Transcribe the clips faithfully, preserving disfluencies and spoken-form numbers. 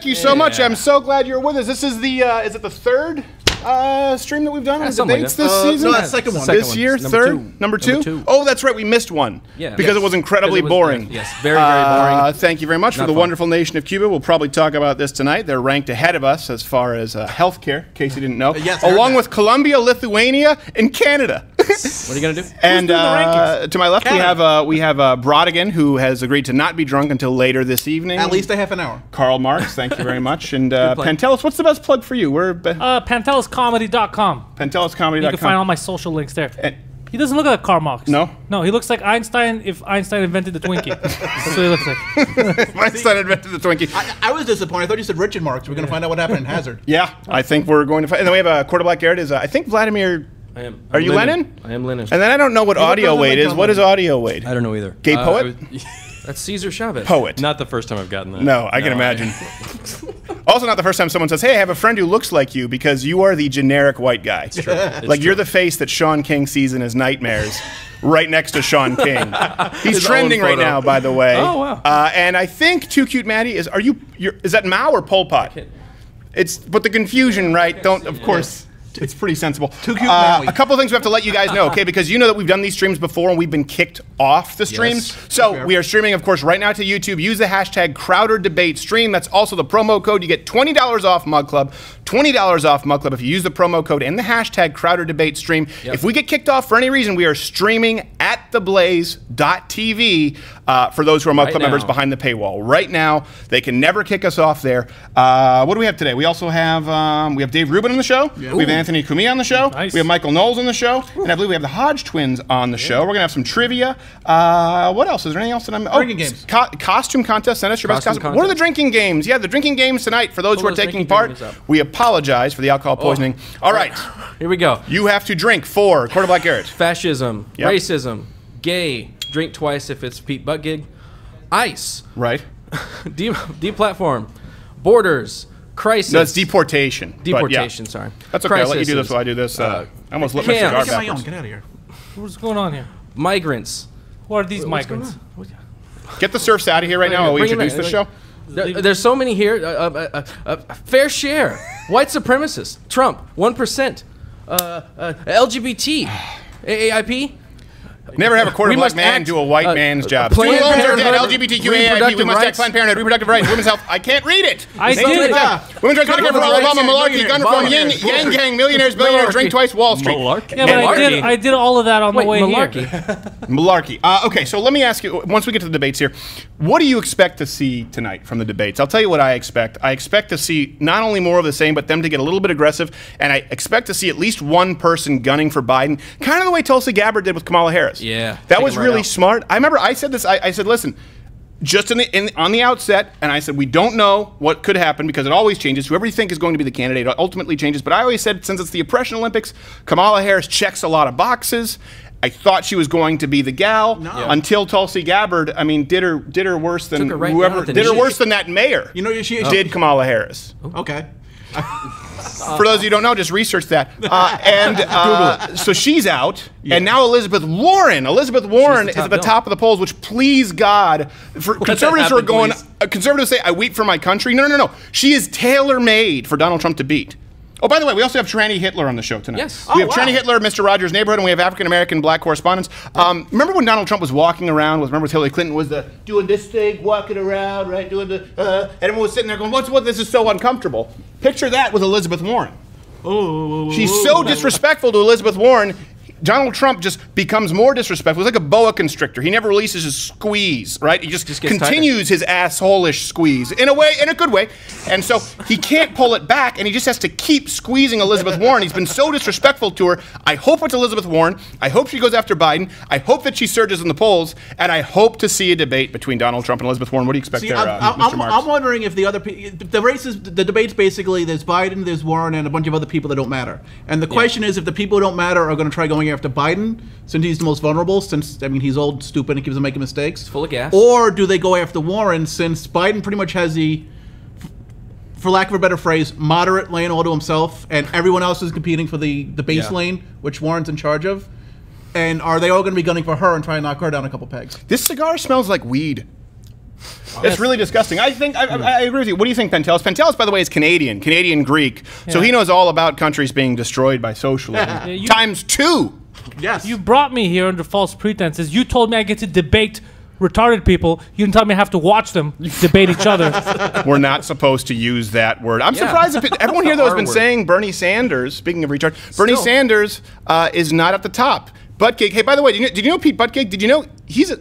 thank you so yeah. much. I'm so glad you're with us. This is the, uh, is it the third uh, stream that we've done on debates this uh, season? No, that's the second one. This year, third? Number two? Oh, that's right. We missed one. Yeah. Because it was incredibly boring. Yes, very, very boring. Thank you very much for the wonderful nation of Cuba. We'll probably talk about this tonight. They're ranked ahead of us as far as uh, health care, in case you didn't know, along with Colombia, Lithuania, and Canada. What are you going to do? And uh, to my left, Canada. we have uh, we have uh, Brodigan, who has agreed to not be drunk until later this evening. At least a half an hour. Karl Marx, thank you very much. And uh, Pantelis, what's the best plug for you? We're uh, Pantelis Comedy dot com. Pantelis Comedy dot com. You can find all my social links there. And he doesn't look like Karl Marx. No? No, he looks like Einstein if Einstein invented the Twinkie. That's what he looks like. Einstein invented the Twinkie. I, I was disappointed. I thought you said Richard Marx. We're going to yeah. find out what happened in Hazard. Yeah, I think we're going to find. And then we have a uh, quarterback Garrett is, uh, I think, Vladimir... I am. Are I'm you Lenin? Lenin? I am Lenin. And then I don't know what audio weight is. What is audio weight? I don't know either. Gay uh, poet? Was, that's Cesar Chavez. Poet. Not the first time I've gotten that. No, I no, can imagine. I... Also not the first time someone says, hey, I have a friend who looks like you, because you are the generic white guy. It's true. It's like, true. You're the face that Sean King sees in his nightmares. Right next to Sean King. He's his trending right now, by the way. Oh, wow. Uh, and I think Too Cute Maddie is, are you, you're, is that Mao or Pol Pot? It's, but the confusion, right? Don't, of yeah. course. It's pretty sensible. Too cute. Uh, a couple things we have to let you guys know, okay? Because you know that we've done these streams before and we've been kicked off the streams. Yes, so fair. We are streaming, of course, right now to YouTube. Use the hashtag CrowderDebateStream. That's also the promo code. You get twenty dollars off Mug Club. twenty dollars off Mug Club if you use the promo code and the hashtag CrowderDebateStream. Yep. If we get kicked off for any reason, we are streaming at the blaze dot T V uh, for those who are Mug right Club now. members behind the paywall. Right now, they can never kick us off there. Uh, what do we have today? We also have um, we have Dave Rubin on the show. Yeah. We have Anthony Cumia on the show. Nice. We have Michael Knowles on the show. Ooh. And I believe we have the Hodge twins on the yeah. show. We're gonna have some trivia. Uh, what else? Is there anything else that I'm? Drinking oh, games. Co costume contest. Send us your costume best costume. Contest. What are the drinking games? Yeah, the drinking games tonight for those Pull who are taking part. We apologize for the alcohol poisoning. Oh. All right, here we go. You have to drink for quarterback Garrett. Fascism, yep. racism, gay. Drink twice if it's Pete Buttigieg. Ice. Right. De deplatform. Borders. Crisis. No, it's deportation. Deportation, yeah. sorry. That's okay. I'll let you do this while I do this. Uh, uh, I almost lit my cigar backwards. Get, Get out of here. What's going on here? Migrants. Who are these Wait, migrants? Get the serfs out of here right now while we introduce the show. There, there's so many here. A uh, uh, uh, uh, fair share. White supremacists. Trump. one percent. Uh, uh, L G B T. A A I P. Never have a quarterback man act, do a white uh, man's job. Planned Parenthood, L G B T Q A I P, we must rights. act Planned Parenthood, reproductive rights, women's health. I can't read it. I did it. It. Women's rights, Medicare for all, Obama, malarkey, gun reform, yang, yang gang, millionaires, billionaires, drink twice, Wall Street. Malarkey. Yeah, but malarkey. I, did, I did all of that on Wait, the way malarkey. here. Malarkey. Uh, okay, so let me ask you, once we get to the debates here, what do you expect to see tonight from the debates? I'll tell you what I expect. I expect to see not only more of the same, but them to get a little bit aggressive, and I expect to see at least one person gunning for Biden, kind of the way Tulsi Gabbard did with Kamala Harris. Yeah, that was really smart. I remember I said this. I, I said, listen, just in the in, on the outset, and I said we don't know what could happen because it always changes. Whoever you think is going to be the candidate ultimately changes. But I always said, since it's the oppression Olympics, Kamala Harris checks a lot of boxes. I thought she was going to be the gal no. yeah. until Tulsi Gabbard. I mean, did her did her worse than her right whoever did her worse than that mayor. You know, she oh. did Kamala Harris. Okay. For those of you who don't know, just research that. Uh, and uh, so she's out, yeah. and now Elizabeth Warren. Elizabeth Warren is at the top of the polls, which, please God, for conservatives are going. Uh, conservatives say, "I weep for my country." No, no, no, no. She is tailor-made for Donald Trump to beat. Oh, by the way, we also have Tranny Hitler on the show tonight. Yes. We oh, have wow. Tranny Hitler, Mister Rogers' Neighborhood, and we have African-American black correspondents. Um, remember when Donald Trump was walking around, was, remember with Hillary Clinton, was the doing this thing, walking around, right, doing the, uh, and everyone was sitting there going, what's what, this is so uncomfortable. Picture that with Elizabeth Warren. Oh. She's so disrespectful to Elizabeth Warren, Donald Trump just becomes more disrespectful. He's like a boa constrictor. He never releases his squeeze, right? He just, just continues tighter. his asshole-ish squeeze in a way, in a good way. And so he can't pull it back, and he just has to keep squeezing Elizabeth Warren. He's been so disrespectful to her. I hope it's Elizabeth Warren. I hope she goes after Biden. I hope that she surges in the polls, and I hope to see a debate between Donald Trump and Elizabeth Warren. What do you expect see, there, I'm, uh, I'm, Mister Marks? I'm wondering if the other people, the races, the debates basically, there's Biden, there's Warren, and a bunch of other people that don't matter. And the yeah. question is if the people who don't matter are going to try going after Biden, since he's the most vulnerable, since, I mean, he's old, stupid, and keeps on making mistakes. He's full of gas. Or do they go after Warren, since Biden pretty much has the, for lack of a better phrase, moderate lane all to himself, and everyone else is competing for the, the base yeah. lane, which Warren's in charge of? And are they all going to be gunning for her and try and knock her down a couple pegs? This cigar smells like weed. Wow. It's really disgusting. I think I, I, I agree with you. What do you think, Pentelis? Pentelis, by the way, is Canadian, Canadian Greek, yeah. so he knows all about countries being destroyed by socialism yeah, you, times two. Yes. You brought me here under false pretenses. You told me I get to debate retarded people. You didn't tell me I have to watch them debate each other. We're not supposed to use that word. I'm yeah. surprised if it, everyone here though has been word. saying Bernie Sanders. Speaking of retarded, Bernie Still. Sanders uh, is not at the top. Buttigieg. Hey, by the way, did you know, did you know Pete Buttigieg? Did you know he's a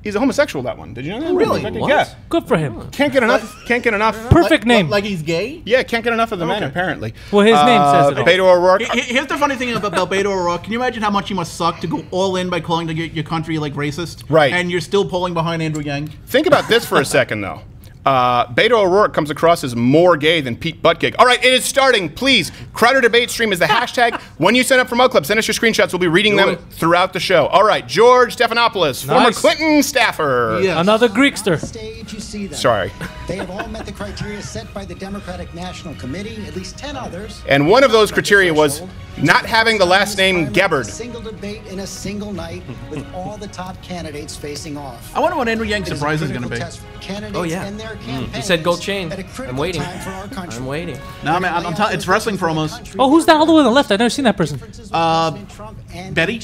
He's a homosexual, that one. Did you know that? Oh, really? Yeah. Good for him. Can't get enough. Can't get enough. Perfect like, name. Like, like he's gay? Yeah, can't get enough of the okay. man, apparently. Well, his uh, name says it all. Beto O'Rourke. Here's the funny thing about, about Beto O'Rourke. Can you imagine how much he must suck to go all in by calling your, your country, like, racist? Right. And you're still polling behind Andrew Yang? Think about this for a second, though. Uh, Beto O'Rourke comes across as more gay than Pete Buttigieg. All right, it is starting. Please, Crowder Debate Stream is the hashtag. When you sign up for Mug Club, send us your screenshots. We'll be reading Do them it. throughout the show. All right, George Stephanopoulos, nice. former Clinton staffer. Yes. Another Greekster. Stage, you see them. Sorry. They have all met the criteria set by the Democratic National Committee, at least ten others. And one of those criteria was not having the last name Gabbard. Single debate in a single night with all the top candidates facing off. I wonder what Andrew Yang's surprise is going to be. Oh, yeah. Mm. He said gold chain. I'm waiting. I'm waiting. No, man, I'm, I'm telling. It's wrestling for almost. Oh, who's that all the way on the left? I've never seen that person. Uh, Betty.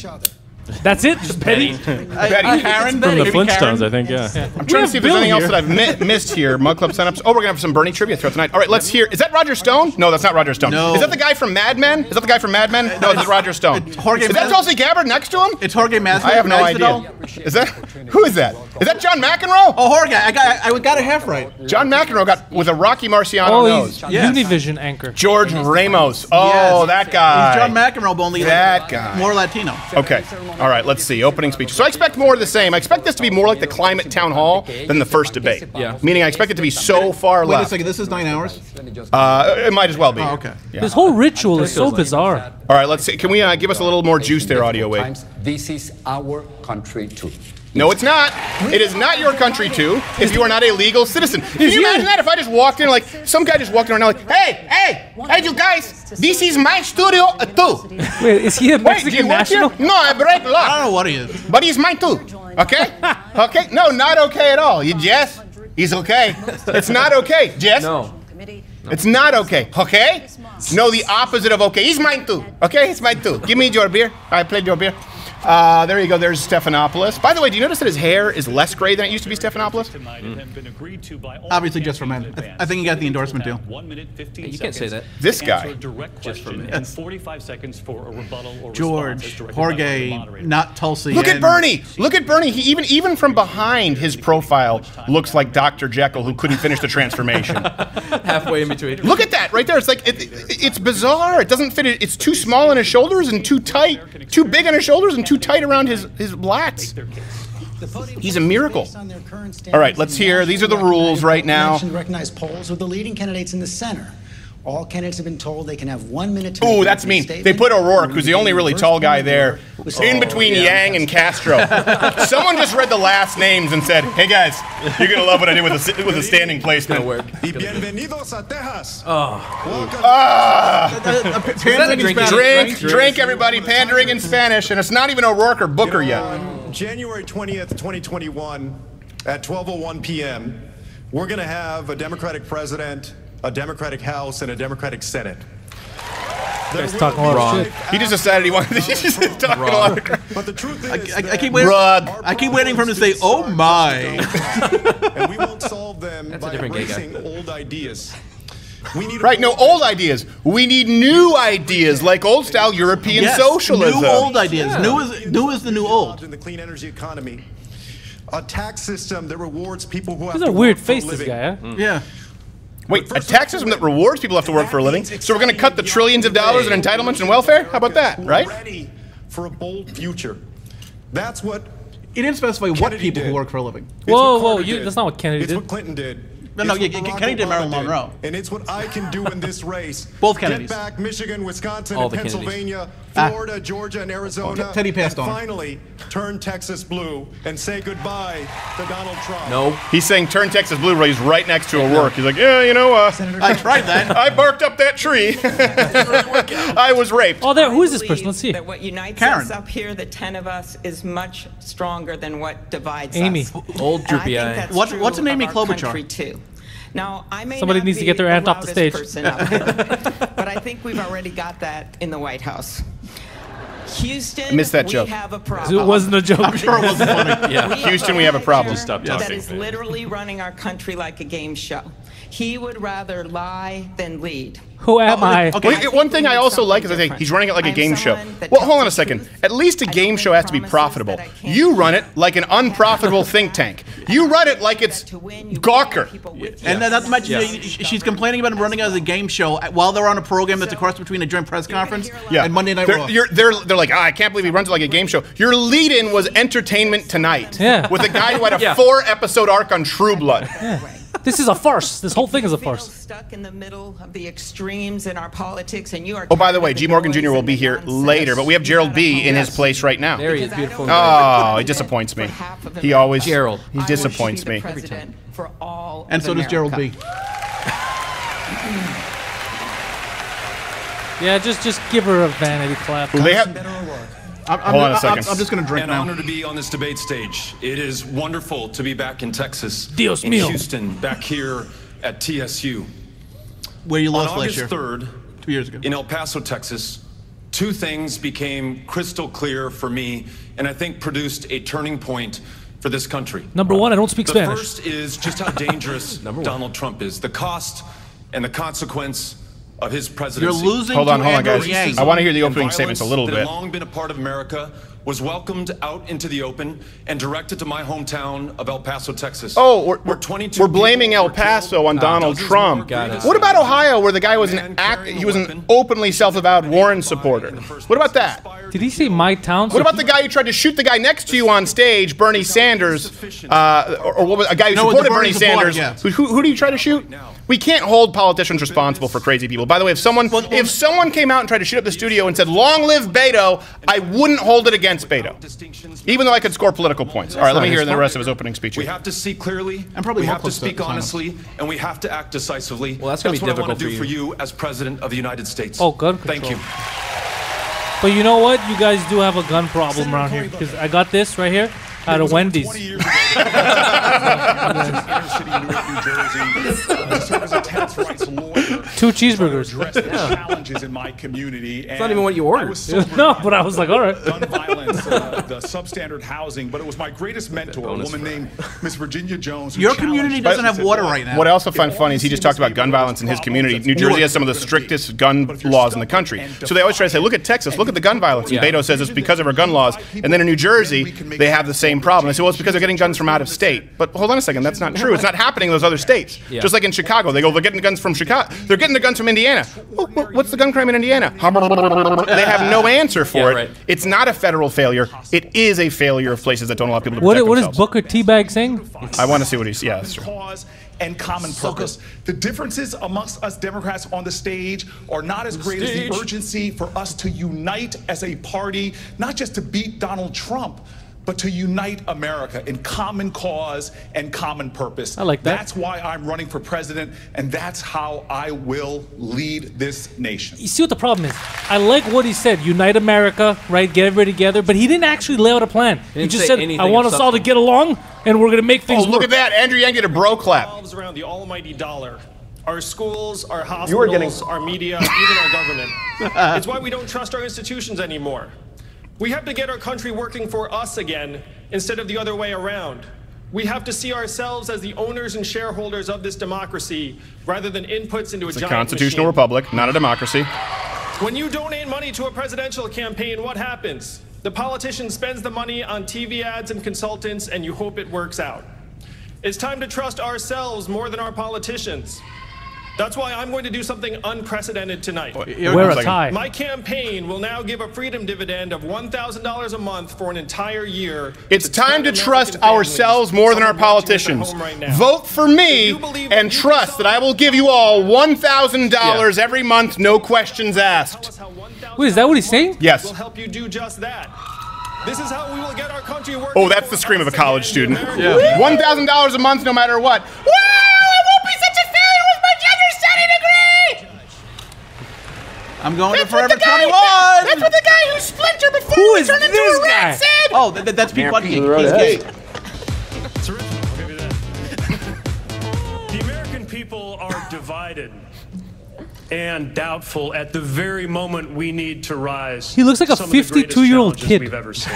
That's it? Just Betty? Betty. Uh, Betty. Karen? From the Flintstones, Karen? I think, yeah. yeah. I'm trying to see if there's anything here. else that I've mi missed here. Mug Club signups. Oh, we're going to have some Bernie trivia throughout the night. All right, let's hear. Is that Roger Stone? No, that's not Roger Stone. No. Is that the guy from Mad Men? Is that the guy from Mad Men? No, it's Roger Stone. Is that Tulsi Gabbard next to him? It's Jorge Masvidal. I have no idea. Is that? Who is that? Is that John McEnroe? Oh, Jorge. I got, I got it half right. John McEnroe got with a Rocky Marciano oh, nose. Yes. Univision anchor. George Ramos. Oh, yes. that guy. He's John McEnroe, only that guy. More Latino. Okay. All right, let's see. Opening speech. So I expect more of the same. I expect this to be more like the climate town hall than the first debate. Yeah. Meaning I expect it to be so far left. Wait a second. This is nine hours? Uh, it might as well be. Oh, okay. Yeah. This whole ritual is so bizarre. All right, let's see. Can we uh, give us a little more juice there, Audio Wave? This is our country, too. No, it's not. It is not your country, too, if you are not a legal citizen. Can you imagine that if I just walked in, like, some guy just walked in right now, like, hey, hey, hey, you guys, this is my studio, uh, too. Wait, is he a Mexican national? No, I break law. I don't know what he is. But he's mine, too. Okay? Okay? No, not okay at all. You yes? He's okay. It's not okay. Yes? No. It's not okay. Okay? No, the opposite of okay. He's mine, too. Okay? He's mine, too. Give me your beer. I played your beer. Uh, there you go. There's Stephanopoulos. By the way, do you notice that his hair is less gray than it used to be, Stephanopoulos? Mm. Obviously, just for men. I, th I think he got the endorsement deal. Hey, you can't say that. This guy. Just for men. And forty-five seconds for a rebuttal or George, Jorge, not Tulsi. Look at Bernie. Look at Bernie. He even even from behind his profile looks like Doctor Jekyll, who couldn't finish the transformation. Halfway in between. Look at that right there. It's like it, it, it's bizarre. It doesn't fit. It's too small on his shoulders and too tight. Too big on his shoulders and too. Too tight around his his lats. He's a miracle. All right, let's hear. These are the rules right now. Nationally recognized polls with the leading candidates in the center. All candidates have been told they can have one minute to. Oh, that's mean. They put O'Rourke, who's the only really tall guy there, in between Yang and Castro. Someone just read the last names and said, "Hey guys, you're gonna love what I did with a with a standing placement." Bienvenidos a Texas. Ah! Drink, drink, everybody. Pandering in Spanish, and it's not even O'Rourke or Booker yet. On January twentieth, twenty twenty-one, at twelve oh one p m, we're gonna have a Democratic president, a Democratic House, and a Democratic Senate. Talking a lot. He just decided he wanted to talk a lot of crap. But the truth is, I, I, I, keep waiting, I keep waiting for him to say, "Oh my!" And we won't solve them That's by embracing old ideas. We need right, no old ideas. We need new ideas, like old-style European yes, socialism. New old ideas. Yeah. New is new is the new old. In the clean energy economy, a tax system that rewards people who have. This is a weird face, this guy. Huh? Mm. Yeah. Wait, a tax system that rewards people who have to work for a living? So we're going to cut the trillions of dollars in entitlements and welfare? How about that, right? Ready for a bold future. That's what. It didn't specify what people who work for a living. Whoa, whoa, you, that's not what Kennedy did. It's what Clinton did. No, no, Kennedy did Marilyn Monroe. And it's what I can do in this race. Both Kennedys. Get back Michigan, Wisconsin, and Pennsylvania Florida, ah. Georgia, and Arizona. Teddy passed on. Finally, turn Texas blue and say goodbye to Donald Trump. No. He's saying turn Texas blue, but he's right next to O'Rourke. He's like, yeah, you know, uh, I tried that. I barked up that tree. I was raped. Oh, there, who is this person? Let's see. That what unites Karen. us up here, the ten of us, is much stronger than what divides Amy. us. Amy. Old droopy eye. What's, what's an Amy Klobuchar? Too. Now, I may Somebody needs to get their aunt the off the stage. Person out there, but I think we've already got that in the White House. Houston, I missed that we joke. have a problem. It wasn't a joke. I'm sure it wasn't funny. Yeah. We Houston, we have a problem. Stop talking. That is literally running our country like a game show. He would rather lie than lead. Who am oh, I? Okay. Well, I one thing I also like is I think he's running it like I'm a game show. Well, hold on a second. Truth. At least a I game show has to be profitable. You run it like an unprofitable think tank. You run it like it's Gawker. Yeah. Yeah. And that's my, yeah. you know, she's complaining about him running it as a game show while they're on a program that's so, a cross between a joint press conference yeah. and Monday Night Raw. They're, they're, they're like, ah, I can't believe he runs it like a game show. Your lead-in was Entertainment Tonight yeah. with a guy who had a yeah. four-episode arc on True Blood. Yeah. This is a farce. This whole thing is a farce. Stuck in the middle of the extremes in our politics, and you are. Oh, by the way, G. Morgan Junior will be here later, but we have Gerald B. in his place right now. There he is, beautiful. Oh, he disappoints me. He always Gerald. He disappoints me every time. For all and so does Gerald B. Yeah, just just give her a vanity clap. They have. I'm, I'm, Hold on a second. I'm, I'm just going to drink An now. An honor to be on this debate stage. It is wonderful to be back in Texas, Dios in mio. Houston, back here at T S U. Where you lost last year. On August third, two years ago, in El Paso, Texas, two things became crystal clear for me, and I think produced a turning point for this country. Number one, I don't speak the Spanish. The first is just how dangerous Donald Trump is. The cost and the consequence of his presidency. You're losing hold on, hold on, guys. Yang. I want to hear the opening statements a little bit. That long been a part of America was welcomed out into the open and directed to my hometown of El Paso, Texas. Oh, we're, we're, we're blaming El Paso on uh, Donald Trump. What about Ohio, where the guy was an act? He was an openly self-avowed Warren supporter. What about that? Did he say my town? What about the guy who tried to shoot the guy next to you on stage, Bernie Sanders, uh, or, or what, a guy who no, supported Bernie Sanders? Yeah. Who, who do you try to shoot? We can't hold politicians responsible for crazy people. By the way, if someone if someone came out and tried to shoot up the studio and said "Long live Beto," I wouldn't hold it against. Beto, even though I could score political points. All right, let me hear the rest of his opening speech. We have to see clearly, and probably we have to speak honestly, and we have to act decisively. Well, that's going to be difficult for you. That's what I want to do for you as President of the United States. Oh, gun control. Thank you. But you know what? You guys do have a gun problem around here, because I got this right here out of Wendy's. twenty years ago, inner city Newark, New Jersey, serve as a tax rights lawyer. Two cheeseburgers. Address the challenges in my community. It's not even what you ordered. No, but I was like, all right. Gun violence, uh, the substandard housing, but it was my greatest mentor, a woman named Miss Virginia Jones. Your community doesn't have water right now. What I also find funny is he just talked about gun violence in his community. New Jersey has some of the strictest gun laws in the country. So they always try to say, look at Texas, look at the gun violence. And Beto says it's because of our gun laws. And then in New Jersey, they have the same problem. I say, well, it's because they're getting guns from out of state. But hold on a second, that's not true. It's not happening in those other states. Yeah. Just like in Chicago, they go, they're getting guns from Chicago. They're getting the guns from Indiana. Well, what's the gun crime in Indiana? They have no answer for yeah, right. it. It's not a federal failure. It is a failure of places that don't allow people to protect what, what themselves. What is Booker T-Bag saying? I want to see what he's, yeah, that's true. And common purpose. So the differences amongst us Democrats on the stage are not as great stage. as the urgency for us to unite as a party, not just to beat Donald Trump, but to unite America in common cause and common purpose. I like that. That's why I'm running for president, and that's how I will lead this nation. You see what the problem is? I like what he said, unite America, right? Get everybody together, but he didn't actually lay out a plan. He, he just said, I want us all to get along, and we're gonna make things work. Oh, look at that, Andrew Yang did a bro clap. Around the almighty dollar. Our schools, our hospitals, getting... our media, even our government. It's why we don't trust our institutions anymore. We have to get our country working for us again, instead of the other way around. We have to see ourselves as the owners and shareholders of this democracy, rather than inputs into a, a giant constitutional machine. Republic, not a democracy. When you donate money to a presidential campaign, what happens? The politician spends the money on T V ads and consultants, and you hope it works out. It's time to trust ourselves more than our politicians. That's why I'm going to do something unprecedented tonight. Wear a tie. My campaign will now give a freedom dividend of one thousand dollars a month for an entire year. It's time to trust ourselves more than our politicians. Vote for me and trust that I will give you all one thousand dollars every month, no questions asked. Wait, is that what he's saying? Yes. We'll help you do just that. This is how we will get our country working. Oh, that's the scream of a college student. Yeah. one thousand dollars a month no matter what. Woo! I won't be such a failure with my gender study degree! I'm going that's to Forever twenty-one! That, that's what the guy who splintered before who is turned into a rat said! Oh, that, that, that's Pete Buttigieg. He's gay. Terrific. I'll give you that. The American people are divided and doubtful at the very moment we need to rise. He looks like a fifty-two-year-old kid we've ever seen.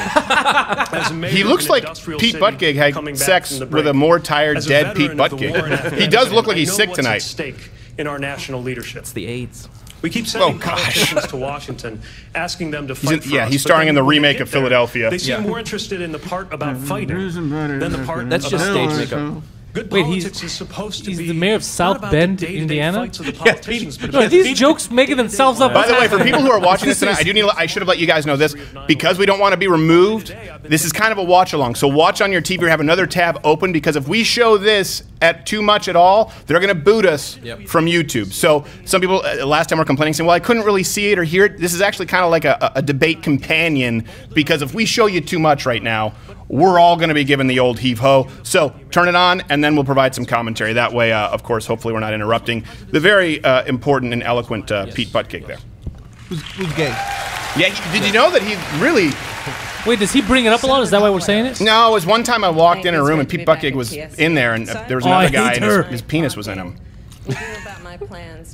He looks like Pete Buttigieg had sex with a more tired, dead Pete Buttigieg. He does look like he's sick tonight. At stake in our national leadership. It's the AIDS. We keep sending oh, politicians to Washington, asking them to fight in, for yeah, us, he's starring in the remake of there, Philadelphia. They seem yeah. more interested in the part about fighting than the part that's about just stage makeup. Good Wait, he's, is supposed to he's be the mayor of South Bend, day-to-day Indiana? Yeah, Pete, no, are these Pete, jokes making themselves up? By the way, for people who are watching this tonight, I do need, I should have let you guys know this. Because we don't want to be removed, this is kind of a watch-along. So watch on your T V or have another tab open, because if we show this at too much at all, they're going to boot us yep. from YouTube. So some people uh, last time were complaining, saying, well, I couldn't really see it or hear it. This is actually kind of like a, a debate companion, because if we show you too much right now, we're all going to be given the old heave-ho. So turn it on, and then we'll provide some commentary. That way, uh, of course, hopefully we're not interrupting the very uh, important and eloquent uh, yes. Pete Buttigieg there. Who's, who's gay? Yeah, he, did yeah. you know that he really... Wait, does he bring it up a lot? Is that why we're saying it? No, it was one time I walked in a room and Pete Buttigieg was in there, and uh, there was another oh, guy, and his, his penis was in him.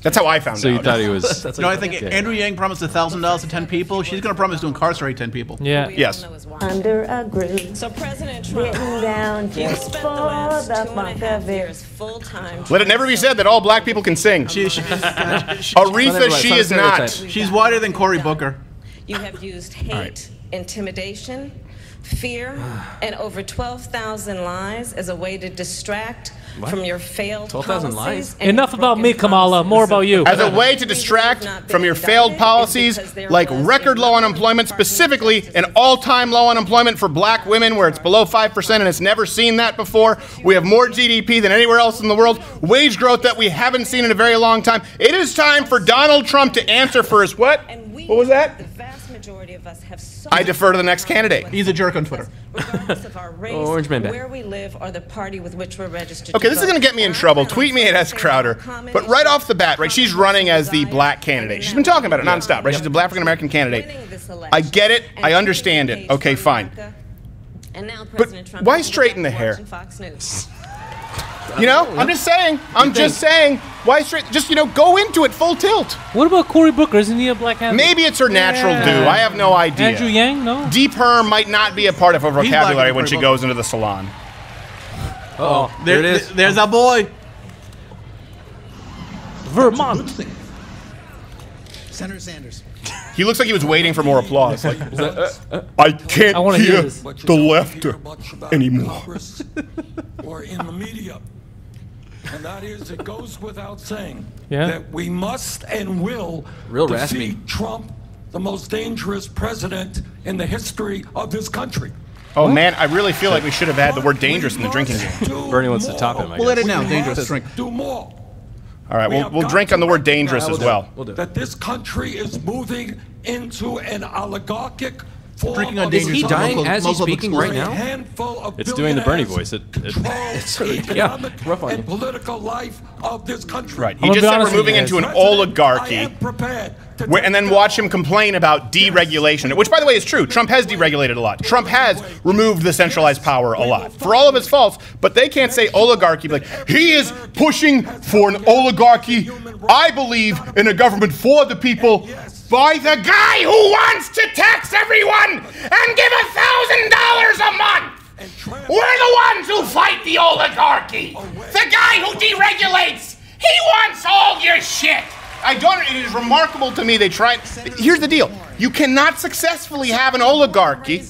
That's how I found so out. So you thought he was... That's no, I think okay. Andrew Yang promised one thousand dollars to ten people. She's going to promise to incarcerate ten people. Yeah. Yes. Under a group. So President Trump... down just for the month of years, full-time... Let it never be said that all black people can sing. She, she, Aretha, she is not. She's whiter than Cory Booker. You have used hate, right. intimidation, fear, and over twelve thousand lies as a way to distract what? From your failed policies. Lies? Enough about me, Kamala. More about you. As a way to distract from your failed policies, like record low unemployment, specifically an all-time low unemployment for black women where it's below five percent and it's never seen that before. We have more G D P than anywhere else in the world. Wage growth that we haven't seen in a very long time. It is time for Donald Trump to answer for his what? What was that? Majority of us have so I defer to the next candidate. He's a jerk on Twitter. Regardless of our race, Orange Man where we live, or the party with which we're registered. Okay, this is going to get me in trouble. Tweet me at S. Crowder. But right off the bat, right, she's running as the black candidate. She's been talking about it nonstop, right? She's a black African-American candidate. I get it. I understand it. Okay, fine. But why straighten the hair? You know, I'm just saying. I'm just saying. Why straight? Just, you know, go into it full tilt. What about Cory Booker? Isn't he a black hat? Maybe it's her natural yeah. do. I have no idea. Andrew Yang, no? Deep perm might not be a part of her vocabulary when she goes into the salon. Uh oh, there, there it is. There, there's our boy. Vermont. Senator Sanders. He looks like he was waiting for more applause. Like, uh, uh, I can't I hear, hear the laughter anymore. Or in the media. And that is, it goes without saying yeah. that we must and will Real see Trump the most dangerous president in the history of this country. Oh, what? Man, I really feel like we should have had the word dangerous in the drinking game. Bernie wants more. To top him, I guess. We'll let it now. Dangerous drink. Do more. All right, we we'll, we'll drink on the word dangerous as well. We'll do it. That this country is moving into an oligarchic form Drinking on of Is he dying local, as he's speaking right now? It's doing the Bernie voice. It, it, it's yeah, rough on you. Political life of this country. Right, he I'm just said we're moving into an oligarchy. And then watch him complain about deregulation, which, by the way, is true. Trump has deregulated a lot. Trump has removed the centralized power a lot, for all of his faults. But they can't say oligarchy. Like, he is pushing for an oligarchy. I believe in a government for the people, by the guy who wants to tax everyone and give a thousand dollars a month. We're the ones who fight the oligarchy. The guy who deregulates, he wants all your shit. I don't, it is remarkable to me they tried. Here's the deal. You cannot successfully have an oligarchy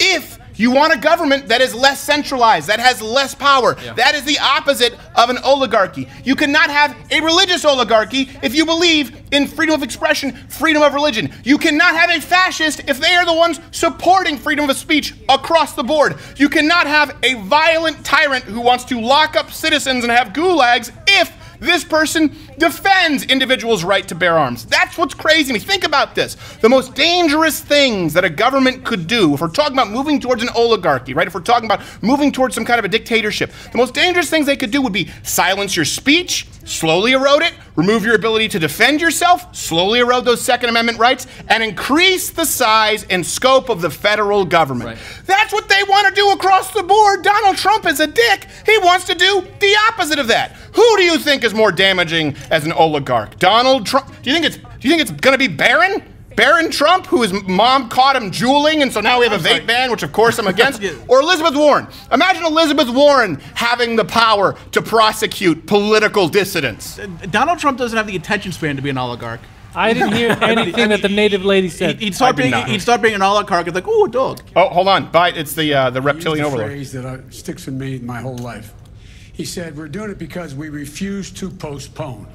if you want a government that is less centralized, that has less power. Yeah. That is the opposite of an oligarchy. You cannot have a religious oligarchy if you believe in freedom of expression, freedom of religion. You cannot have a fascist if they are the ones supporting freedom of speech across the board. You cannot have a violent tyrant who wants to lock up citizens and have gulags if This person defends individuals' right to bear arms. That's what's crazy to me. Think about this. The most dangerous things that a government could do, if we're talking about moving towards an oligarchy, right? If we're talking about moving towards some kind of a dictatorship, the most dangerous things they could do would be silence your speech, slowly erode it, remove your ability to defend yourself, slowly erode those Second Amendment rights, and increase the size and scope of the federal government. Right. That's what they want to do across the board. Donald Trump is a dick. He wants to do the opposite of that. Who do you think is more damaging as an oligarch? Donald Trump? Do you think it's do you think it's gonna be Barron? Barron Trump, who his mom caught him juuling, and so now we have a vape sorry. ban, which of course I'm against, yeah. or Elizabeth Warren. Imagine Elizabeth Warren having the power to prosecute political dissidents. Uh, Donald Trump doesn't have the attention span to be an oligarch. I didn't hear anything I mean, that the native lady said. He'd start, being, he'd start being an oligarch, it's like, ooh, a dog. Oh, hold on, bite, it's the, uh, the reptilian the overlord. Phrase that I, sticks with me my whole life. He said, we're doing it because we refuse to postpone.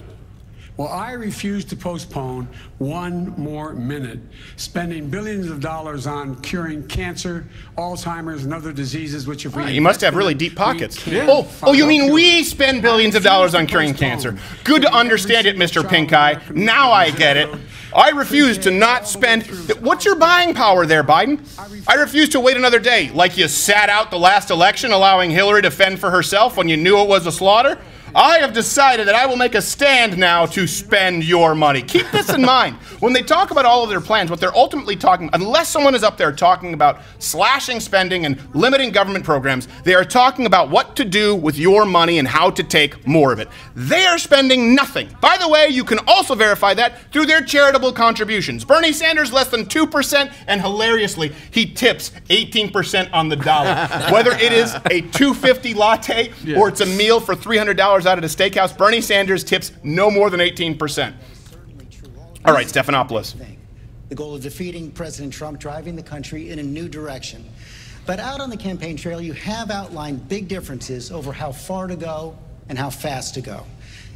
Well, I refuse to postpone one more minute, spending billions of dollars on curing cancer, Alzheimer's, and other diseases, which if we... Right, you must have really deep pockets. Yeah. Oh, oh, you mean we spend billions of dollars on curing cancer. Good to understand it, Mister Pink Eye. Now I get it. I refuse to not spend... What's your buying power there, Biden? I refuse to wait another day, like you sat out the last election, allowing Hillary to fend for herself when you knew it was a slaughter. I have decided that I will make a stand now to spend your money. Keep this in mind. When they talk about all of their plans, what they're ultimately talking, unless someone is up there talking about slashing spending and limiting government programs, they are talking about what to do with your money and how to take more of it. They are spending nothing. By the way, you can also verify that through their charitable contributions. Bernie Sanders, less than two percent, and hilariously, he tips eighteen percent on the dollar. Whether it is a two fifty latte yeah. or it's a meal for three hundred dollars out at a steakhouse, Bernie Sanders tips no more than eighteen percent. All right, Stephanopoulos. The goal of defeating President Trump, driving the country in a new direction. But out on the campaign trail, you have outlined big differences over how far to go and how fast to go.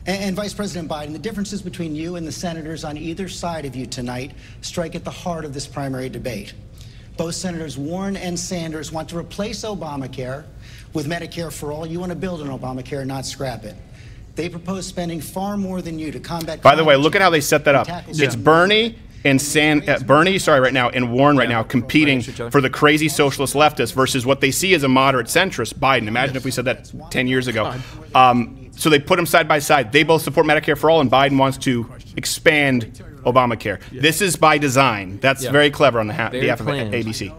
And, and Vice President Biden, the differences between you and the senators on either side of you tonight strike at the heart of this primary debate. Both Senators Warren and Sanders want to replace Obamacare with Medicare for all. You want to build an Obamacare, not scrap it. They propose spending far more than you to combat. By the way, look at how they set that up. Yeah. It's Bernie and San, uh, Bernie, sorry, right now, and Warren right yeah. now competing for the crazy socialist leftist versus what they see as a moderate centrist Biden. Imagine yes. if we said that ten years ago. Um, so they put them side by side. They both support Medicare for all, and Biden wants to expand Obamacare. Yeah. This is by design. That's yeah. very clever on the ha behalf of A B C.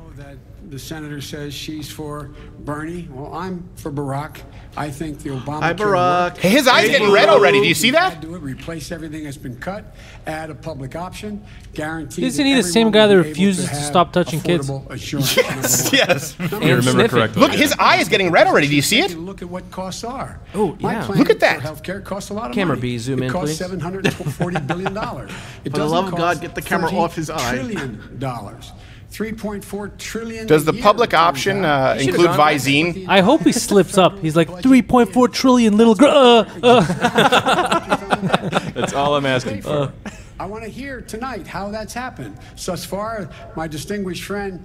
The senator says she's for Bernie. Well, I'm for Barack. I think the Obama. Hi, Barack. Hey, his eyes getting red already. Do you see that? Do it. Replace everything that's been cut. Add a public option. Guarantee. Isn't he the same guy that refuses to stop touching kids? Yes, yes. You remember correctly. Look, his eye is getting red already. Do you see it? Look at what costs are. Oh, yeah. Look at that. Healthcare costs a lot of money. Camera B, zoom in, please. It costs seven hundred forty billion dollars. For the love of God, get the camera off his eye. Trillion dollars. three point four trillion. Does the public option uh, include Visine? I hope he slips up. He's like three point four trillion little girl. Uh, uh. That's all I'm asking for. Uh. I want to hear tonight how that's happened. So as far, my distinguished friend,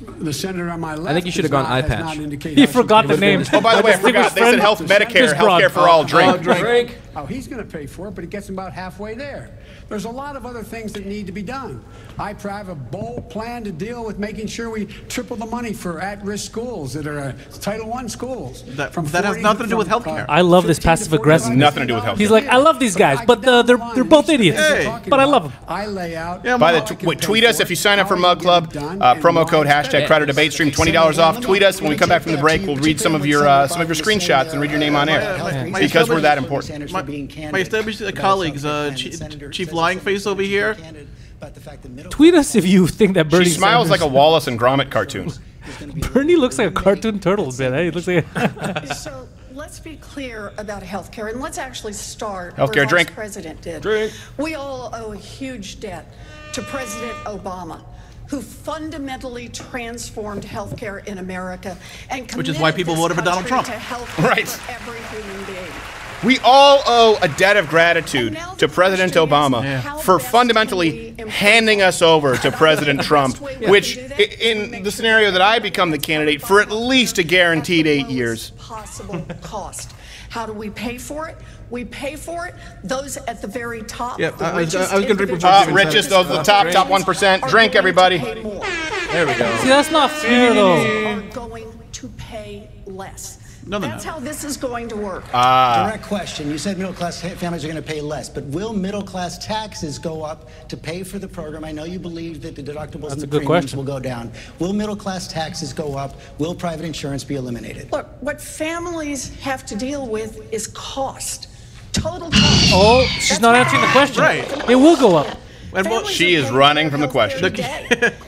the senator on my left, I think you should have gone eye patch. He forgot the name. Oh, by the way, I forgot. They said health, Medicare, health care for all, drink. drink. Oh, he's going to pay for it, but it gets him about halfway there. There's a lot of other things that need to be done. I have a bold plan to deal with making sure we triple the money for at-risk schools that are uh, Title one schools. That, from that has nothing to do with healthcare. I love this passive-aggressive. Nothing to do with healthcare. He's like, I love these guys, but uh, they're they're both idiots. Hey. But I love them. I lay out. Yeah, By the wait, tweet us if you sign up for Mug Club. Uh, promo code hashtag CrowderDebateStream. Twenty dollars off. Tweet us when we come back from the break. We'll read some of your uh, some of your screenshots and read your name on air because we're that important. My, my established uh, colleagues, uh, Chief Lying Face over here. Tweet us if you think that Bernie. She smiles Sanders like a Wallace and Gromit cartoon. Bernie looks like a cartoon turtle, man. He looks like. A so let's be clear about healthcare, and let's actually start. Healthcare, drink. The president did. Drink. We all owe a huge debt to President Obama, who fundamentally transformed healthcare in America, and which is why people voted for Donald Trump. Right. For every human being. We all owe a debt of gratitude to President Obama yeah. for fundamentally handing us over to President Trump, yeah. which in the scenario that I become the candidate for at least a guaranteed eight years. Possible cost. How do we pay for it? We pay for it. Those at the very top, yeah, the I, richest, I, I was gonna uh, richest those at the top, top one percent. Drink, everybody. There we go. See, that's not fair, though. Are going to pay less. No, no, That's no. how this is going to work. Uh, Direct question. You said middle-class families are going to pay less, but will middle-class taxes go up to pay for the program? I know you believe that the deductibles and the premiums question. will go down. Will middle-class taxes go up? Will private insurance be eliminated? Look, what families have to deal with is cost. Total cost. Oh, she's That's not answering the question. Right. It will go up. And well, she is running from the question.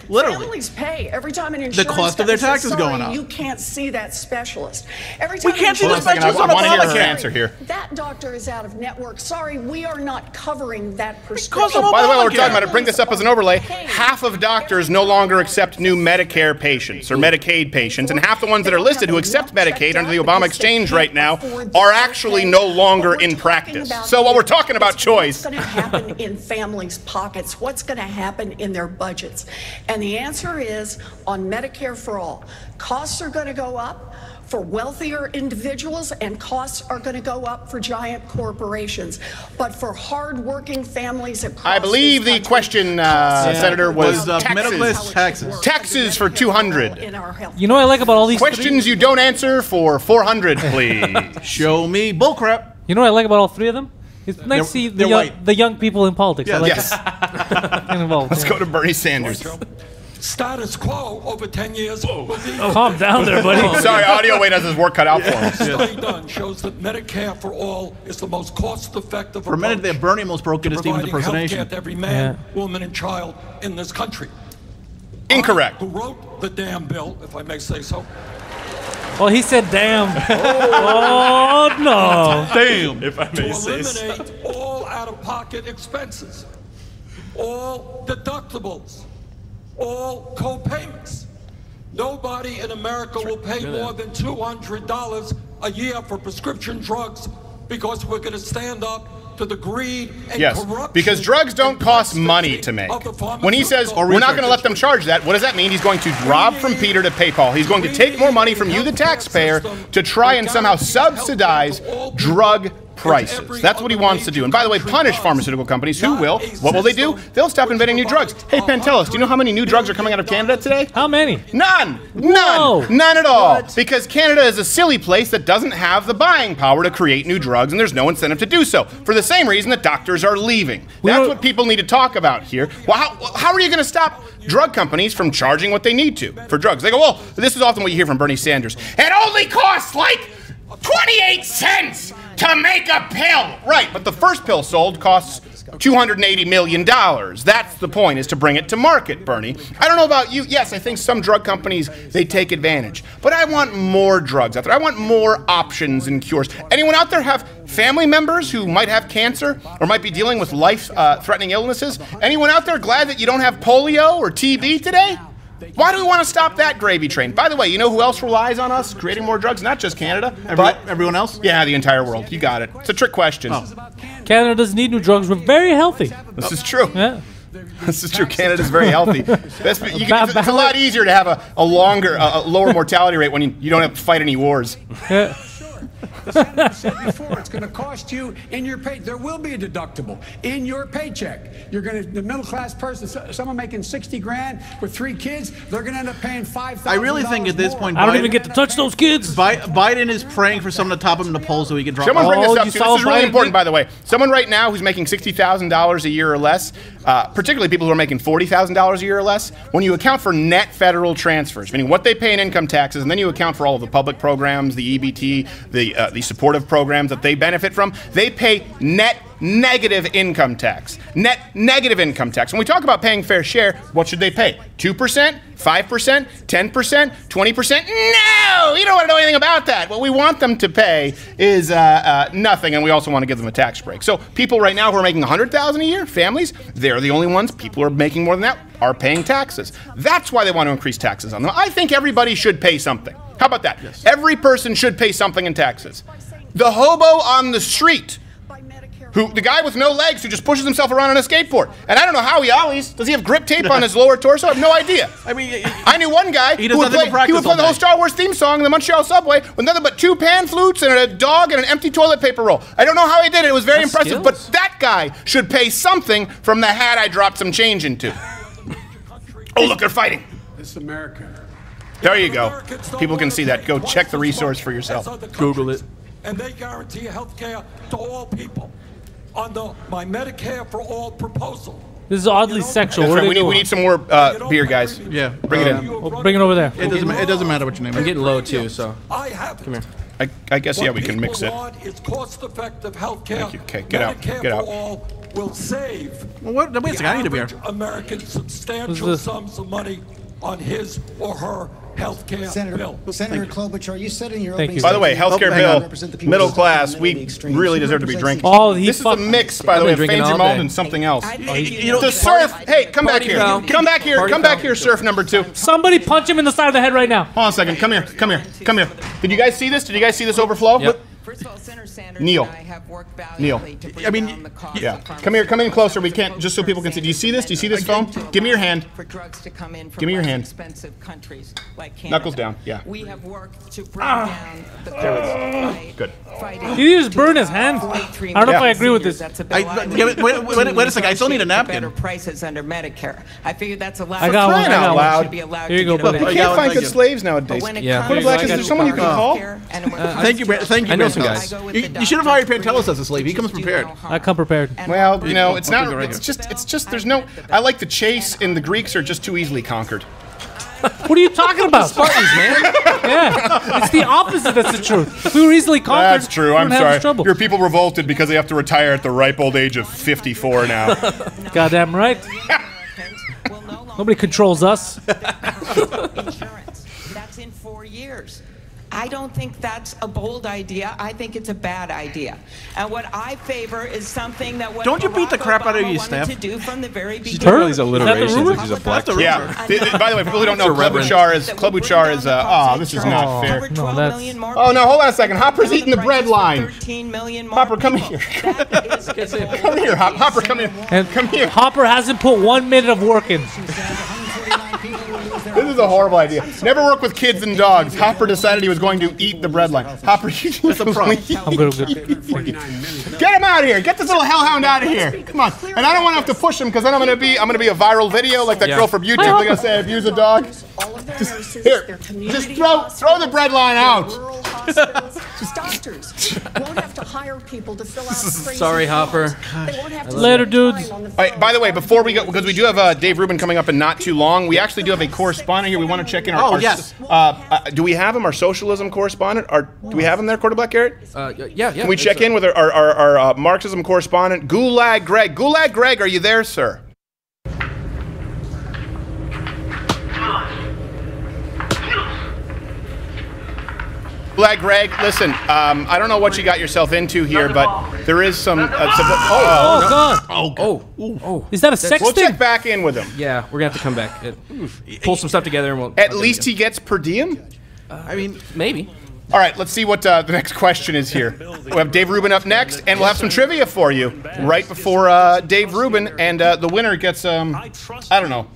Literally. Families pay every time an insurance. The cost of their taxes going up. You can't see that specialist. Every time we can't see the specialist on a Obamacare. That doctor is out of network. Sorry, we are not covering that prescription. Oh, by the way, we're talking about it. Bring this up as an overlay. Half of doctors no longer accept new Medicare patients or Medicaid patients, and half the ones that are listed who accept Medicaid under the Obama exchange right now are actually no longer in practice. So while we're talking about choice, what's going to happen in families' pockets? What's going to happen in their budgets? And the answer is on Medicare for all, costs are going to go up for wealthier individuals and costs are going to go up for giant corporations. But for hard-working families across I believe the country, question, uh, yeah. Senator, was uh, middle-class taxes. Taxes for two hundred. You know what I like about all these questions three? You don't answer for four hundred, please. Show me bullcrap. You know what I like about all three of them? It's nice they're, to see the young, the young people in politics. Yeah, I like yes. involved, Let's yeah. go to Bernie Sanders. Status quo over ten years. Whoa. Oh, calm down there, buddy. Sorry, audio way does his work cut out yeah. for him. Study done shows that Medicare for all is the most cost-effective approach. For a minute there, Bernie almost broke into Stephen's impersonation. To every man, yeah. woman, and child in this country. Incorrect. Who wrote the damn bill, if I may say so. Oh, he said damn. Oh, oh no. Damn, if I may say so. To eliminate all out-of-pocket expenses, all deductibles, all co-payments. Nobody in America will pay more than two hundred dollars a year for prescription drugs because we're going to stand up to the greed and yes, corruption. Because drugs don't cost money to make. When he says, we're not going to let them charge that, what does that mean? He's going to rob from Peter to pay Paul. He's going to take more money from you, the taxpayer, to try and somehow subsidize drug prices. That's what he wants to do. And by the way, punish pharmaceutical companies. Who will? What will they do? They'll stop inventing new drugs. Hey, Pantelis, do you know how many new drugs are coming out of Canada today? How many? None. None. Whoa. None at all. What? Because Canada is a silly place that doesn't have the buying power to create new drugs, and there's no incentive to do so. For the same reason that doctors are leaving. That's what people need to talk about here. Well, how, how are you going to stop drug companies from charging what they need to for drugs? They go, well, this is often what you hear from Bernie Sanders. It only costs like twenty-eight cents to make a pill. Right, but the first pill sold costs two hundred eighty million dollars. That's the point, is to bring it to market, Bernie. I don't know about you. Yes, I think some drug companies, they take advantage. But I want more drugs out there. I want more options and cures. Anyone out there have family members who might have cancer or might be dealing with life-threatening uh, illnesses? Anyone out there glad that you don't have polio or T B today? Why do we want to stop that gravy train? By the way, you know who else relies on us creating more drugs? Not just Canada, Every, but everyone else? Yeah, the entire world. You got it. It's a trick question. Oh. Canada doesn't need new drugs. We're very healthy. This is true. Yeah. This is true. Canada's very healthy. That's, you can, it's, it's a lot easier to have a, a longer, a, a lower mortality rate when you, you don't have to fight any wars. Yeah. The senator said before, it's going to cost you in your pay. There will be a deductible in your paycheck. You're going to the middle class person, someone making sixty grand with three kids, they're going to end up paying five thousand. I really think at this point, Biden, I don't even get to touch those kids. Biden is praying for someone to top him in the polls so he can drop. Someone bring this up. This is really important, by the way. Someone right now who's making sixty thousand dollars a year or less, uh, particularly people who are making forty thousand dollars a year or less, when you account for net federal transfers, meaning what they pay in income taxes, and then you account for all of the public programs, the E B T, the uh, the supportive programs that they benefit from, they pay net negative income tax. Net negative income tax. When we talk about paying fair share, what should they pay? two percent? five percent? ten percent? twenty percent? No! You don't want to know anything about that. What we want them to pay is uh, uh, nothing, and we also want to give them a tax break. So people right now who are making one hundred thousand dollars a year, families, they're the only ones, people who are making more than that, are paying taxes. That's why they want to increase taxes on them. I think everybody should pay something. How about that? Yes. Every person should pay something in taxes. The hobo on the street, who the guy with no legs who just pushes himself around on a skateboard. And I don't know how he ollies. Does he have grip tape on his lower torso? I have no idea. I mean, he, I knew one guy he who would play, he would play the whole Star Wars theme song in the Montreal subway with nothing but two pan flutes and a dog and an empty toilet paper roll. I don't know how he did it. It was very That's impressive. Skills. But that guy should pay something from the hat I dropped some change into. Oh, look, they're fighting. This America. There you go. People can see that. Go check the resource for yourself. Google it. And they guarantee health care to all people under my Medicare for All proposal. This is oddly sexual. Right. We, need, we need some more uh, beer, guys. Yeah, bring um, it in. We'll bring it over there. It doesn't, it doesn't matter what your name is. I'm getting low too, so I have it. Come here. I, I guess yeah, we can mix it. It's cost-effective health care. Thank you. Okay, get out. Get out. Will save. Well, what? Wait a second. I need a beer. American substantial sums of money on his or her health care bill. Senator Klobuchar, you said in your opening statement. By the way, health care bill, middle class, we really deserve to be drinking. This is a mix, by the way, of Fancy Malt and something else. The surf, hey, come back here. Come back here, come back here, surf number two. Somebody punch him in the side of the head right now. Hold on a second, come here, come here, come here. Did you guys see this? Did you guys see this overflow? First of all, Senator Sanders Neil. and I have worked valiantly Neil. to bring I mean, down the cost yeah. of pharmaceuticals. Come here, come in closer. We can't, just so people can see. Do you see this? Do you see this phone? Give me your hand. For drugs to come in from Give me your hand. expensive countries like Canada. Knuckles down, yeah. We have worked to bring ah. down the cost Good. Did he just burn his hand? I don't know yeah. if I agree with this. That's a I, I wait, wait, wait, wait a second. I still need a napkin. Better prices under Medicare. I figured that's allowed. I got one. I got one. Should be allowed Here you go, buddy. You can't find good slaves nowadays. Yeah. Is there someone you can call? Thank you, thank you. Guys. You, you should have hired Pantelis as a slave. He comes prepared. I come prepared. Well, you know, it's not. It's just. It's just. There's no. I like the chase, and the Greeks are just too easily conquered. What are you talking about? Spartans, man. Yeah, it's the opposite. That's the truth. We were easily conquered. That's true. I'm sorry. Your people revolted because they have to retire at the ripe old age of fifty-four now. Goddamn right. Nobody controls us. Insurance. That's in four years. I don't think that's a bold idea. I think it's a bad idea. And what I favor is something that what don't you Barack beat the crap Obama out of you, Steph? To do from the very beginning. She's really alliterations. Like she's a black. Yeah. By the way, people who don't know, Klobuchar is Klobuchar is. Uh, oh, this is not oh, fair. No, oh no, hold on a second. Hopper's eating the bread line. Hopper, come here. Come here, Hopper. Come here. And come here. Hopper hasn't put one minute of work in. This is a horrible idea. Never work with kids and dogs. Hopper decided he was going to eat the breadline. Hopper, you need to leave. Get him out of here. Get this little hellhound out of here. Come on. And I don't want to have to push him because then I'm going to be I'm going to be a viral video like that yeah. girl from YouTube. They're going to say abuse a dog. Just, here, just throw throw the breadline out. Doctors won't have to hire people to fill out. Sorry, Hopper. Later, dudes. All right, by the way, before we go, because we do have uh, Dave Rubin coming up in not too long. We actually do have a correspondent here. We want to check in. Our, oh our, yes. Uh, uh, do we have him? Our socialism correspondent. Our do we have him there, Quarterback Garrett? Uh, yeah, yeah. Can we check in with our our, our, our uh, Marxism correspondent, Gulag Greg? Gulag Greg, are you there, sir? Gulag Greg, listen, um, I don't know what you got yourself into here, but there is some... Uh, some oh, oh, oh, God. Oh, oh. Is that a sex we'll thing? We'll check back in with him. Yeah, we're going to have to come back. It, pull some stuff together and we'll... At least he gets per diem? Uh, I mean, maybe. All right, let's see what uh, the next question is here. We'll have Dave Rubin up next, and we'll have some trivia for you right before uh, Dave Rubin, and uh, the winner gets, um, I don't know,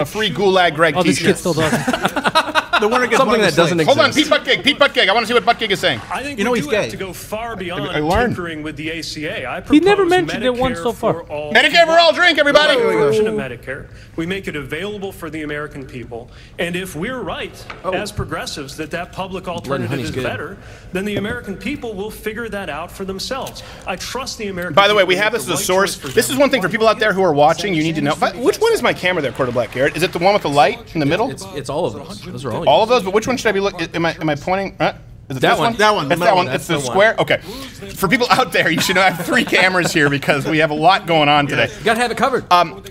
a free Gulag Greg t-shirt. Oh, this kid still does. The winner gets something that doesn't exist. Hold on, Pete Buttigieg. Pete Buttigieg. I want to see what Buttigieg is saying. I think you know he's gay. To go far beyond I, I tinkering with the A C A. I he never mentioned Medicare it once so far. For all Medicare for all. Drink, everybody. Version of Medicare. We make it available for the American people, and if we're right oh. as progressives that that public alternative is good. better, then the American people will figure that out for themselves. I trust the American. By the way, we have this as a right source. This is one thing for people out there who are watching. You need to know. But which one is my camera there, Quarterback Garrett? Is it the one with the light in the middle? It's, it's all of those. Those are all. All of those, but which one should I be looking? Am I, am I pointing? Huh? Is it that this one? one? That one. That's that one. That's it's the, the square. One. Okay. For people out there, you should know I have three cameras here because we have a lot going on today. You gotta have it covered. Um,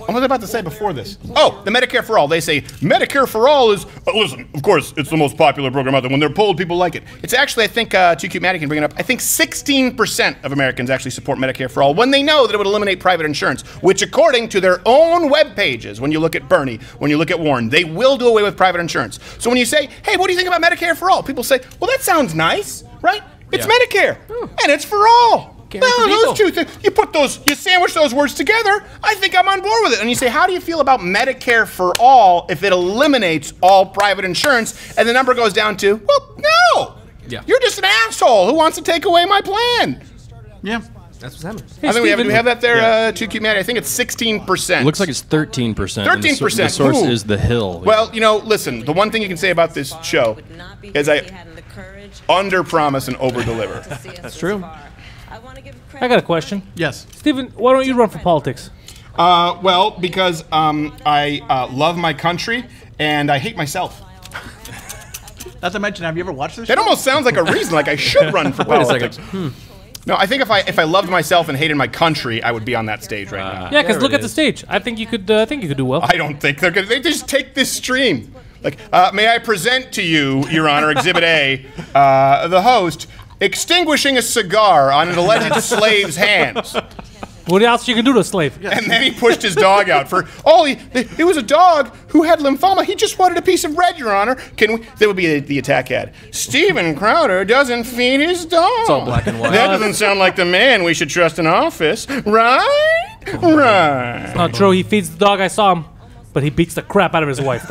what was I about to say before this? Oh, the Medicare for All. They say Medicare for All is. Uh, listen, of course, it's the most popular program out there. When they're polled, people like it. It's actually, I think, uh, Too Cute Maddie can bring it up. I think sixteen percent of Americans actually support Medicare for All when they know that it would eliminate private insurance, which, according to their own web pages, when you look at Bernie, when you look at Warren, they will do away with private insurance. So when you say, "Hey, what do you think about Medicare for All?" people say, "Well, that sounds nice, right? It's yeah. Medicare, oh. and it's for all. Care no, for those two things. You put those, you sandwich those words together. I think I'm on board with it. And you say, how do you feel about Medicare for all if it eliminates all private insurance? And the number goes down to, well, no. Yeah. You're just an asshole who wants to take away my plan. Yeah. That's what's happening. Hey, I think we have, we have that there, yeah. uh, two Q Matt. I think it's sixteen percent. It looks like it's thirteen percent. thirteen percent. The, so the source Ooh. is the Hill. Well, you know, listen, the one thing you can say about this show is I under-promise and over-deliver. That's true. I got a question. Yes. Stephen, why don't you run for politics? Uh, well, because um, I uh, love my country and I hate myself. Not to mention, have you ever watched this show? That almost sounds like a reason, like I should run for politics. Hmm. No, I think if I if I loved myself and hated my country, I would be on that stage right uh, now. Yeah, because look at the stage. I think you could. Uh, I think you could do well. I don't think they're gonna. They just take this stream. Like, uh, may I present to you, Your Honor, Exhibit A, uh, the host extinguishing a cigar on an alleged slave's hands. What else you can do to a slave? Yes. And then he pushed his dog out for all he. It was a dog who had lymphoma. He just wanted a piece of bread, Your Honor. Can we? That would be a, the attack ad. Steven Crowder doesn't feed his dog. It's all black and white. That doesn't sound like the man we should trust in office, right? Right. It's not true. He feeds the dog. I saw him, but he beats the crap out of his wife.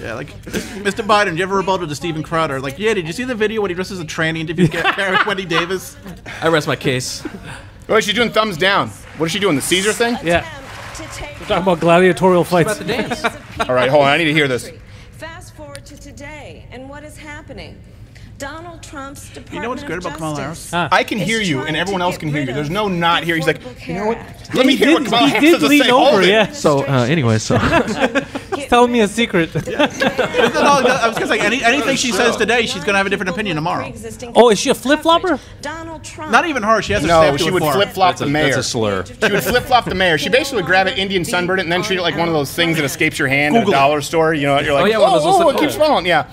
Yeah, like Mister Biden, you ever rebutted to Steven Crowder? Like, yeah, did you see the video when he dresses a tranny and interviews Wendy Davis? I rest my case. Oh, she's doing thumbs down. What is she doing? The Caesar thing? Yeah. We're talking about gladiatorial fights. About the dance. All right, hold on. I need to hear this. Fast forward to today and what is happening. Donald Trump's Department of Justice. You know what's good about Kamala Harris? Huh. I can hear you, and everyone else can hear you. There's no not here. He's like, you know what? Let yeah, me hear did, what Kamala Harris has to say. Over, yeah. So, uh, anyway, so. He's telling me a secret. Yeah. I was going to say, any, anything she says today, she's going to have a different opinion tomorrow. Oh, is she a flip-flopper? Not even her. She has a No, she would flip-flop the mayor. That's a slur. She would flip-flop the mayor. She basically would grab an Indian sunburn and then treat it like one of those things that escapes your hand at a dollar store. You know, you're like, oh, it keeps falling. Yeah.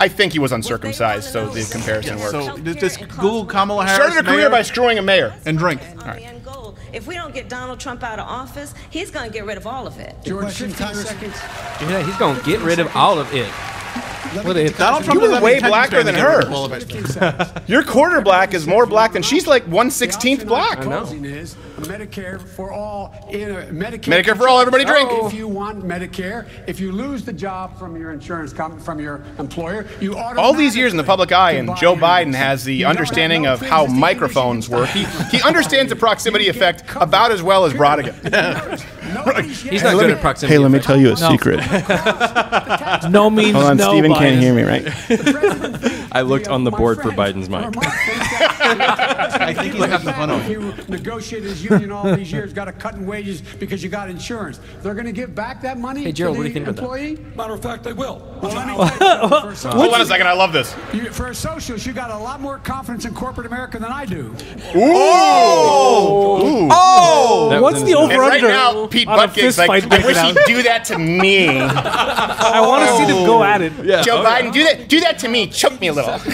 I think he was uncircumcised, so the comparison works. So just Google Kamala Harris. Started a career by screwing a mayor and drink. All right. If we don't get Donald Trump out of office, he's going to get rid of all of it. George, fifteen seconds. Yeah, he's going to get rid of all of it. Donald Trump is way blacker than her. Your quarter black is more black than she's like one sixteenth black. I know. Medicare for all. Medicare for all. Everybody drink. If you want Medicare, if you lose the job from your insurance company, from your employer, you automatically. All these years in the public eye, and Joe Biden has the understanding of how microphones work. He he understands the proximity effect about as well as Brodigan. He's not good at proximity. Hey, let me tell you a secret. No means no. Hold on, Stephen can't hear me, right? I looked on the board for Biden's mic. I think he's having fun on it. You negotiated his union all these years, got a cut in wages because you got insurance. They're going to give back that money. Hey, Gerald, what do you think about that? Matter of fact, they will. Hold on a second. I love this. For a socialist, you got a lot more confidence in corporate America than I do. Ooh! Oh! What's the over-under? Now, Pete Buttigieg's like, I wish he'd do that to me. oh. I want to see them go at it. Yeah. Joe oh, Biden, yeah. do that, do that to me. Choke me a little. Rough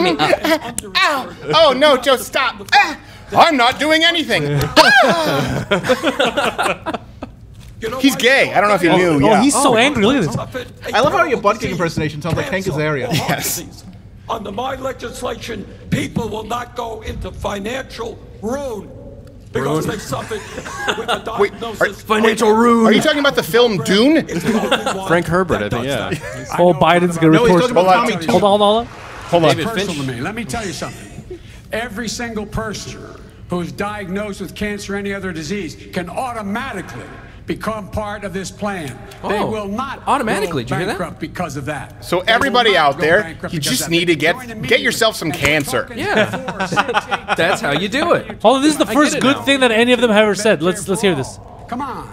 me up. Ow. Oh no, Joe, stop! Ah, I'm not doing anything. Ah. He's gay. I don't know if you oh, knew. Oh, yeah. He's so oh, angry. Look at this. I love how your Buttigieg impersonation sounds like Hank Azaria. Yes. Under my legislation, people will not go into financial ruin. Because they suffered with a diagnosis. Wait, are, financial ruin. Are you talking about the film Dune? Frank Herbert, I think, yeah. Oh, Biden's going to report. No, hold on, hold on. Hold on. Personal to me. Let me tell you something. Every single person who's diagnosed with cancer or any other disease can automatically become part of this plan. Oh, they will not automatically go bankrupt. Did you hear that? Because of that. So they everybody out there, you just need to get get yourself some cancer. Yeah, that's how you do it. Oh, this is the first good now. thing that any of them have ever said. Let's let's hear this. Come on.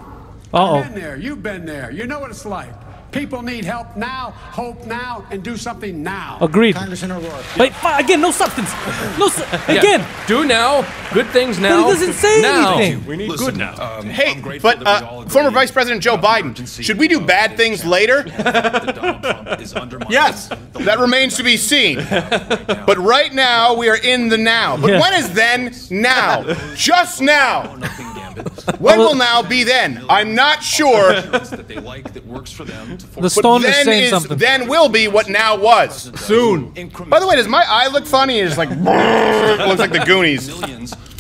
Uh-oh. I've been there. You've been there. You know what it's like. People need help now, hope now, and do something now. Agreed. Congressman O'Rourke. Wait, again, no substance. No su yeah. Again. Do now. Good things now. But he doesn't say now. anything. We need Listen, good now. Um, hey, but uh, former Vice President Joe Biden, should we do bad things later? Yes. That remains to be seen. But right now, we are in the now. But yeah. when is then? Now. Just now. When will now be then? I'm not sure. That they like, that works for them. The stone is saying something. Then will be what now was. Soon. By the way, does my eye look funny? It's like looks like the Goonies.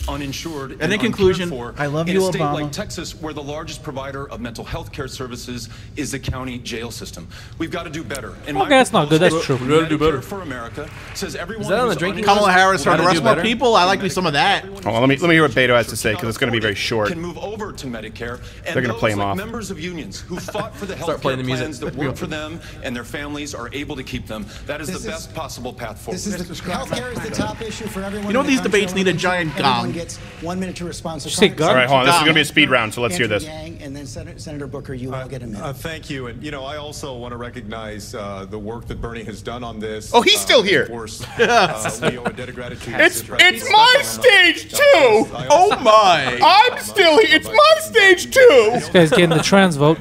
Uninsured and, and in conclusion, for, I love in you, a state Obama. Like Texas, where the largest provider of mental health care services is the county jail system. We've got to do better. And okay, that's not good. That's true. We've got to do better. For America, says everyone. Is that on the drinking? Kamala Harris or the rest more people? I like me some of that. Oh, let me let me hear what Beto has to say because it's going to be very short. Can move over to Medicare. And they're going to play him like off. Members of unions who fought for the health care plans that work for them and their families are able to keep them. That is this the best is, possible path forward. This is the healthcare is the top issue for everyone. You know these debates need a giant gong. Gets one minute to respond. So all right, hold on. This is going to be a speed round, so let's Andrew hear this. Yang, and then Sen Senator Booker, you uh, will get a minute. Uh, thank you, and you know, I also want to recognize uh, the work that Bernie has done on this. Oh, he's uh, still here. Of course, uh, we owe a debt of gratitude. It's it's my stage too. Oh my! I'm still here. It's my stage too. This guy's getting the trans vote.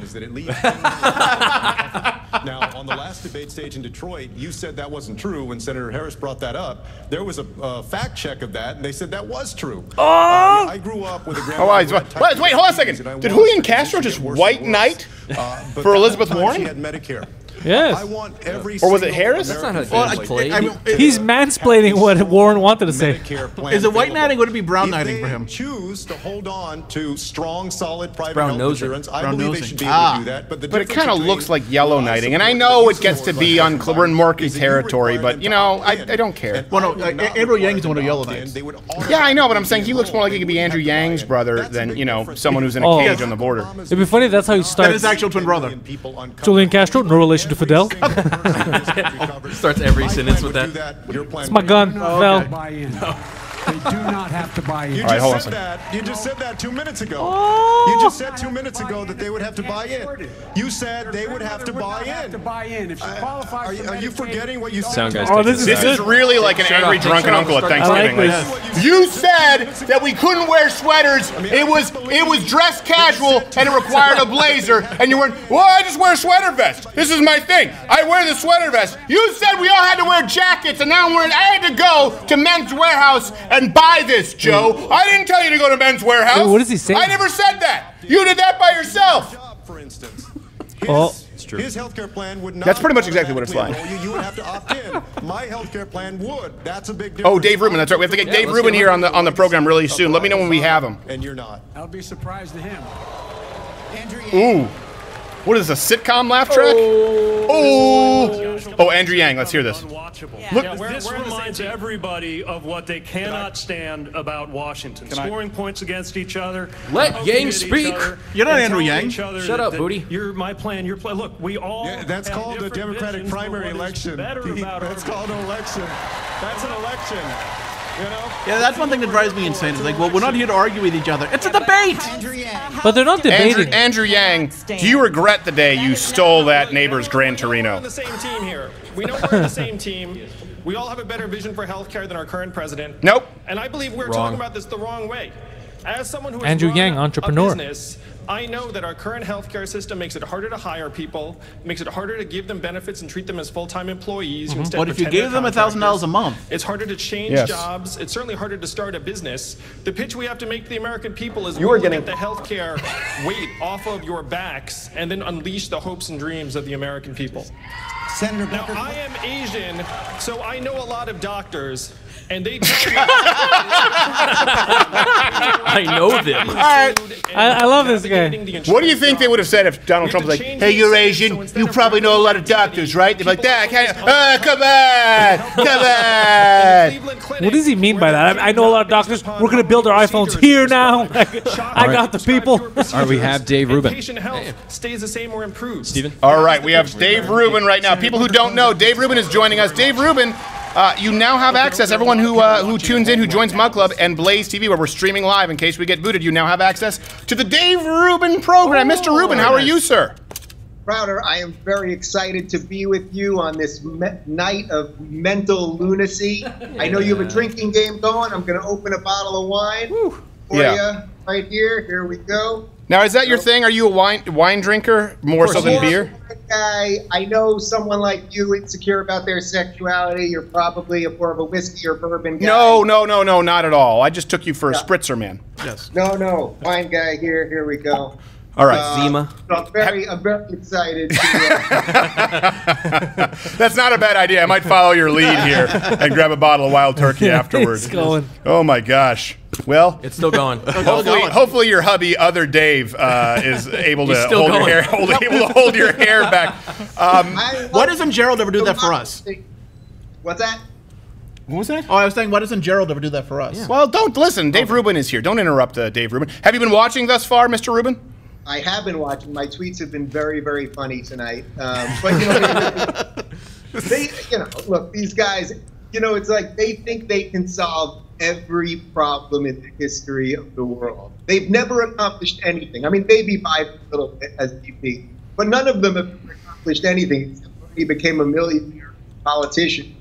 Now, on the last debate stage in Detroit, you said that wasn't true. When Senator Harris brought that up, there was a uh, fact check of that, and they said that was true. Oh! Uh, I grew up with a grandma. Oh, wait, wait, wait, hold on a second. Did Julian Castro just white knight uh, for Elizabeth Warren? She had Medicare. Yes. I want every or was it Harris? That's not how well, played. I mean, he's uh, mansplaining what Warren wanted to say. Is it white knighting? Would it be brown knighting for him? Choose to hold on to strong, solid private brown health insurance. I brown believe nosing. They should be able ah. to do that. But, the but it kind of looks like yellow knighting, and I know it gets to be on we're in murky territory, but you know I, I don't care. Well, no, Andrew Yang is one of yellow knights. Yeah, I know, but I'm saying he looks more like he could be Andrew Yang's brother than you know someone who's in a cage on the border. It'd be funny if that's how he starts. That is actual twin brother. Julian Castro, no relation. To Fidel starts every sentence with that. that it's my gun, Fidel. They do not have to buy in. You just right, said that. You just said that two minutes ago. Oh. You just said two minutes ago that they would have to buy in. You said they would have to buy in. To buy in. If you qualify, are you, are you forgetting what you said? Oh, this is this is really like an angry drunken uncle at Thanksgiving. Like you said that we couldn't wear sweaters. It was it was dress casual and it required a blazer. And you went, well, I just wear a sweater vest. This is my thing. I wear the sweater vest. You said we all had to wear jackets, and now I'm wearing. I had to go to Men's Warehouse. And buy this, Joe. Dude. I didn't tell you to go to Men's Warehouse. Dude, what is he saying? I never said that. You did that by yourself. For instance, oh. His healthcare plan would not. That's pretty much exactly what it's like. You would have to opt in. My healthcare plan would. That's a big difference. Oh, Dave Rubin. That's right. We have to get yeah, Dave Rubin here on the on the program really soon. Let me know when we have him. And you're not. I'll be surprised to him. Andrew Yang. Ooh. What is this, a sitcom laugh track? Oh. Oh. Oh, Andrew Yang. Let's hear this. Yeah. Look, yeah, where, this where reminds everybody of what they cannot stand about Washington. Can Scoring I? points against each other. Let Yang speak. You're not Andrew Yang. Shut up, booty. You're my plan. Your plan. Look, we all. Yeah, that's called a Democratic primary election. That's called an election. That's an election. You know? Yeah, that's one thing that drives me insane. It's like, well, we're not here to argue with each other. It's a debate! But they're not debating. Andrew, Andrew Yang, do you regret the day you stole that neighbor's Gran Torino? We're on the same team here. We know we're on the same team. We all have a better vision for healthcare than our current president. Nope. And I believe we're wrong. talking about this the wrong way. As someone who is Andrew Yang, entrepreneur. Business, I know that our current healthcare system makes it harder to hire people, makes it harder to give them benefits and treat them as full-time employees. Mm-hmm. But if you gave them a thousand dollars a month? It's harder to change yes. jobs. It's certainly harder to start a business. The pitch we have to make to the American people is you we are getting... get the healthcare weight off of your backs and then unleash the hopes and dreams of the American people. Senator Booker. Now, I am Asian, so I know a lot of doctors. And they tell me I know them. All right. I, I love this guy. What do you think they would have said if Donald Trump was like, hey, you're Asian, so you probably know a lot of doctors, right? They're like, that kind of, oh, come on, come on. What does he mean by that? I, I know a lot of doctors. We're going to build our iPhones here now. I got the people. All right, we have Dave Rubin. Patient health stays the same or improves. Steven? All right, we have Dave Rubin right now. People who don't know, Dave Rubin is joining us. Dave Rubin. Uh, you now have access. Everyone who uh, who tunes in, who joins Mug Club and Blaze T V, where we're streaming live in case we get booted, you now have access to the Dave Rubin program. Oh, Mister Rubin, how are you, sir? Crowder, I am very excited to be with you on this night of mental lunacy. Yeah. I know you have a drinking game going. I'm going to open a bottle of wine Woo. for yeah. you right here. Here we go. Now, is that your thing? Are you a wine wine drinker more so than beer? guy. I know someone like you, insecure about their sexuality. You're probably a, more of a whiskey or bourbon guy. No, no, no, no, not at all. I just took you for yeah. a spritzer, man. Yes. No, no, wine guy here. Here we go. All right, uh, Zima. So I'm very, I'm very excited. To, uh, that's not a bad idea. I might follow your lead here and grab a bottle of wild turkey afterwards. It's going. Oh my gosh. Well, it's still going. Hopefully, still going. hopefully your hubby, other Dave, uh, is able to hold going. your hair, hold, able to hold your hair back. Um, why doesn't Gerald ever do that for us? What's that? What was that? Oh, I was saying, why doesn't Gerald ever do that for us? Yeah. Well, don't listen. Dave Rubin is here. Don't interrupt uh, Dave Rubin. Have you been watching thus far, Mister Rubin? I have been watching. My tweets have been very, very funny tonight. Um, but you know, they, they, you know, look, these guys, you know, it's like they think they can solve every problem in the history of the world. They've never accomplished anything. I mean, maybe by a little bit as D P, but none of them have accomplished anything. Except he became a millionaire politician,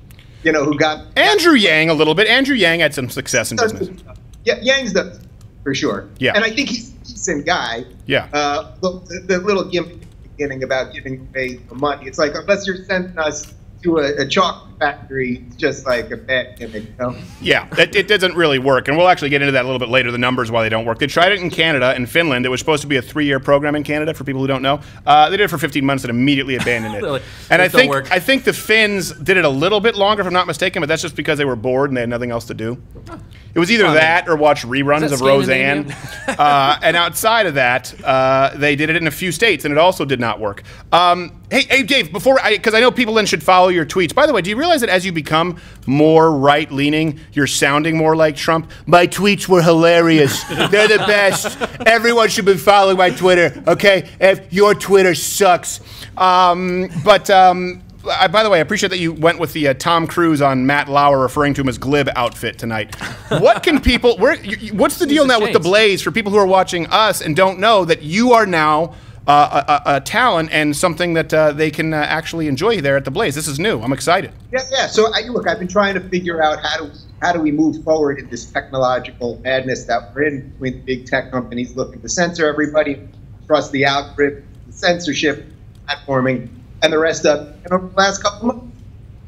you know, who got Andrew Yang a little bit. Andrew Yang had some success in business. Yeah, Yang's done for sure. Yeah, and I think he's. Decent guy. Yeah. Uh, the, the little gimmick at the beginning about giving away the money. It's like, unless you're sending us to a, a chocolate factory, it's just like a bad gimmick. You know? Yeah, it, it doesn't really work. And we'll actually get into that a little bit later, the numbers, why they don't work. They tried it in Canada and Finland. It was supposed to be a three-year program in Canada, for people who don't know. Uh, they did it for fifteen months and immediately abandoned it. Really? And it I think work. I think the Finns did it a little bit longer, if I'm not mistaken, but that's just because they were bored and they had nothing else to do. Huh. It was either that or watch reruns of Roseanne. uh, and outside of that, uh, they did it in a few states, and it also did not work. Um, hey, hey, Dave, before I, because I know people then should follow your tweets. By the way, do you realize that as you become more right-leaning, you're sounding more like Trump? My tweets were hilarious. They're the best. Everyone should be following my Twitter, okay? If your Twitter sucks. Um, but... Um, I, by the way, I appreciate that you went with the uh, Tom Cruise on Matt Lauer referring to him as glib outfit tonight. What can people, where, you, what's the deal now with the Blaze for people who are watching us and don't know that you are now uh, a, a talent and something that uh, they can uh, actually enjoy there at the Blaze? This is new. I'm excited. Yeah, yeah. So I, look, I've been trying to figure out how do, how do we move forward in this technological madness that we're in between big tech companies looking to censor everybody, trust the algorithm, the censorship, platforming. And the rest of it. And over the last couple of months,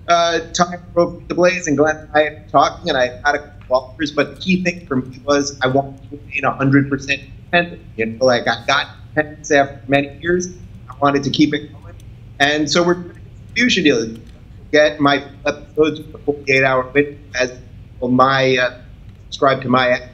uh, time broke the Blaze, and Glenn and I have been talking, and I had a couple of offers, but the key thing for me was I wanted to remain one hundred percent independent. You know, like I got independence after many years. I wanted to keep it going. And so we're doing a distribution deal. Get my episodes with a forty-eight hour window as well, my uh, subscribe to my app.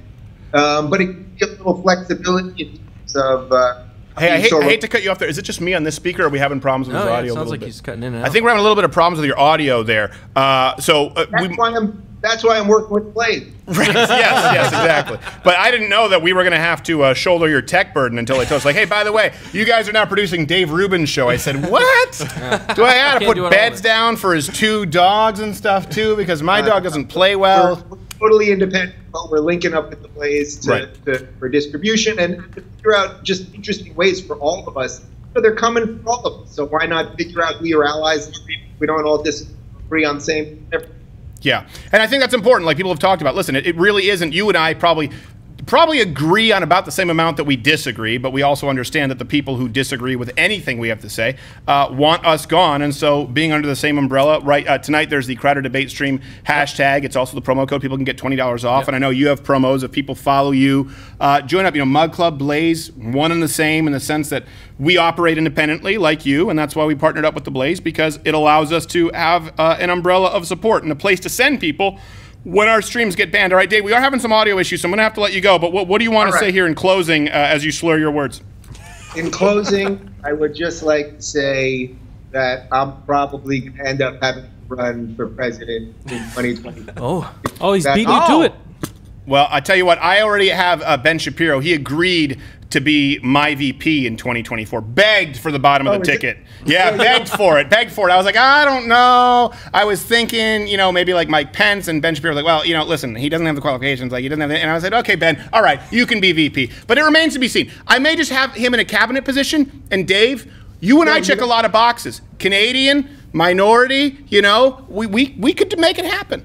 Um, but it gives you a little flexibility in terms of. Uh, Hey, I hate, I hate to cut you off there. Is it just me on this speaker, or are we having problems with oh, his yeah, audio? It sounds a like bit? He's cutting in and out. I think we're having a little bit of problems with your audio there. Uh, so uh, that's, we, why I'm, that's why I'm working with Blade. Right. Yes, yes, exactly. But I didn't know that we were going to have to uh, shoulder your tech burden until they told us, like, hey, by the way, you guys are now producing Dave Rubin's show. I said, what? Yeah. Do I have to put beds down for his two dogs and stuff, too, because my uh, dog doesn't play well? We're, we're totally independent, but we're linking up with the Blaze to, right. to, for distribution and to figure out just interesting ways for all of us. So they're coming for all of us, so why not figure out who your allies are? We don't all disagree on the same. Yeah, and I think that's important, like people have talked about. Listen, it, it really isn't. You and I probably probably agree on about the same amount that we disagree, but we also understand that the people who disagree with anything we have to say uh, want us gone, and so being under the same umbrella, right, uh, tonight there's the Crowder Debate Stream hashtag. It's also the promo code. People can get twenty dollars off, yep. And I know you have promos if people follow you. Uh, join up, you know, Mug Club, Blaze, one and the same in the sense that we operate independently like you, and that's why we partnered up with the Blaze, because it allows us to have uh, an umbrella of support and a place to send people when our streams get banned. All right, Dave, we are having some audio issues, so I'm going to have to let you go. But what, what do you want All to right. say here in closing uh, as you slur your words? In closing, I would just like to say that I'm probably going to end up having to run for president in twenty twenty. Oh, oh he's that, beating you oh. to it. Well, I tell you what, I already have uh, Ben Shapiro. He agreed to be my V P in twenty twenty-four. Begged for the bottom oh, of the ticket. It? Yeah, begged for it, begged for it. I was like, I don't know. I was thinking, you know, maybe like Mike Pence, and Ben Shapiro was like, well, you know, listen, he doesn't have the qualifications. Like, he doesn't have the, and I said, okay, Ben, all right, you can be V P. But it remains to be seen. I may just have him in a cabinet position, and Dave, you and I check a lot of boxes. Canadian, minority, you know, we, we, we could make it happen.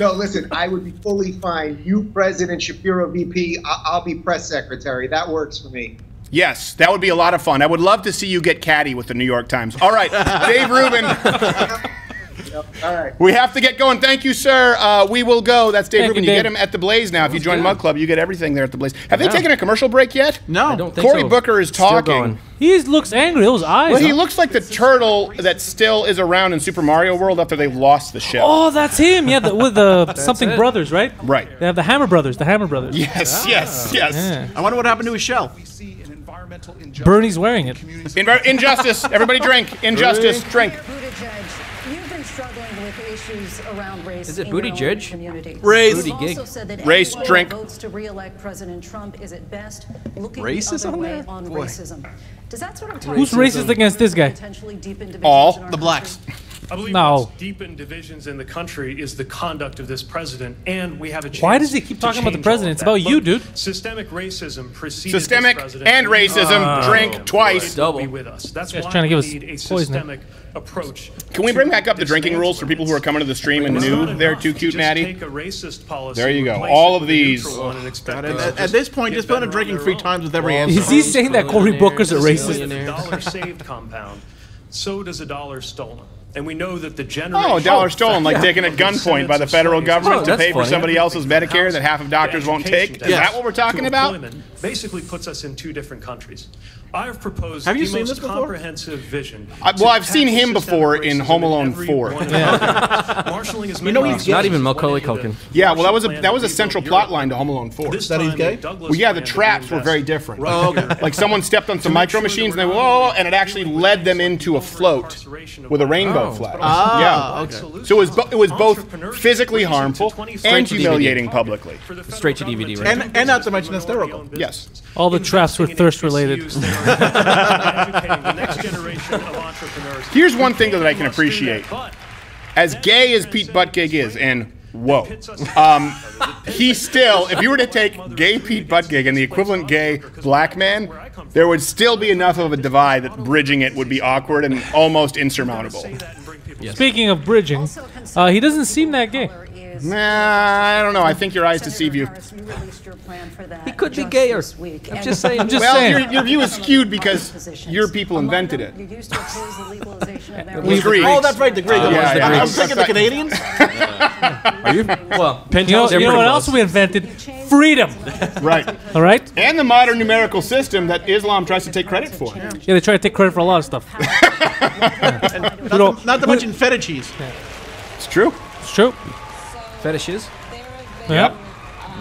No, listen, I would be fully fine. You, President Shapiro, V P, I'll be press secretary. That works for me. Yes, that would be a lot of fun. I would love to see you get catty with the New York Times. All right, Dave Rubin. Yep. All right. We have to get going. Thank you, sir. Uh, we will go. That's Dave Thank Rubin. You, Dave. You get him at the Blaze now. If That's you join good. Mug Club, you get everything there at the Blaze. Have yeah. they taken a commercial break yet? No. I don't think Cory so. Booker is talking. He looks angry. Those eyes. Well, he up. looks like the turtle that still is around in Super Mario World after they lost the ship. Oh, that's him. Yeah, the, with the something it. brothers, right? Right. They have the Hammer Brothers. The Hammer Brothers. Yes, ah. yes, yes. Yeah. I wonder what happened to his shell. Bernie's wearing it. Injustice. Everybody drink. Injustice. Drink. Struggling with issues around race. Is it Buttigieg? Community. Race. Booty gig. Also said that race. Drink. Votes to re-elect President Trump is at best looking the other way on racism. Does that sort of talk Who's racist against this guy? All the blacks. I believe no. what's deepened divisions in the country is the conduct of this president, and we have a chance. Why does he keep talking about the president? It's about you, dude. Systemic racism precedes Systemic this and racism uh, drink twice. Double. Be with us. That's why we need a systemic approach. Can we bring back up the drinking rules for people who are coming to the stream and new? They're too cute, Maddie. Take a racist policy, there you go. All of these. Oh. God, at, at, at this point, just put a drinking three times with every answer. Is he saying that Cory Booker's a racist? Dollar saved compound. So does a dollar stolen. And we know that the generation... Oh, a dollar stolen, like yeah. taken at gunpoint by the federal government oh, to pay funny. for somebody else's Medicare that half of doctors won't take. Yes. Is that what we're talking about? Basically puts us in two different countries. I've proposed Have you the seen most this before? comprehensive vision. I, well, I've seen him before in Home Alone four. Marshalling is you know he's not even Macaulay Culkin. Yeah, well, that was a that was a central plot line to Home Alone four. This that he's gay? Well, yeah, the traps were very different. Oh, okay. Like someone stepped on some micro machines and they whoa, and it actually led them into a float with a rainbow flag. Ah, okay. So it was it was both physically harmful and humiliating publicly. Straight to D V D, right? And and not so much hysterical. Yes. All the traps were thirst related. Here's one thing that I can appreciate. As gay as Pete Buttigieg is, and whoa, um, he still, if you were to take gay Pete Buttigieg and the equivalent gay black man, there would still be enough of a divide that bridging it would be awkward and almost insurmountable. Yes. Speaking of bridging, uh, he doesn't seem that gay. Nah, I don't know. I think your eyes deceive you. He could be gayer. I'm just saying. I'm just well, saying. Your, your view is skewed because your people invented it. We agree. Oh, that's right. The Greeks. Uh, yeah, yeah, I'm thinking the Canadians. Are you? Well, you know, you know what else we invented? Freedom. Right. All right. And the modern numerical system that Islam tries to take credit for. Yeah, they try to take credit for a lot of stuff. Not that much in feta cheese. It's true. It's true. Fetishes? Yep. Mm.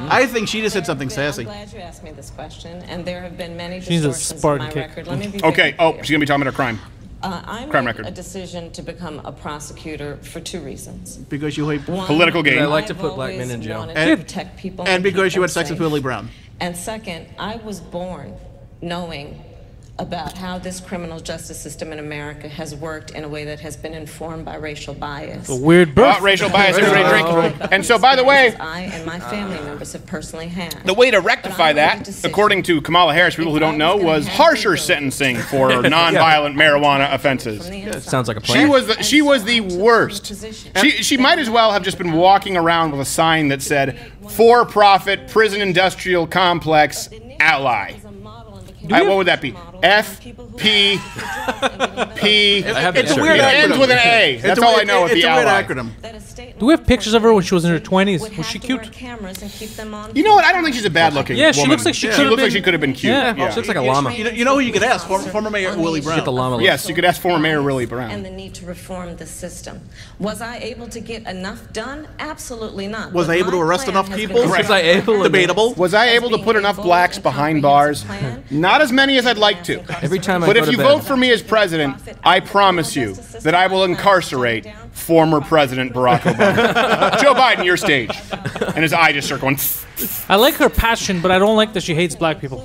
I think she just said something sassy. I'm glad you asked me this question, and there have been many distortions in my record. Let me be okay, oh, she's going to be talking about her crime. Uh, I crime made record. a decision to become a prosecutor for two reasons. Because you hate political gain. I like to put black men in jail. And, protect people and, and because you had sex with Willie Brown. And second, I was born knowing about how this criminal justice system in America has worked in a way that has been informed by racial bias. A weird birth. Oh, racial bias, everybody drink. Oh. And so, by the way, I and my family members have personally had. The way to rectify that, according to Kamala Harris, people who don't know, was harsher sentencing for nonviolent marijuana offenses. Yeah, sounds like a plan. She was the, she was the worst. She, she might as well have just been walking around with a sign that said, for-profit prison industrial complex ally. I, what would that be? F P P. It's a weird acronym. It ends with an A. That's all I know. It's a weird acronym. Do we have pictures of her when she was in her twenties? Was she cute? You know what? I don't think she's a bad looking woman. Yeah, she looks like she could have been cute. Yeah, she looks like a llama. You know who you could ask? Former Mayor Willie Brown. Yes, you could ask former Mayor Willie Brown. And the need to reform the system. Was I able to get enough done? Absolutely not. Was I able to arrest enough people? Was I able? Debatable. Was I able to put enough blacks behind bars? Not as many as I'd like to. Every time but I if you bed. vote for me as president, I promise you that I will incarcerate former President Barack Obama. Joe Biden, your stage. And his eye just circling. I like her passion, but I don't like that she hates black people.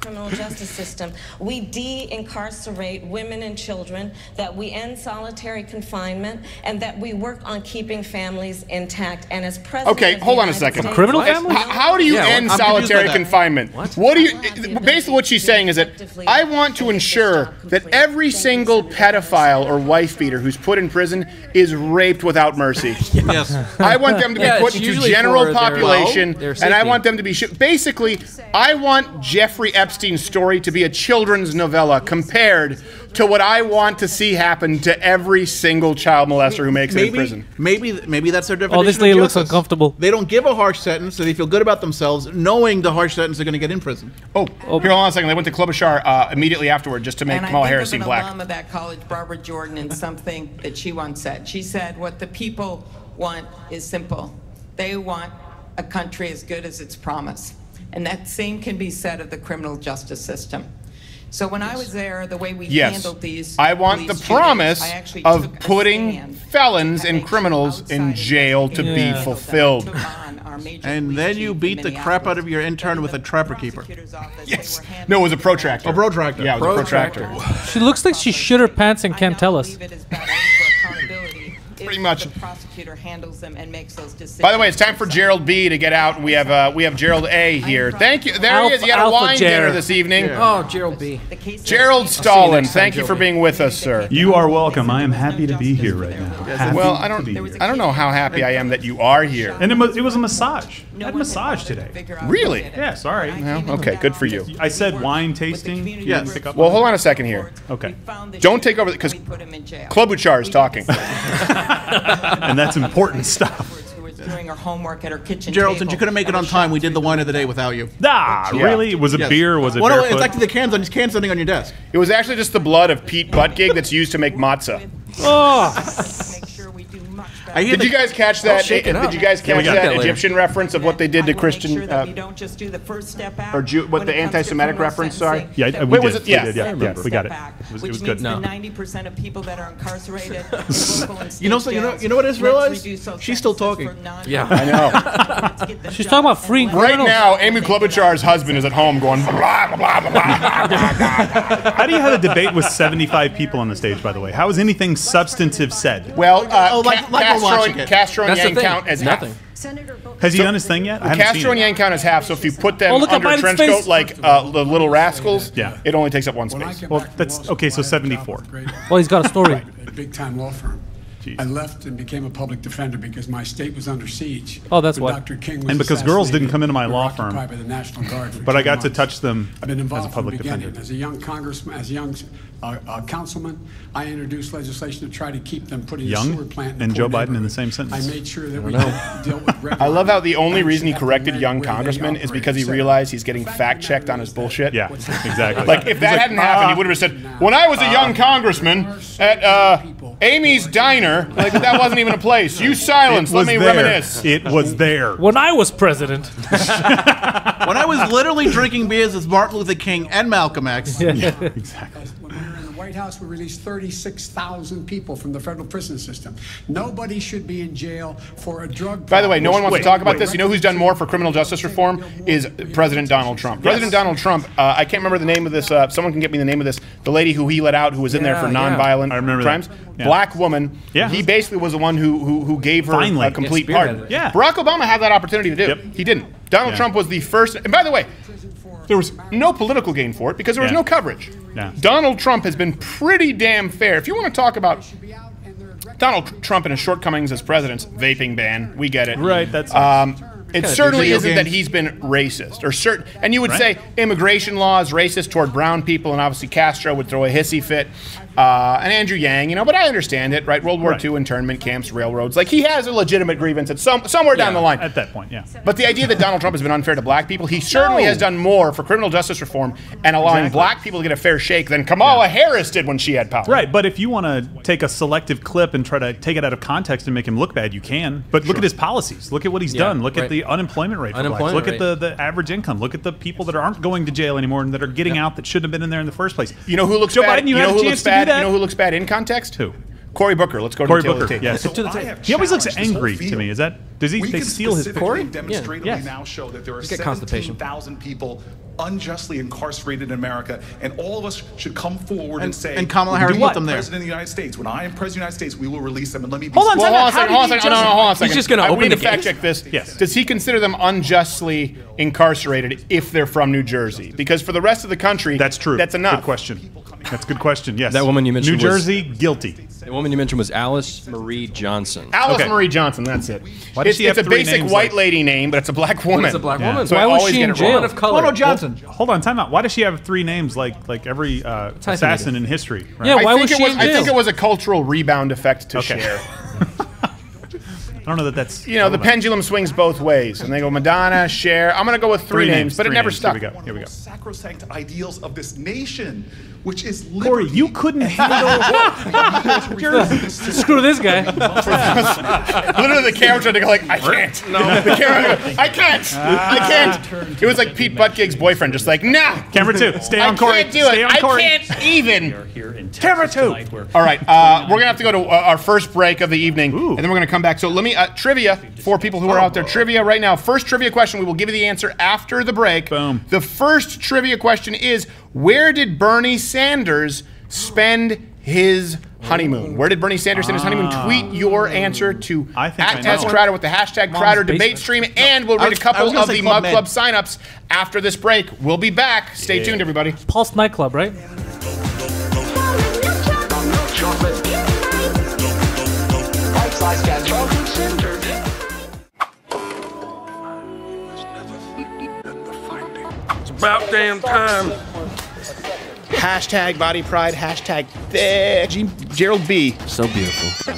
criminal justice system. We de-incarcerate women and children, that we end solitary confinement, and that we work on keeping families intact. And as president, okay, hold on a second. States, criminal families? How, how do you yeah, end well, solitary confinement? What? What do you? Basically, what she's saying is that I want to ensure that every single pedophile or wife beater who's put in prison is raped without mercy. Yes. I want them to be yeah, put into general population, their, their and I want them to be basically. I want Jeffrey Epstein's story to be a children's novella compared to what I want to see happen to every single child molester who makes maybe, it in prison. Maybe, maybe that's their definition. Oh, this lady looks uncomfortable. They don't give a harsh sentence, so they feel good about themselves, knowing the harsh sentence they're going to get in prison. Oh, oh, here, hold on a second. They went to Klobuchar uh, immediately afterward just to make Kamala Harris seem black. And I think of an alum of that college, Barbara Jordan, and something that she once said. She said, "What the people want is simple. They want a country as good as its promise." And that same can be said of the criminal justice system. So when I was there, the way we yes. handled these, I want the promise shootings, of putting felons and criminals in jail to yeah. be fulfilled. And then you beat the crap out of your intern with a trapper keeper. Yes. No, it was a protractor. A protractor. Yeah, it was a protractor. She looks like she shit her pants and can't tell us. Pretty much. The prosecutor handles them and makes those decisions. By the way, it's time for Gerald B to get out. We have uh, we have Gerald A here. Thank you. There Alpha, he is. He had a wine dinner this evening. Yeah. Oh, Gerald B. Gerald Stalin, you thank time, you for being with us, sir. You are welcome. I am happy to be here right now. Happy well, I don't I don't know how happy I am that you are here. And it, it was a massage. I had a massage today. Really? Yeah. Sorry. Well, okay. Good for you. I said wine tasting. Yes. Yeah. Well, hold on a second here. Okay. Don't take over because Klobuchar is talking. And that's important stuff. Doing our homework at our kitchen Geraldton, table, you couldn't make it on time. We did the wine of the day without you. Nah, yeah. really? Was it yes. beer? Was it well, barefoot? No, it's actually the cans on his can sitting on your desk. It was actually just the blood of Pete Buttigieg that's used to make matzah. Oh. I did, the, you guys catch that, did you guys catch yeah, that? Did you guys catch that Egyptian reference of what they did to Christian? Sure uh, don't just do the first step out or Jew, what the anti-Semitic reference? Sorry. Yeah, I, we Wait, did. Was it? Yeah, we did, yeah, yeah, yeah, we got it. It was, it was good. No. ninety percent of people that are incarcerated. You know, so you know, you know what I just realized? She's still talking. Yeah, I know. She's talking about free. Right now, Amy Klobuchar's husband is at home going blah blah blah blah blah. How do you have a debate with seventy-five people on the stage? By the way, how is anything substantive said? Well, like. Castro, Castro and Yang count as nothing. Half. Has he so, done his thing yet? I Castro and Yang count as half, so if you put them oh, under a trench coat like uh, the Little Rascals, yeah. it only takes up one space. Well, that's okay. So seventy-four. Well, he's got a story. A big-time law firm. Jeez. I left and became a public defender because my state was under siege. Oh, that's why. Doctor King was and because girls didn't come into my law firm, by the National Guard but I got months. to touch them I've been involved as a public from the beginning. defender. As a young congressman, as a young uh, uh, councilman, I introduced legislation to try to keep them putting young a sewer plant in and Joe Biden in the same sentence. I made sure that we dealt with regular I love how the only reason he corrected young congressmen is because he realized he's getting fact-checked on his bullshit. Yeah, exactly. Like, if that like, hadn't uh, happened, he would have said, when I was a young uh, congressman at uh, Amy's Diner, like that wasn't even a place. You silence. Let me there. reminisce. It was there. When I was president. When I was literally drinking beers with Martin Luther King and Malcolm X. Yeah, yeah. Exactly. When we were in the White House, we released thirty-six thousand people from the federal prison system. Nobody should be in jail for a drug. By the way, no one wants wait, to talk about wait. this. You know who's done more for criminal justice reform is President Donald Trump. Yes. President Donald Trump. Uh, I can't remember the name of this. Uh, someone can get me the name of this. The lady who he let out, who was in yeah, there for nonviolent yeah. crimes. Yeah. Black woman. Yeah. He basically was the one who who, who gave her Finally. a complete yes, pardon. Yeah. Barack Obama had that opportunity to do. Yep. He didn't. Donald yeah. Trump was the first. And by the way, there was no political gain for it because there was yeah. no coverage. Yeah. Donald Trump has been pretty damn fair. If you want to talk about Donald Trump and his shortcomings as president, vaping ban, we get it. Right. That's um, it. Certainly isn't games. that he's been racist or certain. And you would right? say immigration law is racist toward brown people, and obviously Castro would throw a hissy fit. Uh, and Andrew Yang, you know, but I understand it, right? World War right. two, internment camps, railroads. Like, he has a legitimate grievance at some somewhere yeah, down the line. At that point, yeah. But the idea that Donald Trump has been unfair to black people, he certainly no. has done more for criminal justice reform and allowing exactly. black people to get a fair shake than Kamala yeah. Harris did when she had power. Right, but if you want to take a selective clip and try to take it out of context and make him look bad, you can. But sure. look at his policies. Look at what he's yeah, done. Look right. at the unemployment rate for unemployment blacks. Rate. Look at the, the average income. Look at the people that aren't going to jail anymore and that are getting yeah. out that shouldn't have been in there in the first place. You know who looks Joe bad? Biden, you, you know who looks bad? You know who looks bad in context? Who? Cory Booker, let's go to Cory the Booker. Yeah, so to the table. He always looks angry to me. Is that? Does he? We they steal his Cory? Demonstrably yeah. yes. now show that there are seventeen thousand people unjustly incarcerated in America, and all of us should come forward and, and say, and Kamala Harris, put them there. President of the United States. When I am president of the United States, we will release them. And let me be hold on, well, hold on, second, hold on, second, no, no, hold on. Second. He's just going to open the gate. Fact check this. Yes. Does he consider them unjustly incarcerated if they're from New Jersey? Because for the rest of the country, that's true. That's enough. Good question. That's a good question. Yes. That woman you mentioned. New Jersey, was, guilty. The woman you mentioned was Alice Marie Johnson. Alice okay. Marie Johnson. That's it. Why does it's she have it's a basic white like, lady name, but it's a black woman. It's a black yeah. woman. So why I was she in jail? Of color. Well, no, Johnson. Well, hold on, time out. Why does she have three names like like every uh, assassin in history? Right? Yeah. Why I think was she? It was, in jail? I think it was a cultural rebound effect to okay. share. I don't know that that's. You know, the pendulum swings both ways, and they go Madonna, Cher. I'm gonna go with three, three names, names, but three it never names. Stuck. Here we go. Here we go. Sacrosanct ideals of this nation, which is liberty. Cory, you couldn't handle. Screw this guy. Literally, the camera tried to go like, I can't. No. The camera, goes, I can't. I can't. It was like Pete Buttigieg's boyfriend, just like, nah. Camera two, stay on Cory. I can't do it. I can't even. Camera two. All right, uh, we're gonna have to go to uh, our first break of the evening, Ooh. and then we're gonna come back. So let me. Uh, trivia for people who are out there. Trivia right now. First trivia question. We will give you the answer after the break. Boom. The first trivia question is, where did Bernie Sanders spend his honeymoon? Where did Bernie Sanders spend his honeymoon? Tweet your answer to at S Crowder with the hashtag Crowder Debate Stream, and we'll read a couple of the Mug Club signups after this break. We'll be back. Stay tuned, everybody. Pulse nightclub, right? It's about damn time. Hashtag body pride, hashtag th Gerald B. So beautiful.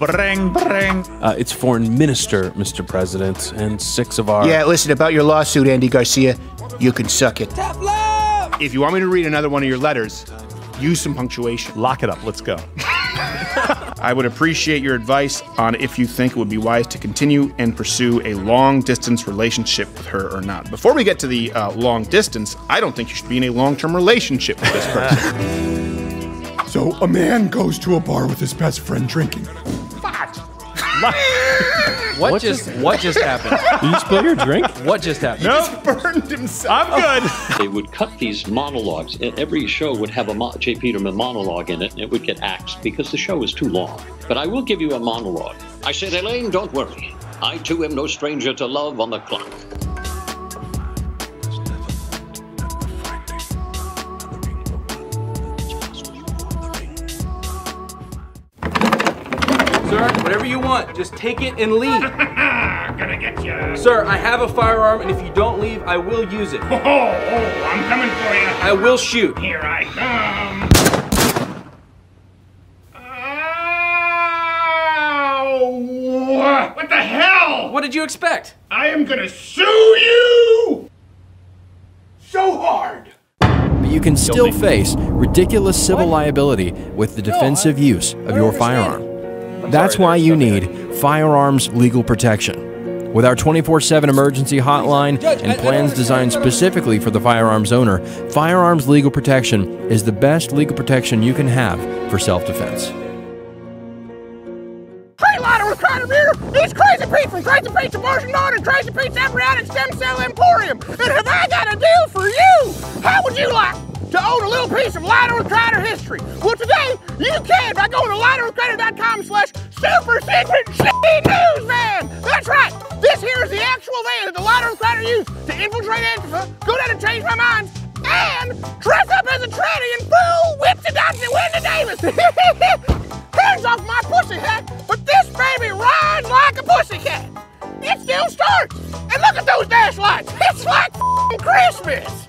Brang, brang. Uh, it's foreign minister, Mister President, and six of our... Yeah, listen, about your lawsuit, Andy Garcia, you can suck it. Tap love! If you want me to read another one of your letters, use some punctuation. Lock it up, let's go. I would appreciate your advice on if you think it would be wise to continue and pursue a long-distance relationship with her or not. Before we get to the uh, long distance, I don't think you should be in a long-term relationship with this person. So a man goes to a bar with his best friend drinking. What? What, what just What just happened? Did you spill your drink? What just happened? No, nope. Burned himself. I'm good. They would cut these monologues. Every show would have a Jay Peterman monologue in it, and it would get axed because the show is too long. But I will give you a monologue. I said, Elaine, don't worry. I, too, am no stranger to love on the clock. Sir, whatever you want, just take it and leave. Gonna get you. Sir, I have a firearm, and if you don't leave, I will use it. Oh, oh, oh, I'm coming for you. I will shoot. Here I come. Oh, what the hell? What did you expect? I am gonna sue you so hard. You can still face ridiculous civil what? liability with the defensive no, I, use of your firearm. I'm That's sorry, why you need here. firearms legal protection. With our twenty-four seven emergency hotline Judge, and I, plans I designed specifically for the firearms owner, firearms legal protection is the best legal protection you can have for self-defense. Trey Liner with Crowder Beer! He's Crazy Pete from Crazy Pete's Abortion Lawn and Crazy Pete's Apparatus and Stem Cell Emporium! And have I got a deal for you? How would you like to own a little piece of Liner with Crowder history? Well, today, you can by going to linerwithcrowder.com slash super secret news van. That's right. This here is the actual van that the Liner with Crowder used to infiltrate Antifa, go down and change my mind, and dress up as a tranny and fool with the Doctor Wendy Davis. Hands off my pussy hat, but this baby rides like a pussycat. It still starts. And look at those dash lights. It's like Christmas.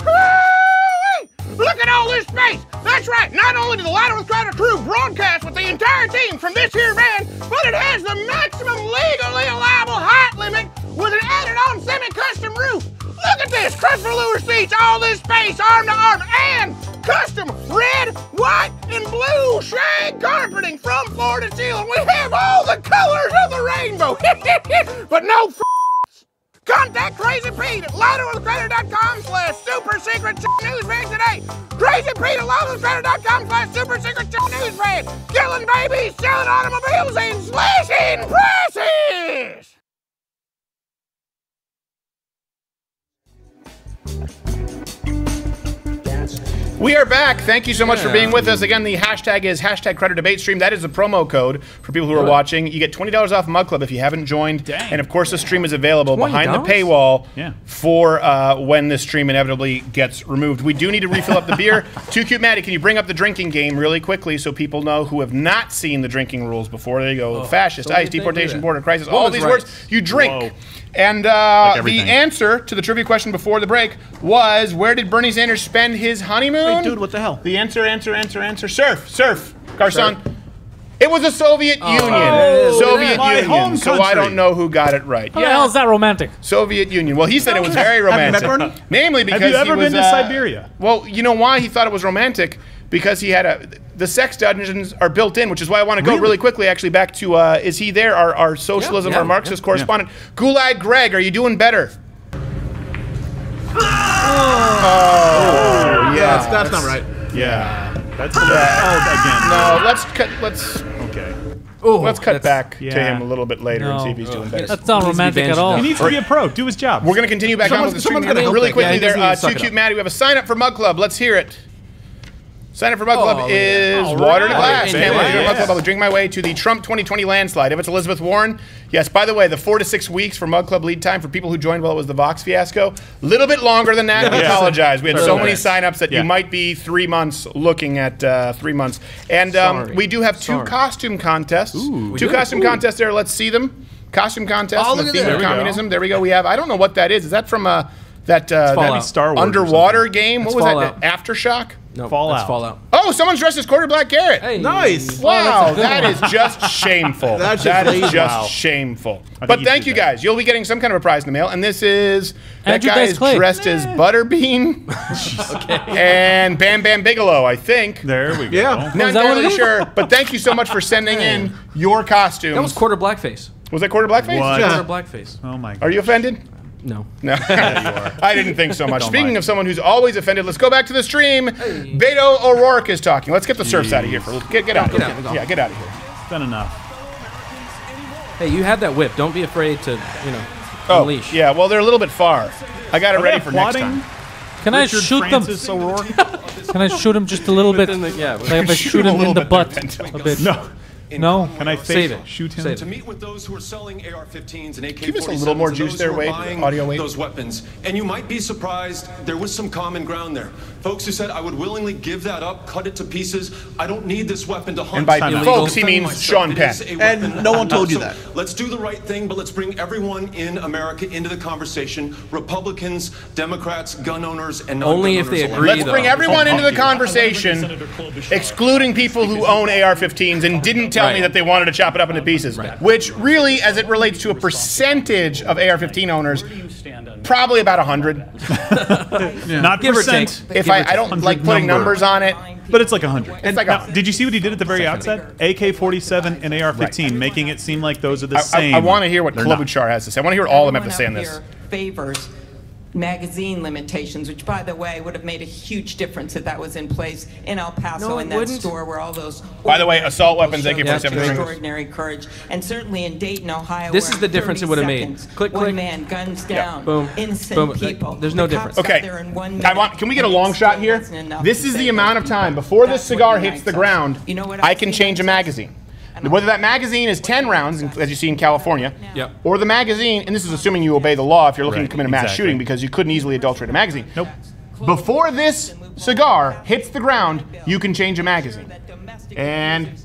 Look at all this space! That's right, not only did the Liner with Crowder crew broadcast with the entire team from this here van, but it has the maximum legally allowable height limit with an added-on semi-custom roof. Look at this, crushed for lure seats, all this space, arm to arm, and custom red, white, and blue shag carpeting from floor to ceiling. We have all the colors of the rainbow, but no f***. Contact Crazy Pete at linerwithcrowder.com slash super secret news van today. Crazy Pete at linerwithcrowder.com slash super secret news Babies red, killing babies, selling automobiles, and slashing prices! We are back. Thank you so much yeah. for being with us. Again, the hashtag is hashtag CrowderDebateStream. That is the promo code for people who are watching. You get twenty dollars off Mug Club if you haven't joined. Dang. And, of course, the stream is available twenty dollars behind the paywall yeah. for uh, when this stream inevitably gets removed. We do need to refill up the beer. Too Cute Maddie, can you bring up the drinking game really quickly so people know who have not seen the drinking rules before? There you go. Oh, Fascist, so ice, deportation, border crisis, all these rights. Words. You drink. Whoa. And uh, like the answer to the trivia question before the break was, where did Bernie Sanders spend his honeymoon? Hey, dude, what the hell? The answer, answer, answer, answer. Surf, surf, Garcon. Surf. It was the Soviet oh, Union. Oh, Soviet my Union. Home so I don't know who got it right. How yeah. the hell is that romantic? Soviet Union. Well, he said it was very romantic. Have you met Bernie? Namely because he was... Have you ever been to uh, Siberia? Well, you know why he thought it was romantic? Because he had a... The sex dungeons are built in, which is why I want to go really, really quickly, actually, back to uh, is he there? Our, our socialism, yeah, yeah, our Marxist yeah, correspondent, yeah. Gulad Greg. Are you doing better? Oh, oh yeah, that's, that's, that's not right. Yeah, that's yeah. Oh, again. No, let's cut. Let's okay. Ooh, let's cut back yeah. to him a little bit later no, and see if he's doing better. That's not romantic at all. He needs to be a pro. Do his job. We're gonna continue back someone's, on with the stream really, really quickly. Yeah, there, uh, Too Cute Maddie. We have a sign up for Mug Club. Let's hear it. Sign up for Mug Club oh, is yeah. water to glass. Can't yeah. yeah. Mug Club. I'll drink my way to the Trump twenty twenty landslide. If it's Elizabeth Warren, yes. By the way, the four to six weeks for Mug Club lead time for people who joined while it was the Vox fiasco, a little bit longer than that. I yeah. apologize. We had so many signups that yeah. you might be three months looking at uh, three months. And um, we do have two Sorry. costume contests. Ooh, two do? costume Ooh. contests there. Let's see them. Costume contest. Oh, the theme there. of there communism. Go. There we go. We have. I don't know what that is. Is that from uh, that, uh, that Star Wars underwater game? That's what was Fallout. that? Aftershock. No, Fallout. Fallout. Oh, someone's dressed as Quarter Black Garrett. Hey. Nice. Wow, oh, that is just shameful. That's just that is just wow. shameful. But you thank you guys. That. You'll be getting some kind of a prize in the mail. And this is that Andrew guy is Clay. dressed yeah. as Butterbean. Okay. And Bam Bam Bigelow, I think. There we go. Yeah. Not really sure. But thank you so much for sending in your costumes. That was Quarter Blackface. Was that Quarter Blackface? What? Yeah. Quarter Blackface. Oh my God. Are you offended? No. No. Yeah, I didn't think so much. Don't Speaking mind. of someone who's always offended, let's go back to the stream. Hey. Beto O'Rourke is talking. Let's get the Jeez. surfs out of here. For, get, get out of here. Out. Yeah, get out of here. It's done enough. Hey, you had that whip. Don't be afraid to, you know, oh, unleash. Yeah, well, they're a little bit far. I got it Are ready for next time. Can Richard I shoot Francis them? O'Rourke? Can I shoot him just a little bit? The, yeah, like if I shoot, shoot him in the butt a bit. No. No. Can I face it? Shoot him. Save to meet with those who are selling A R fifteens and A K forty-sevens. Give us a little more juice there, Wade. Audio weight. Those weapons, and you might be surprised. There was some common ground there. Folks who said, "I would willingly give that up, cut it to pieces. I don't need this weapon to hunt." And by folks, he means Sean Penn. And no one told you that. Let's do the right thing, but let's bring everyone in America into the conversation: Republicans, Democrats, gun owners, and non-gun owners. Only if they agree. Let's bring everyone into the conversation, excluding people who own A R fifteens and didn't tell. Right. me that they wanted to chop it up into pieces, right. which really, as it relates to a percentage of A R fifteen owners, probably about one hundred. yeah. Not Give percent. If I, I don't like putting number. numbers on it. But it's like one hundred. It's and like now, a, did you see what he did at the very outset? A K forty-seven and A R fifteen, right. making it seem like those are the I, same. I, I want to hear what Klobuchar has to say. I want to hear what all of them have to say in this. Favors magazine limitations, which, by the way, would have made a huge difference if that was in place in El Paso no, in that wouldn't. store where all those. By the way, assault weapons, they give us extraordinary courage, and certainly in Dayton, Ohio. This is the difference it would have made. Click, click. One man, guns down, yeah. boom, innocent boom. people. There's no the difference. Okay, there in one I want. Can we get a long shot here? This is the amount of time before this cigar hits the ground. You know what? I can change a magazine. Whether that magazine is ten rounds, as you see in California, yep. or the magazine, and this is assuming you obey the law if you're looking right, to commit a mass exactly. shooting, because you couldn't easily adulterate a magazine. Nope. Before this cigar hits the ground, you can change a magazine. And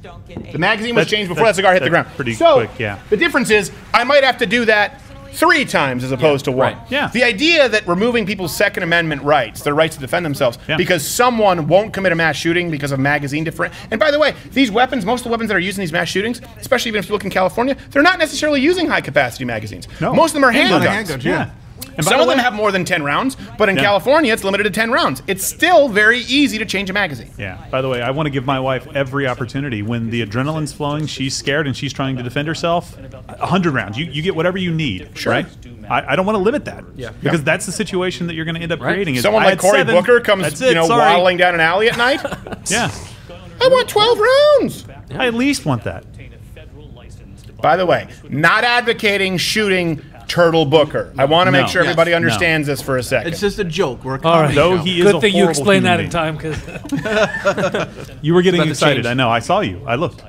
the magazine was changed before that cigar hit the ground. Pretty quick, yeah. The difference is, I might have to do that three times as opposed yeah, to one. Right. Yeah. The idea that removing people's Second Amendment rights, their rights to defend themselves, yeah. because someone won't commit a mass shooting because of magazine different. And by the way, these weapons, most of the weapons that are used in these mass shootings, especially even if you look in California, they're not necessarily using high-capacity magazines. No. Most of them are handguns. handguns yeah. yeah. And some of them have more than ten rounds, but in yeah. California, it's limited to ten rounds. It's still very easy to change a magazine. Yeah. By the way, I want to give my wife every opportunity. When the adrenaline's flowing, she's scared and she's trying to defend herself. A hundred rounds. You you get whatever you need, sure. right? I, I don't want to limit that. Yeah. Because yeah. that's the situation that you're going to end up right? creating. Someone like Cory Booker comes, you know, waddling down an alley at night. yeah. I want twelve rounds. I at least want that. By the way, not advocating shooting Turtle Booker. I want to no. make sure yes. everybody understands no. this for a second. It's just a joke. We're a comedy show. Though he is Good thing you explained that in time, because you were getting excited. I know. I saw you. I looked.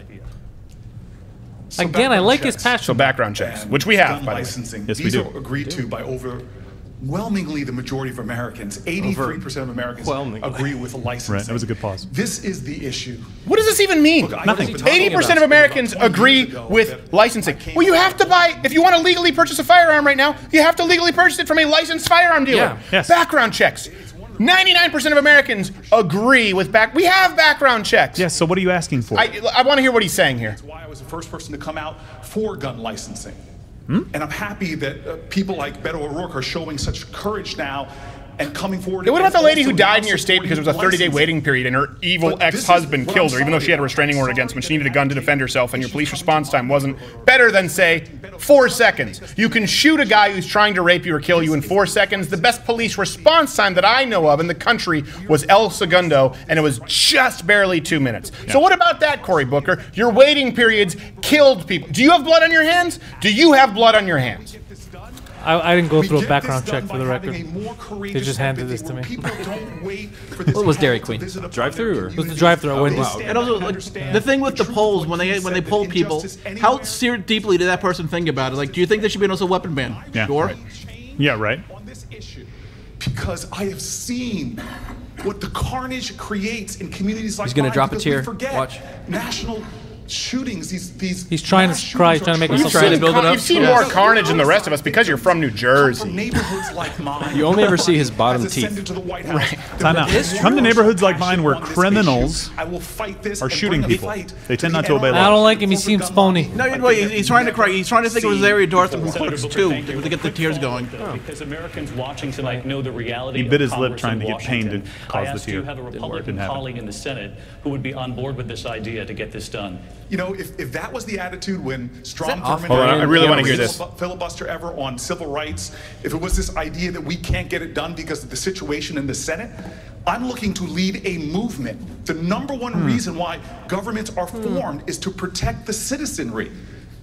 So Again, I like checks. his passion. So background checks, which we have, by licensing. Yes, These we do. are agreed to by overwhelmingly the majority of Americans. eighty-three percent of Americans agree with licensing. Right, that was a good pause. This is the issue. What does this even mean? Look, Nothing. eighty percent of Americans agree with licensing. Well, you have to buy, if you want to legally purchase a firearm right now, you have to legally purchase it from a licensed firearm dealer. Yeah. Yes. Background checks. ninety-nine percent of Americans agree with back. We have background checks. Yes. So what are you asking for? I, I want to hear what he's saying here. That's why I was the first person to come out for gun licensing, hmm? and I'm happy that uh, people like Beto O'Rourke are showing such courage now and coming forward. Yeah, what about the lady who died in your state because it was a thirty-day waiting period and her evil ex-husband killed her, even though she had a restraining order against him? She needed a gun to defend herself, and your police response time wasn't better than, say, four seconds. You can shoot a guy who's trying to rape you or kill you in four seconds. The best police response time that I know of in the country was El Segundo, and it was just barely two minutes. So what about that, Cory Booker? Your waiting periods killed people. Do you have blood on your hands? Do you have blood on your hands? I, I didn't go we through a background check for the record. They just handed this to me. What well, was Dairy Queen? Drive-through? It was the drive-through. I went to. And also, like, the thing with the polls, when they when they poll people, how seriously deeply did that person think about it? Like, do you think there should be an also weapon ban? Yeah. Sure. Right. Yeah, right. On this issue, because I have seen what the carnage creates in communities like He's gonna mine, drop a tear. Watch. National shootings, these, these he's trying to cry, he's trying to make himself try to build it up. You've seen yeah. more carnage than the rest of us because you're from New Jersey. Neighborhoods like mine. You only ever see his bottom teeth. To White House, right. Time out. From the neighborhoods like mine where criminals I will fight this are shooting people. They tend not to obey law. I don't like him. He seems phony. No, wait, he's trying to cry. He's trying to think it was Larry Dorth from Clerks two to get the tears going. Because Americans watching tonight know the reality. He bit his lip trying to get pain to cause the tear. I have a Republican colleague in the Senate who would be on board with this idea to get this done. You know, if, if that was the attitude when Strom Thurmond, I really want to hear this filibuster ever on civil rights, if it was this idea that we can't get it done because of the situation in the Senate, I'm looking to lead a movement. The number one mm. reason why governments are formed mm. is to protect the citizenry.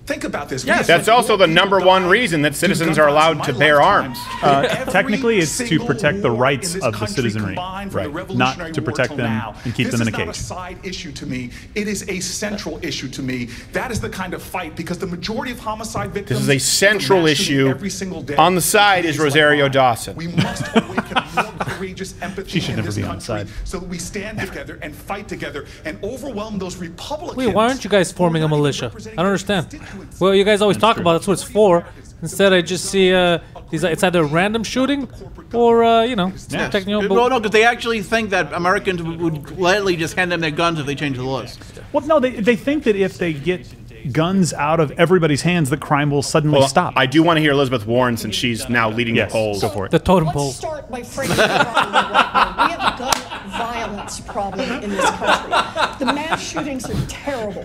Think about this. Yes, that's also the number one reason that citizens are allowed to bear arms. Uh, technically, it's to protect the rights of the citizenry, right. not to protect them and keep them in a cage. This is not a side issue to me. It is a central issue to me. That is the kind of fight, because the majority of homicide victims. This is a central issue. Every single day. On the side is Rosario Dawson. We must awaken more courageous empathy. She should never be on the side. So we stand together and fight together and overwhelm those Republicans. Wait, why aren't you guys forming a militia? I don't understand. Well, you guys always that's talk true. about that's what it's for. Instead, I just see uh, these, it's either a random shooting or, uh, you know, yes. technical. Well, no, because they actually think that Americans would gladly just hand them their guns if they change the laws. Well, no, they, they think that if they get guns out of everybody's hands, the crime will suddenly well, stop. I do want to hear Elizabeth Warren, since she's now leading yes. the polls. So Go for it. The totem pole. Let's start by framing the problem right now. We have a gun violence problem in this country. The mass shootings are terrible,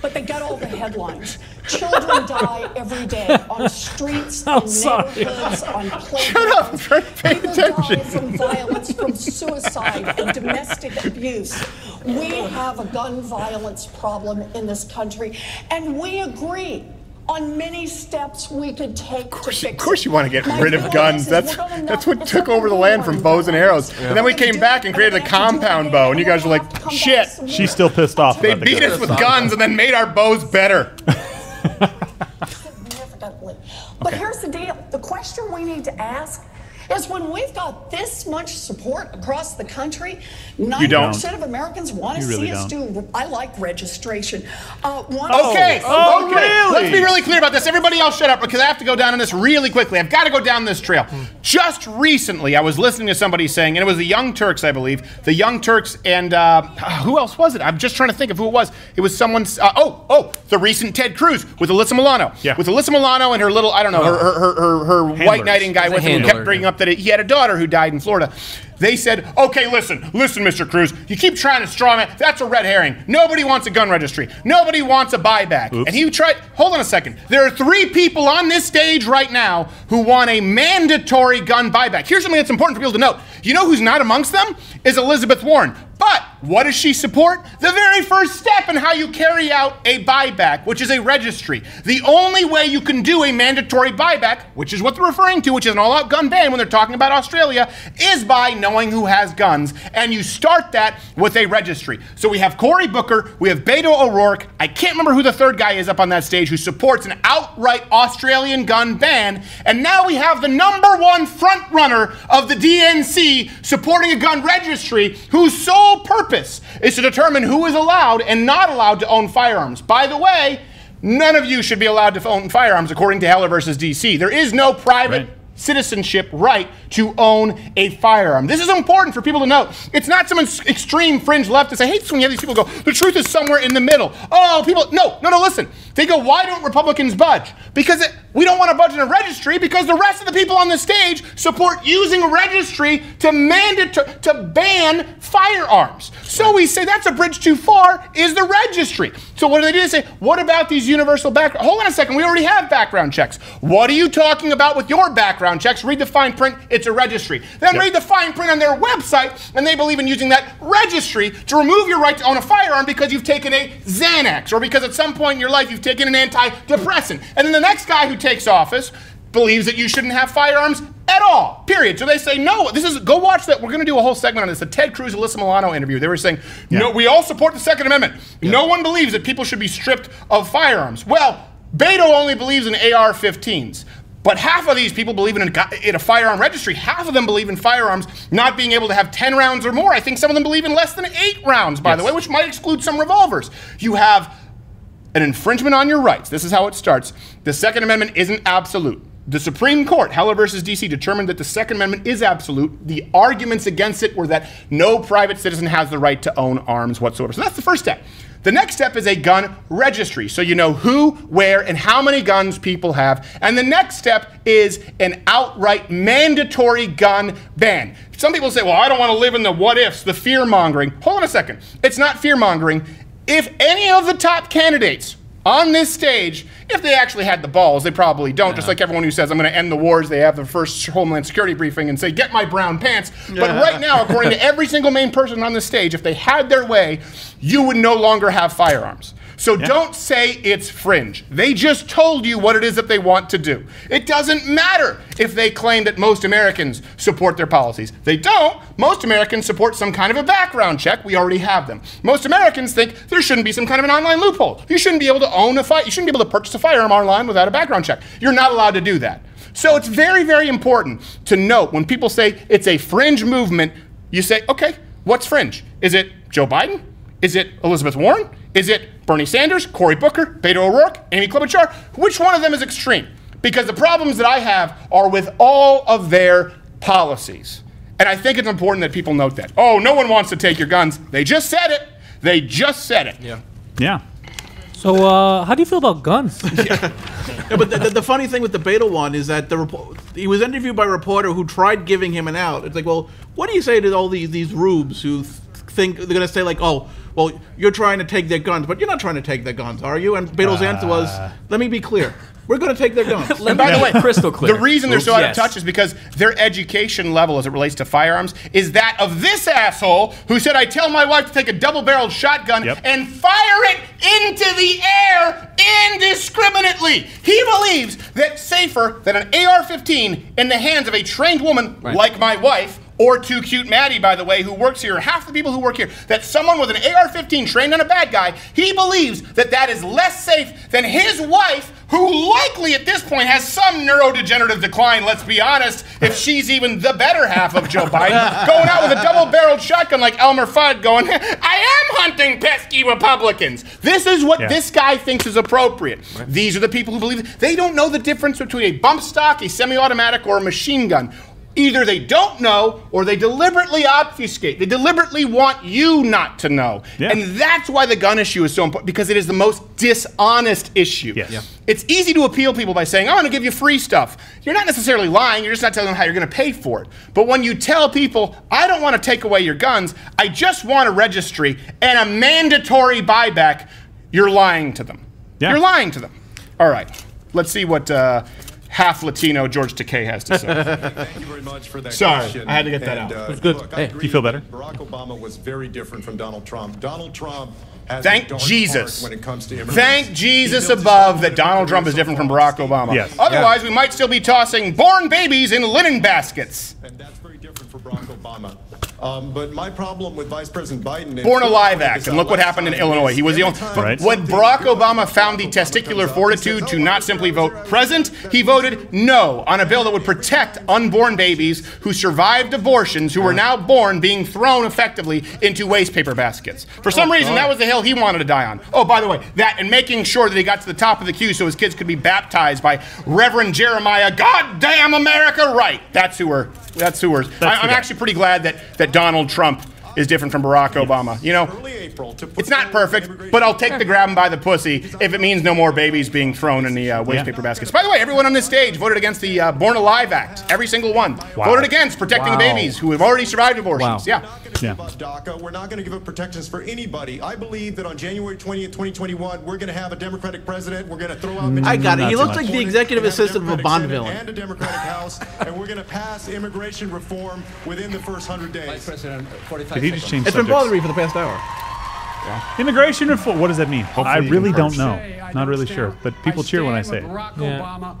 but they got all the headlines. Children die every day on streets, on neighborhoods, on playgrounds. Shut up, try to pay People attention. die from violence, from suicide and domestic abuse. We have a gun violence problem in this country, and we agree on many steps we could take to fix it. Of course you want to get rid of guns. That's that's what took over the land from bows and arrows. Yeah. And then we came back and created a compound bow, and you guys were like, shit. She's still pissed off about the guns. They beat us with guns and then made our bows better. Significantly. But okay. here's the deal. The question we need to ask is, when we've got this much support across the country, ninety percent of Americans want to really see us don't. do, I like registration. Uh, want okay, to oh, okay. Really? Let's be really clear about this. Everybody else shut up, because I have to go down on this really quickly. I've got to go down this trail. Hmm. Just recently, I was listening to somebody saying, and it was the Young Turks, I believe, the Young Turks and uh, who else was it? I'm just trying to think of who it was. It was someone's, uh, oh, oh, the recent Ted Cruz with Alyssa Milano. Yeah. With Alyssa Milano and her little, I don't know, her, her, her, her, her white knighting guy with him who kept bringing up that he had a daughter who died in Florida. They said, okay, listen, listen, Mister Cruz, you keep trying to straw man. That's a red herring. Nobody wants a gun registry. Nobody wants a buyback. Oops. And he tried, hold on a second. There are three people on this stage right now who want a mandatory gun buyback. Here's something that's important for people to note. You know who's not amongst them? Is Elizabeth Warren. But What does she support? The very first step in how you carry out a buyback, which is a registry. The only way you can do a mandatory buyback, which is what they're referring to, which is an all-out gun ban when they're talking about Australia, is by knowing who has guns. And you start that with a registry. So we have Cory Booker, we have Beto O'Rourke. I can't remember who the third guy is up on that stage who supports an outright Australian gun ban. And now we have the number one front runner of the D N C supporting a gun registry whose sole purpose is to determine who is allowed and not allowed to own firearms. By the way, none of you should be allowed to own firearms according to Heller versus D C. There is no private right. citizenship right to own a firearm. This is important for people to know. It's not some extreme fringe left to say, hey, when you have these people go, the truth is somewhere in the middle. Oh, people, no, no, no, listen. They go, why don't Republicans budge? Because it, we don't want to budge in a registry because the rest of the people on the stage support using a registry to mandate to, to ban firearms. So we say that's a bridge too far is the registry. So what do they do? They say, what about these universal background? Hold on a second, we already have background checks. What are you talking about with your background checks? Read the fine print, it's a registry. Then yep. read the fine print on their website and they believe in using that registry to remove your right to own a firearm because you've taken a Xanax or because at some point in your life you've taken an antidepressant. And then the next guy who takes office believes that you shouldn't have firearms at all, period. So they say, no, this is, go watch that. We're gonna do a whole segment on this, the Ted Cruz, Alyssa Milano interview. They were saying, yeah. no, we all support the Second Amendment. Yeah. No one believes that people should be stripped of firearms. Well, Beto only believes in A R fifteens. But half of these people believe in a, in a firearm registry. Half of them believe in firearms not being able to have ten rounds or more. I think some of them believe in less than eight rounds, by yes. the way, which might exclude some revolvers. You have an infringement on your rights. This is how it starts. The Second Amendment isn't absolute. The Supreme Court, Heller versus D C, determined that the Second Amendment is absolute. The arguments against it were that no private citizen has the right to own arms whatsoever. So that's the first step. The next step is a gun registry. So you know who, where, and how many guns people have. And the next step is an outright mandatory gun ban. Some people say, well, I don't want to live in the what ifs, the fear mongering. Hold on a second. It's not fear mongering. If any of the top candidates on this stage, if they actually had the balls, they probably don't, yeah. just like everyone who says, I'm gonna end the wars, they have the first Homeland Security briefing and say, get my brown pants. Yeah. But right now, according to every single main person on this stage, if they had their way, you would no longer have firearms. So yeah. don't say it's fringe. They just told you what it is that they want to do. It doesn't matter if they claim that most Americans support their policies. They don't. Most Americans support some kind of a background check. We already have them. Most Americans think there shouldn't be some kind of an online loophole. You shouldn't be able to own a fight. You shouldn't be able to purchase a firearm online without a background check. You're not allowed to do that. So it's very, very important to note when people say it's a fringe movement, you say, okay, what's fringe? Is it Joe Biden? Is it Elizabeth Warren? Is it Bernie Sanders, Cory Booker, Beto O'Rourke, Amy Klobuchar? Which one of them is extreme? Because the problems that I have are with all of their policies. And I think it's important that people note that. Oh, no one wants to take your guns. They just said it. They just said it. Yeah. Yeah. So uh, how do you feel about guns? yeah. Yeah, but the, the, the funny thing with the Beto one is that the report, he was interviewed by a reporter who tried giving him an out. It's like, well, what do you say to all these, these rubes who th think they're going to say like, oh, well, you're trying to take their guns, but you're not trying to take their guns, are you? And Beto's uh, answer was, let me be clear. We're going to take their guns. And by the way, crystal clear. The reason they're so out of touch is because their education level as it relates to firearms is that of this asshole who said, I tell my wife to take a double-barreled shotgun yep. and fire it into the air indiscriminately. He believes that's safer than an A R fifteen in the hands of a trained woman right. like my wife, or Too Cute Maddie, by the way, who works here, half the people who work here, that someone with an A R fifteen trained on a bad guy, he believes that that is less safe than his wife, who likely at this point has some neurodegenerative decline, let's be honest, if she's even the better half of Joe Biden, going out with a double-barreled shotgun like Elmer Fudd going, I am hunting pesky Republicans. This is what yeah. this guy thinks is appropriate. Right. These are the people who believe, they don't know the difference between a bump stock, a semi-automatic, or a machine gun. Either they don't know or they deliberately obfuscate. They deliberately want you not to know. Yeah. And that's why the gun issue is so important, because it is the most dishonest issue. Yes. Yeah. It's easy to appeal people by saying, I'm going to give you free stuff. You're not necessarily lying. You're just not telling them how you're going to pay for it. But when you tell people, I don't want to take away your guns. I just want a registry and a mandatory buyback, you're lying to them. Yeah. You're lying to them. All right. Let's see what... Uh, half Latino George Takei has to say. Thank you very much for that Sorry, question. I had to get that and, out. Uh, it's good. Look, hey, do you feel better? Barack Obama was very different from Donald Trump. Donald Trump has Thank Jesus. When it comes to Thank Jesus above that Donald Trump is different from Barack Obama. Yes. Otherwise, yeah. we might still be tossing born babies in linen baskets. And that's very different for Barack Obama. Um, but my problem with Vice President Biden is Born Alive Act, and look what happened in Illinois. He was the only. Right. When Barack Obama found the testicular fortitude to not simply vote present, he voted no on a bill that would protect unborn babies who survived abortions, who were now born being thrown effectively into waste paper baskets. For some reason, that was the hill he wanted to die on. Oh, by the way, that and making sure that he got to the top of the queue so his kids could be baptized by Reverend Jeremiah, goddamn America, right? That's who we're. That's who we're. I, I'm actually pretty glad that that. Donald Trump is different from Barack Obama. You know, it's not perfect, but I'll take the grab him by the pussy if it means no more babies being thrown in the uh, waste yeah. paper baskets. By the way, everyone on this stage voted against the uh, Born Alive Act. Every single one. Wow. Voted against protecting wow. babies who have already survived abortions. Wow. Yeah. We're not going to give up DACA. We're not going to give up protections for anybody. I believe that on January twentieth, twenty twenty-one, we're going to have a Democratic president. We're going to throw out... I got it. He looks like the executive assistant of a Bond villain. ...and a Democratic House, and we're going to pass immigration reform within the first one hundred days. Vice President, forty-five It's subjects. Been bothering me for the past hour. Yeah. Immigration reform. What does that mean? Hopefully I really don't know. Not don't really stand, sure. But people I cheer when I say it. Barack Obama.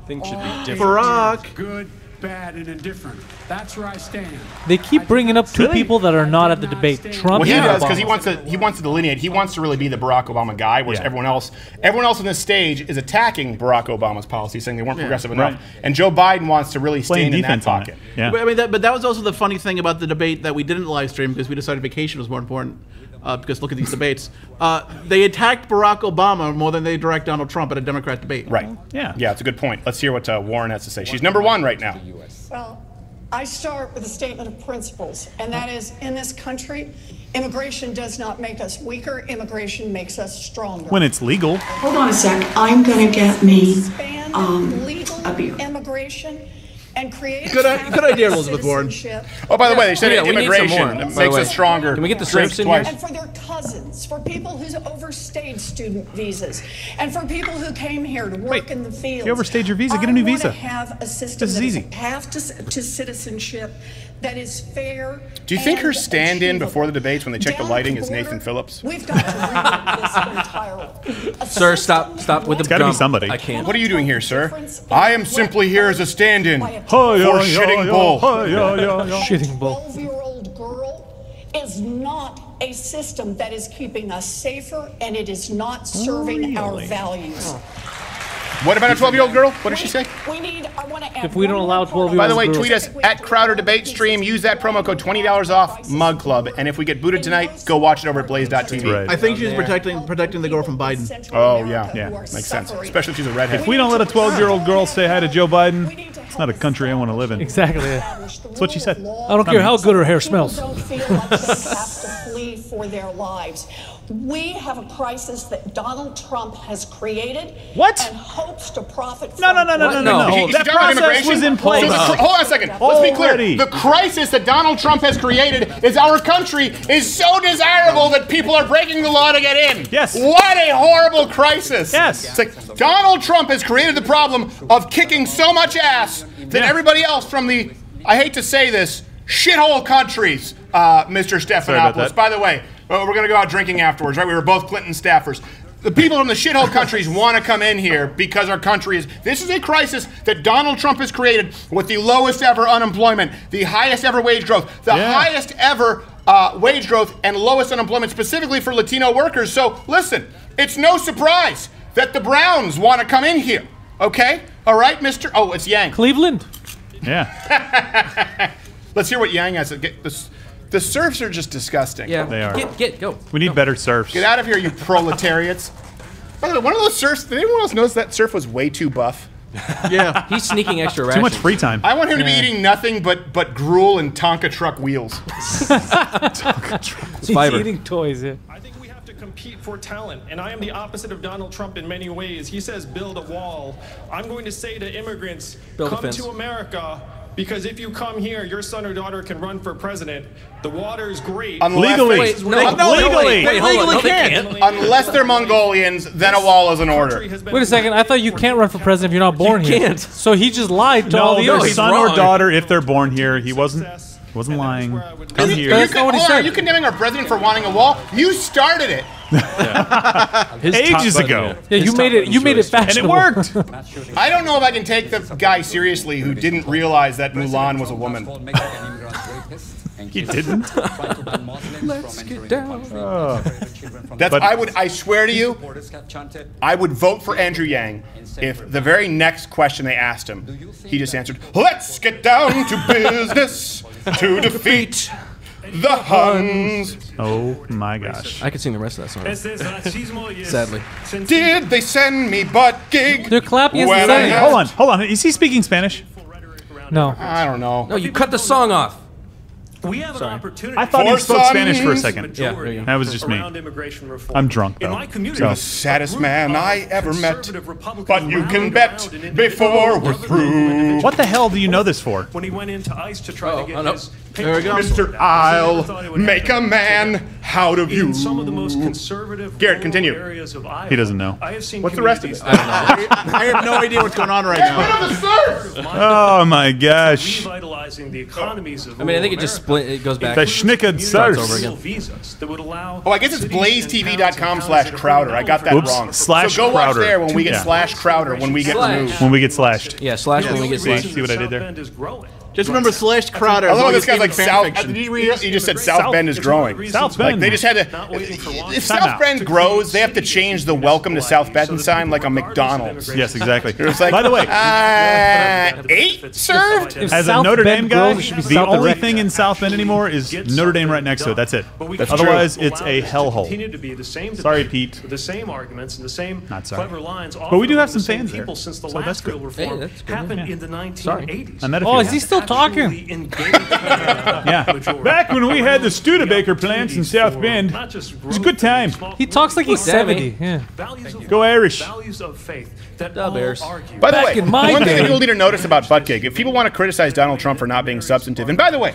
Yeah. Things should be different. Barack. Good, bad, and indifferent. That's where I stand. They keep bringing up two really? people that are not at the debate. Trump. Well, he does because he wants to. He wants to delineate. He wants to really be the Barack Obama guy, whereas yeah. everyone else, everyone else on this stage is attacking Barack Obama's policies, saying they weren't yeah. progressive enough. Right. And Joe Biden wants to really stand in that pocket. Yeah. But, I mean, that, but that was also the funny thing about the debate that we didn't live stream because we decided vacation was more important. Uh, because look at these debates. Uh, they attacked Barack Obama more than they direct Donald Trump at a Democrat debate. Right. Yeah. Yeah, it's a good point. Let's hear what uh, Warren has to say. She's number one right now. Well, I start with a statement of principles, and that is in this country, immigration does not make us weaker. Immigration makes us stronger. When it's legal. Hold on a sec. I'm going to get me um, legal a beer. Immigration. And create good, good idea, Elizabeth Warren. Oh, by the way, they said yeah, yeah, immigration that makes us stronger. Can we get the stripes in here? And for their cousins, for people who's overstayed student visas, and for people who came here to work Wait, in the fields. You overstayed your visa, get a new visa. I want to have a system this is easy. Path to, to citizenship that is fair. Do you think her stand-in before the debates when they check the lighting is Nathan Phillips? We've got to this entirely. Sir, stop, stop with the. It's got to be somebody. I can't. What are you doing here, sir? I am simply here as a stand-in. For shitting bull. Shitting bull. twelve-year-old girl is not a system that is keeping us safer, and it is not serving really? our values. Oh. What about a twelve-year-old girl? What did she say? We need, I want to add if we don't allow twelve-year-olds. By the way, tweet us at CrowderDebateStream. Use that promo code twenty dollars off Mug Club. And if we get booted tonight, go watch it over at Blaze dot T V. Right. I think she's yeah. protecting protecting the girl from Biden. Oh yeah, yeah, makes sense. Especially if she's a redhead. If we don't let a twelve-year-old girl say hi to Joe Biden, it's not a country I want to live in. Exactly. That's what she said. I don't care how good her hair smells. People don't feel like they have to flee for their lives. We have a crisis that Donald Trump has created what? and hopes to profit from. No, no, no, no, no, no, no. That process was in place. Hold on a second. Let's be clear. The crisis that Donald Trump has created is our country is so desirable that people are breaking the law to get in. Yes. What a horrible crisis. Yes. It's like Donald Trump has created the problem of kicking so much ass that yeah. everybody else from the, I hate to say this, shithole countries, uh, Mister Stephanopoulos, by the way, well, we're going to go out drinking afterwards, right? We were both Clinton staffers. The people from the shithole countries want to come in here because our country is... This is a crisis that Donald Trump has created with the lowest ever unemployment, the highest ever wage growth, the yeah. highest ever uh, wage growth and lowest unemployment specifically for Latino workers. So, listen, it's no surprise that the Browns want to come in here, okay? All right, Mister... Oh, it's Yang. Cleveland. Yeah. Let's hear what Yang has to get this... The serfs are just disgusting. Yeah, they are. Get, get, go. We need go. better serfs. Get out of here, you proletariats. By the way, one of those serfs, did anyone else notice that serf was way too buff? Yeah. He's sneaking extra rations. Too much free time. I want him yeah. to be eating nothing but but gruel and Tonka truck wheels. Tonka truck. It's fiber. He's eating toys, yeah. I think we have to compete for talent, and I am the opposite of Donald Trump in many ways. He says build a wall. I'm going to say to immigrants, build come to America, Because if you come here, your son or daughter can run for president. The water's great. Unless legally. Wait, no, no, legally. No, wait, wait, legally no, they can't. Can't. Unless they're Mongolians, then a wall is an order. Wait a second. I thought you can't run for president if you're not born you here. Can't. So he just lied to no, all the others. No, son wrong. Or daughter, if they're born here, he wasn't wasn't lying. Come here. That's not what he said. Are you condemning our president for wanting a wall? You started it. Yeah. Ages ago. Yeah, you made it. You made it fashionable, and it worked. I don't know if I can take the guy seriously who didn't realize that Mulan was a woman. He didn't. Let's get down. Oh. That's. But I would. I swear to you, I would vote for Andrew Yang if the very next question they asked him, he just answered, "Let's get down to business to defeat." The Huns. Oh my gosh. I could sing the rest of that song. Sadly. Did they send me butt gig? They're clapping. Hold on, hold on. Is he speaking Spanish? No. I don't know. No, you cut the song off. We have Sorry. An opportunity. I thought he spoke Spanish for a second. Yeah, that was just me. I'm drunk though. You're so. The saddest man I ever met. But you can bet before we're through. What the hell do you know this for? When he went into ICE to try oh, to get his there we go. Mister I'll make a man out of you. Some of the most conservative Garrett, continue. Areas of Iowa, he doesn't know. I have seen what's the rest of it? I don't know. I have no idea what's going on right now. Oh my gosh. Revitalizing the economies of I mean, I think it just split. It goes back. The Schnicked Sarse. Oh, I guess it's blaze T V dot com slash Crowder. I got that Oops. wrong. Slash so go Crowder. Watch there when we get yeah. slash Crowder when we get slash. Removed. When we get slashed. Yeah, slash yeah, when we get slashed. See what I did there? Just remember slash Crowder. I love this guy's like South. Did you read? He just said South Bend is growing. South Bend. Like they just had to. If South Bend grows, they have to change the welcome to South Bend sign like a McDonald's. Yes, exactly. Like, by the way, uh, eight served. As a Notre Dame guy, the only thing in South Bend anymore is Notre Dame right next to it. That's it. Otherwise, it's a hellhole. Sorry, Pete. The same arguments and the same clever lines. But we do have some fans there. So that's good. Happened in the nineteen eighties. Oh, is he still? Talking. Yeah. Back when we had the Studebaker plants in South Bend, it was a good time. He talks like he's seventy. Yeah. Go Irish. That By the way, one thing that you'll need to notice about Buttigieg, if people want to criticize Donald Trump for not being substantive, and by the way,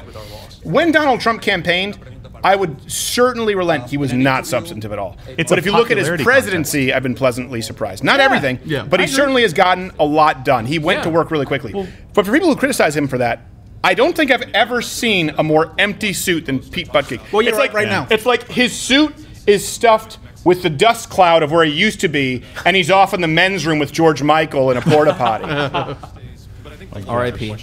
when Donald Trump campaigned, I would certainly relent. He was not substantive at all. It's but if you look at his presidency, concept. I've been pleasantly surprised. Not yeah. everything, yeah. but I he agree. certainly has gotten a lot done. He went yeah. to work really quickly. Well, but for people who criticize him for that, I don't think I've ever seen a more empty suit than Pete Buttigieg. Well, you're it's right, like, right yeah. now. It's like his suit is stuffed with the dust cloud of where he used to be, and he's off in the men's room with George Michael in a porta potty. Like, R I P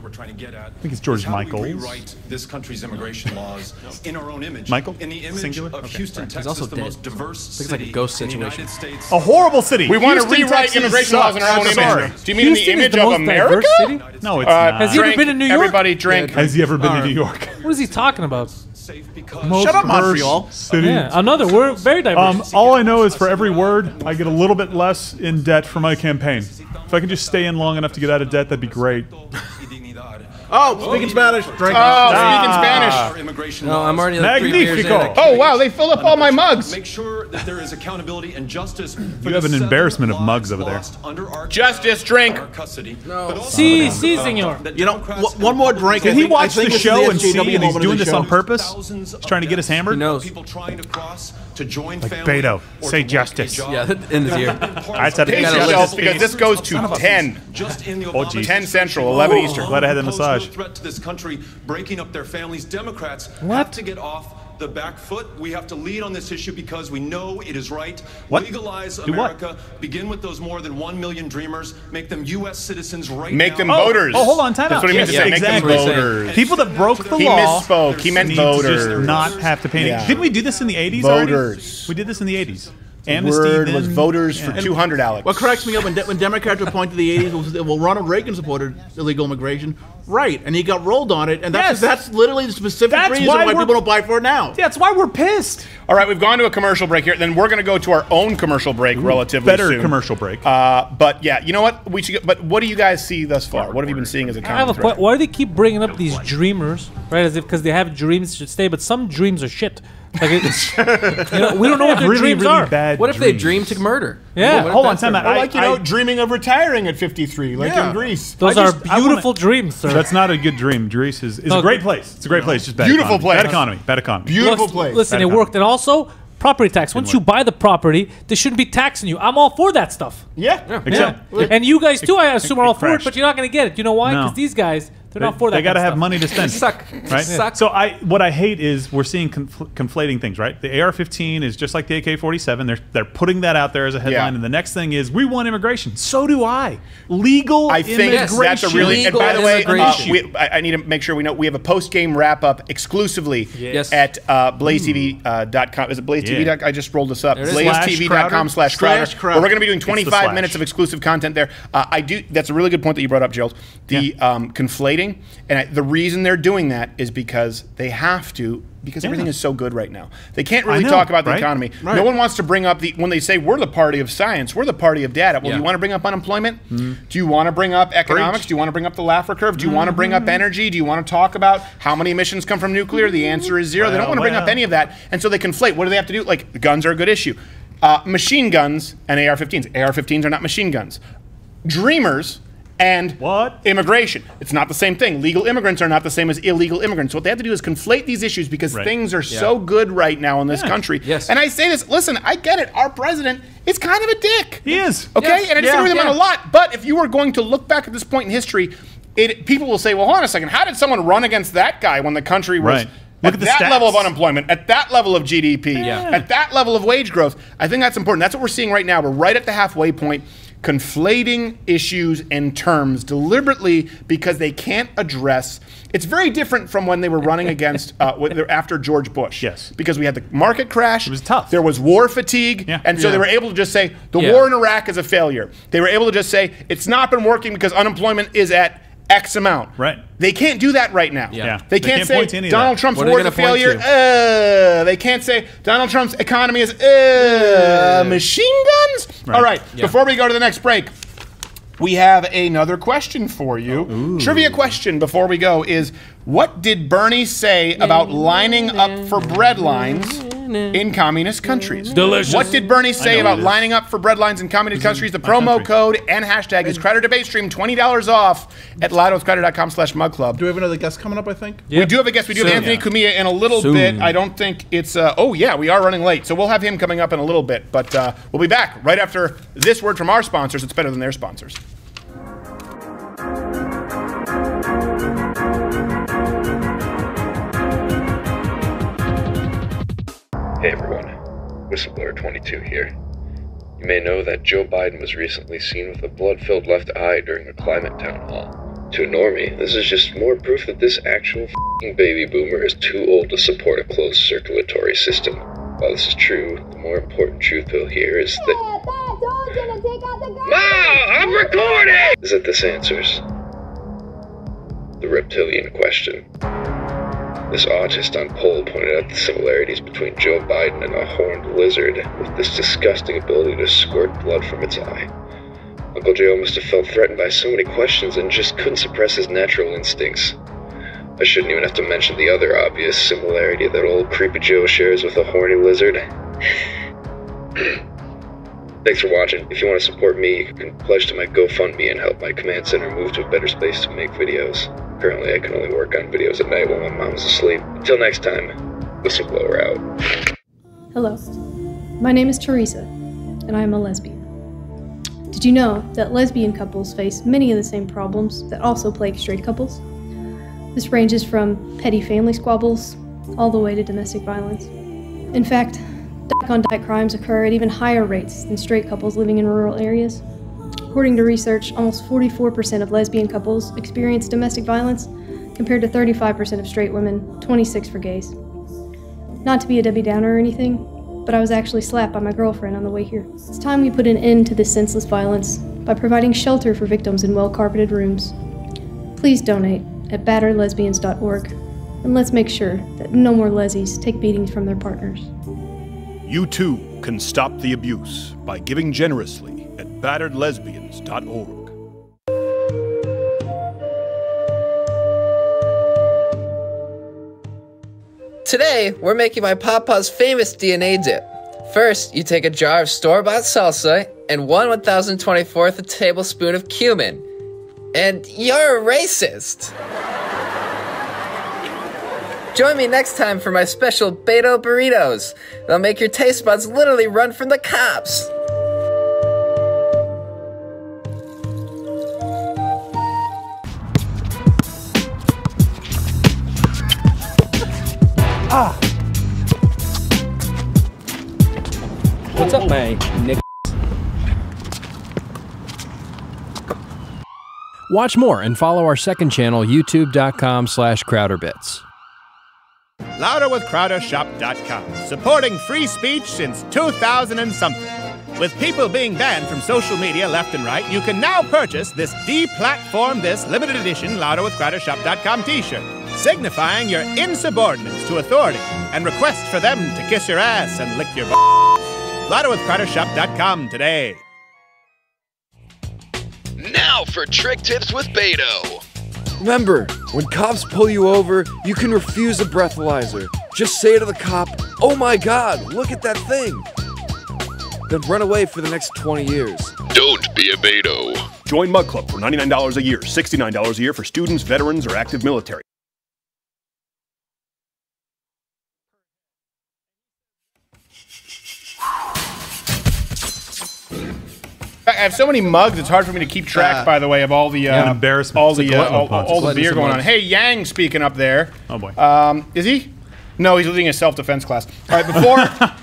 We're trying to get at. I think it's George Michael. Rewrite this country's immigration laws in our own image. Michael. In the image Singular? of okay. Houston, right. Texas, also the dead. most diverse it's city like a ghost situation. in the United States. A horrible city. We want Houston, to rewrite Texas immigration sucks. laws in our own Sorry. image. Do you mean Houston in the image the of America? City? No, it's uh, not. Has he ever been to New York? Everybody drink. Has he ever been to New York? What is he talking about? Most Shut up, Montreal. City. Yeah, another. We're very diverse. Um, all I know is for every word, I get a little bit less in debt for my campaign. If I could just stay in long enough to get out of debt, that'd be great. Oh, speaking Spanish. Drink. Oh, ah. speaking Spanish. No, I'm already like Magnifico. Oh, wow, they filled up all my mugs. Make sure that there is accountability and justice. For you have an embarrassment of mugs over there. Justice, drink. No. See, see, senor. You know, one more drink. Did he watch the show and see and he's doing this on purpose? He's trying to get us hammered? He knows. People trying to cross to join like Beto. Say justice. Yeah, that ends here. I said it because this goes to ten. Just in the Obama ten Central, eleven Eastern. Glad I had the massage. Threat to this country, breaking up their families. Democrats what? have to get off the back foot. We have to lead on this issue because we know it is right. What? Legalize Do America. What? Begin with those more than one million dreamers. Make them U S citizens right Make now. Them oh, voters. Oh, hold on, time out. That's what he yes, meant to yeah, say. Exactly. Make them voters. People that broke the he law. He misspoke. He meant voters. Just not have to pay. Yeah. Didn't we do this in the eighties? Voters. Already? We did this in the eighties. Amnesty word then, was voters yeah. for two hundred, Alex. What cracks me up when, de when Democrats were pointed to the eighties was well, Ronald Reagan supported illegal immigration, right? And he got rolled on it, and that's yes. that's literally the specific that's reason why, why people don't buy for it now. That's why we're pissed. All right, we've gone to a commercial break here. Then we're going to go to our own commercial break Ooh, relatively better soon. Better commercial break. Uh, but yeah, you know what? We should. Go, but what do you guys see thus far? What have you been seeing as a common threat? Why do they keep bringing up these dreamers, right? As if because they have dreams should stay, but some dreams are shit. Like it's, you know, we don't know what their really, dreams really are. Bad what if dreams. They dream to murder? Yeah. Well, hold on, time out. Or like, you I, know, I, dreaming of retiring at fifty-three, like yeah. in Greece. Those just, are beautiful wanna, dreams, sir. That's not a good dream. Greece is, is no, a great place. It's a great no. place. Just bad Beautiful economy. place. Bad economy. Bad economy. Beautiful bad place. Listen, bad it economy. worked. And also, property tax. Once you buy the property, they shouldn't be taxing you. I'm all for that stuff. Yeah. yeah. Exactly. Yeah. And you guys, too, I assume, it, it are all for it, but you're not going to get it. You know why? Because these guys... They're not for that. They got to have money to spend. Suck. Right? Suck. So I, what I hate is we're seeing confl conflating things, right? The A R fifteen is just like the A K forty-seven. They're, they're putting that out there as a headline. Yeah. And the next thing is, we want immigration. So do I. Legal I think immigration. That's a really, Legal and by the way, uh, we, I, I need to make sure we know, we have a post-game wrap-up exclusively yes. at uh, blaze T V dot com. Uh, is it blaze T V dot com? Yeah. I just rolled this up. blaze T V dot com slash crowder. Well, we're going to be doing twenty-five minutes of exclusive content there. Uh, I do. That's a really good point that you brought up, Gerald. The yeah. um, conflating. And I, the reason they're doing that is because they have to, because yeah. everything is so good right now. They can't really know, talk about the right? economy. Right. No one wants to bring up the, when they say we're the party of science, we're the party of data. Well, yeah. do you want to bring up unemployment? Mm. Do you want to bring up economics? Preach. Do you want to bring up the Laffer curve? Do you mm. want to bring up energy? Do you want to talk about how many emissions come from nuclear? The answer is zero. Well, they don't want to well. bring up any of that. And so they conflate. What do they have to do? Like, guns are a good issue. Uh, machine guns and A R fifteens. A R fifteens are not machine guns. Dreamers and what? Immigration. It's not the same thing. Legal immigrants are not the same as illegal immigrants. So what they have to do is conflate these issues because right. things are yeah. so good right now in this yeah. country. Yes. And I say this, listen, I get it. Our president is kind of a dick. He is. Okay? Yes. And I disagree yeah. with him yeah. on a lot. But if you were going to look back at this point in history, it, people will say, well, hold on a second. How did someone run against that guy when the country was... Right. Look at, at that stats. level of unemployment, at that level of G D P, yeah. at that level of wage growth? I think that's important. That's what we're seeing right now. We're right at the halfway point. Conflating issues and terms deliberately because they can't address. It's very different from when they were running against uh, after George Bush. Yes, because we had the market crash. It was tough. There was war fatigue, yeah. and so yeah. they were able to just say the yeah. war in Iraq is a failure. They were able to just say it's not been working because unemployment is at X amount. Right. They can't do that right now. Yeah. yeah. They, can't they can't say Donald Trump's war is a failure. Uh, they can't say Donald Trump's economy is uh, uh, machine guns. Right. All right. Yeah. Before we go to the next break, we have another question for you. Ooh. Trivia question before we go is, what did Bernie say about lining up for bread lines in communist countries? Delicious. What did Bernie say about lining up for bread lines in communist countries? The promo code and hashtag is CrowderDebateStream, twenty dollars off at live with crowder dot com slash mug club. Do we have another guest coming up, I think? Yep. We do have a guest. We do Soon, have Anthony yeah. Cumia in a little Soon. bit. I don't think it's, uh, oh yeah, we are running late. So we'll have him coming up in a little bit. But uh, we'll be back right after this word from our sponsors. It's better than their sponsors. Hey everyone, Whistleblower twenty-two here. You may know that Joe Biden was recently seen with a blood-filled left eye during a climate town hall. To a normie, this is just more proof that this actual f***ing baby boomer is too old to support a closed circulatory system. While this is true, the more important truth we'll hear is that... Ma, I'm recording! Is that this answers the reptilian question. This autist on poll pointed out the similarities between Joe Biden and a horned lizard with this disgusting ability to squirt blood from its eye. Uncle Joe must have felt threatened by so many questions and just couldn't suppress his natural instincts. I shouldn't even have to mention the other obvious similarity that old creepy Joe shares with a horny lizard. Thanks for watching. If you want to support me, you can pledge to my GoFundMe and help my command center move to a better space to make videos. Currently, I can only work on videos at night while my mom's asleep. Until next time, whistleblower out. Hello, my name is Teresa, and I am a lesbian. Did you know that lesbian couples face many of the same problems that also plague straight couples? This ranges from petty family squabbles all the way to domestic violence. In fact, dyke-on-dyke crimes occur at even higher rates than straight couples living in rural areas. According to research, almost forty-four percent of lesbian couples experience domestic violence, compared to thirty-five percent of straight women, twenty-six percent for gays. Not to be a Debbie Downer or anything, but I was actually slapped by my girlfriend on the way here. It's time we put an end to this senseless violence by providing shelter for victims in well-carpeted rooms. Please donate at battered lesbians dot org, and let's make sure that no more lesies take beatings from their partners. You too can stop the abuse by giving generously at battered lesbians dot org. Today, we're making my papa's famous D N A dip. First, you take a jar of store-bought salsa and one one thousand twenty-fourth a tablespoon of cumin. And you're a racist! Join me next time for my special Beto burritos. They'll make your taste buds literally run from the cops! Ah. What's up, my niggas? Watch more and follow our second channel, youtube dot com slash crowder bits. Louder with crowder shop dot com, supporting free speech since two thousand and something. With people being banned from social media left and right, you can now purchase this deplatform this limited edition Louder with crowder shop dot com t-shirt, signifying your insubordinates to authority and request for them to kiss your ass and lick your b****. Louder with crowder shop dot com today. Now for trick tips with Beto. Remember, when cops pull you over, you can refuse a breathalyzer. Just say to the cop, "Oh my God, look at that thing." Then run away for the next twenty years. Don't be a Beto. Join Mug Club for ninety-nine dollars a year, sixty-nine dollars a year for students, veterans, or active military. I have so many mugs, it's hard for me to keep track, uh, by the way, of all the uh, embarrassment. all the uh, all, all the beer going on. Hey, Yang speaking up there. Oh, boy. Um, is he? No, he's leading a self-defense class. All right, before...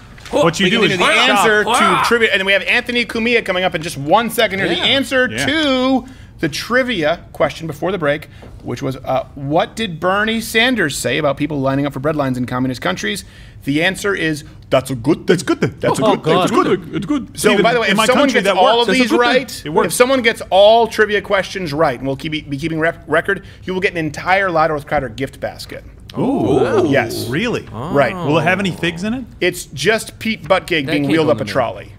What you we do is the answer to trivia. And then we have Anthony Cumia coming up in just one second here. Yeah. The answer yeah. to the trivia question before the break, which was, uh, what did Bernie Sanders say about people lining up for breadlines in communist countries? The answer is, that's a good thing. That's good thing. That's oh, a good God. thing. It's good. It's good. It's good. So, Even by the way, if someone gets all works. of these right, if someone gets all trivia questions right, and we'll keep, be keeping rep record, you will get an entire Louder with Crowder gift basket. Oh, yes. Really? Oh. Right. Will it have any figs in it? It's just Pete Buttigieg being wheeled up a trolley.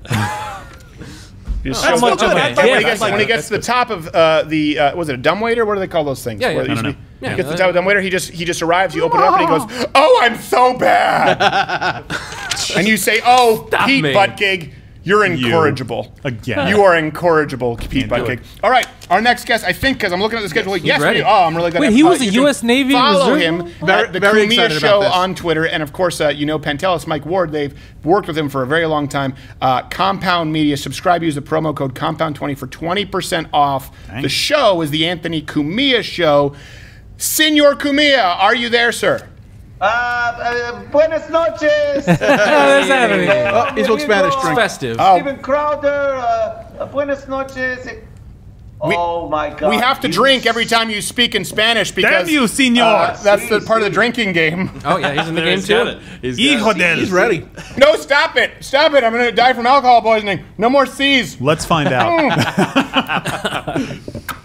Just oh, so much of it. When he gets, like when he gets to the top of uh, the, uh, was it a dumbwaiter? What do they call those things? Yeah, yeah. I don't know. Be, yeah, he gets to the top of the dumbwaiter, he just, he just arrives, you open it up, and he goes, "Oh, I'm so bad." And you say, "Oh, Stop Pete Buttigieg, you're incorrigible. You. Again. You are incorrigible, Pete Buttigieg." All right, our next guest, I think, because I'm looking at the schedule, like, yes, we do. Oh, I'm really glad. Wait, he was uh, a U S Navy Reserve? Follow him at the Cumia Show on Twitter. And, of course, uh, you know Pantelis, Mike Ward. They've worked with him for a very long time. Uh, Compound Media. Subscribe. Use the promo code compound twenty for twenty percent off. Dang. The show is the Anthony Cumia Show. Señor Cumia, are you there, sir? Uh, uh, buenas noches. What is happening? Oh, he spoke Spanish. Drink. Festive. Oh. Steven Crowder. Uh, buenas noches. We, oh my God. We have to you drink every time you speak in Spanish because. Damn you, senor. Uh, that's the part of the drinking game. Oh yeah, he's in the game too. He's, Hijo del. He's ready. No, stop it! Stop it! I'm gonna die from alcohol poisoning. No more C's. Let's find out.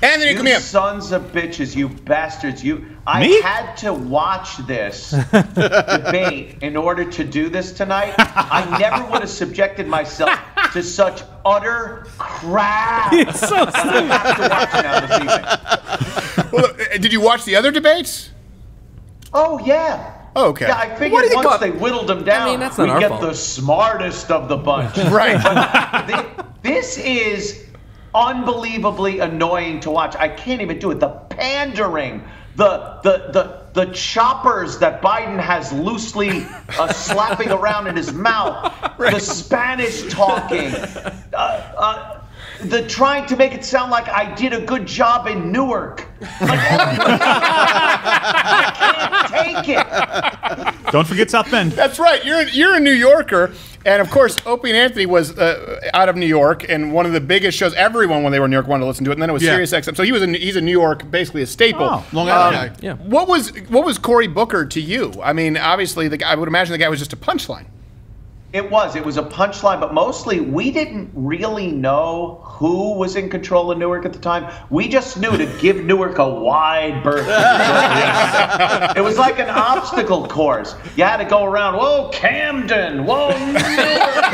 Anthony, you come here. Sons of bitches, you bastards! You. I Me? had to watch this debate in order to do this tonight. I never would have subjected myself to such utter crap. It's so I have to watch now this evening. Well, did you watch the other debates? Oh, yeah. Oh, okay. Yeah, I figured once call? they whittled them down, I mean, that's not we our get fault. the smartest of the bunch. Right. But this is unbelievably annoying to watch. I can't even do it. The pandering. The, the the the choppers that Biden has loosely uh, slapping around in his mouth, right. the Spanish talking, uh, uh, the trying to make it sound like I did a good job in Newark. Like, oh I can't take it. Don't forget South Bend. That's right. You're you're a New Yorker. And, of course, Opie and Anthony was uh, out of New York, and one of the biggest shows. Everyone, when they were in New York, wanted to listen to it, and then it was yeah. Sirius X M. So he was in, he's in New York, basically a staple. Oh, Long Island um, guy. Yeah. What was, what was Cory Booker to you? I mean, obviously, the guy, I would imagine the guy was just a punchline. It was. It was a punchline, but mostly we didn't really know who was in control of Newark at the time. We just knew to give Newark a wide berth. It was like an obstacle course. You had to go around, whoa, Camden, whoa, Newark.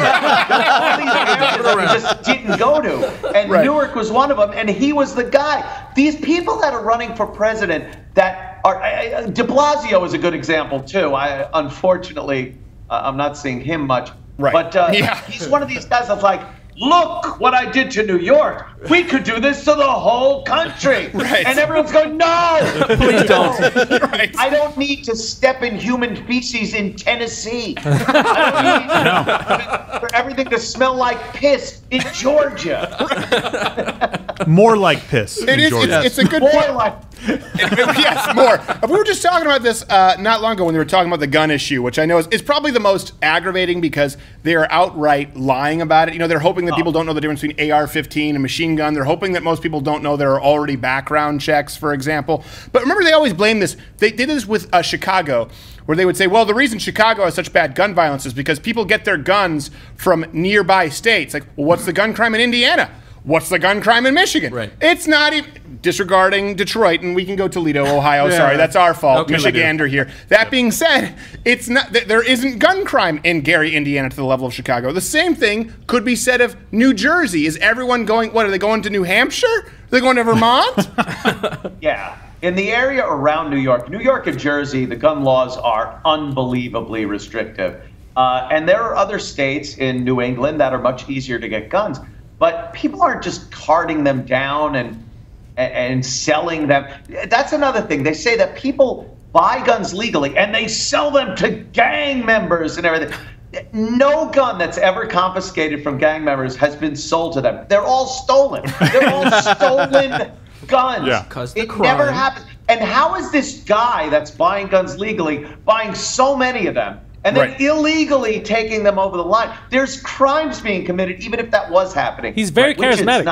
All these areas we just didn't go to. And right. Newark was one of them, and he was the guy. These people that are running for president that are – de Blasio is a good example, too. I unfortunately – Uh, I'm not seeing him much, right. but uh, yeah. he's one of these guys that's like, look what I did to New York. We could do this to the whole country. Right. And everyone's going, no, please don't. Right. I don't need to step in human feces in Tennessee. I don't need no. for everything to smell like piss in Georgia. More like piss. It is. It's, it's a good more point. Like yes, more. We were just talking about this uh, not long ago when we were talking about the gun issue, which I know is, is probably the most aggravating because they are outright lying about it. You know, they're hoping that oh. people don't know the difference between A R fifteen and machine gun. They're hoping that most people don't know there are already background checks, for example. But remember, they always blame this. They did this with uh, Chicago, where they would say, well, the reason Chicago has such bad gun violence is because people get their guns from nearby states. Like, well, what's the gun crime in Indiana? What's the gun crime in Michigan? Right. It's not even, disregarding Detroit, and we can go Toledo, Ohio, yeah. sorry, that's our fault, okay, Michigander here. That yep. being said, it's not, there isn't gun crime in Gary, Indiana to the level of Chicago. The same thing could be said of New Jersey. Is everyone going, what, are they going to New Hampshire? Are they going to Vermont? yeah. In the area around New York, New York and Jersey, the gun laws are unbelievably restrictive. Uh, and there are other states in New England that are much easier to get guns. But people aren't just carting them down and, and and selling them. That's another thing. They say that people buy guns legally and they sell them to gang members and everything. No gun that's ever confiscated from gang members has been sold to them. They're all stolen. They're all stolen guns. Yeah. 'Cause the crime. It never happens. And how is this guy that's buying guns legally buying so many of them? And then right. illegally taking them over the line. There's crimes being committed, even if that was happening. He's very right? charismatic. Which it's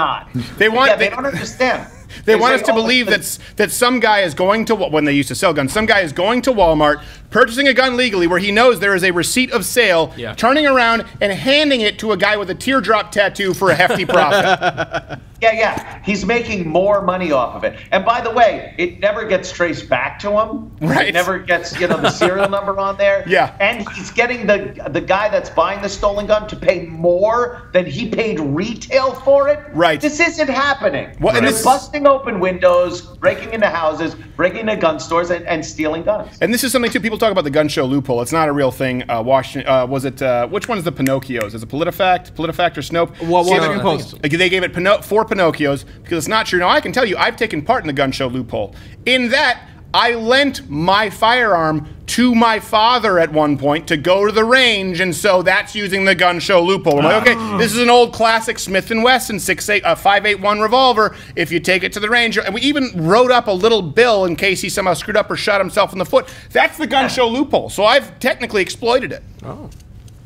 not. They want. Yeah, they, they don't understand. They, they want us to believe that's that some guy is going to when they used to sell guns. Some guy is going to Walmart, purchasing a gun legally, where he knows there is a receipt of sale, yeah. turning around and handing it to a guy with a teardrop tattoo for a hefty profit. yeah, yeah, he's making more money off of it. And by the way, it never gets traced back to him. Right. It never gets you know the serial number on there. Yeah. And he's getting the the guy that's buying the stolen gun to pay more than he paid retail for it. Right. This isn't happening. Well, right. It's busting open windows, breaking into houses, breaking into gun stores, and, and stealing guns. And this is something, too, people talk about the gun show loophole. It's not a real thing. Uh, Washington, uh, was it, uh, which one's the Pinocchios? Is it PolitiFact, PolitiFact or Snopes? Well, well, no, Post. They gave it Pino four Pinocchios because it's not true. Now, I can tell you, I've taken part in the gun show loophole. In that, I lent my firearm to my father at one point to go to the range, and so that's using the gun show loophole. I'm like, okay, this is an old classic Smith and Wesson six eight, uh, five eight one revolver. If you take it to the range, and we even wrote up a little bill in case he somehow screwed up or shot himself in the foot. That's the gun show loophole. So I've technically exploited it. Oh.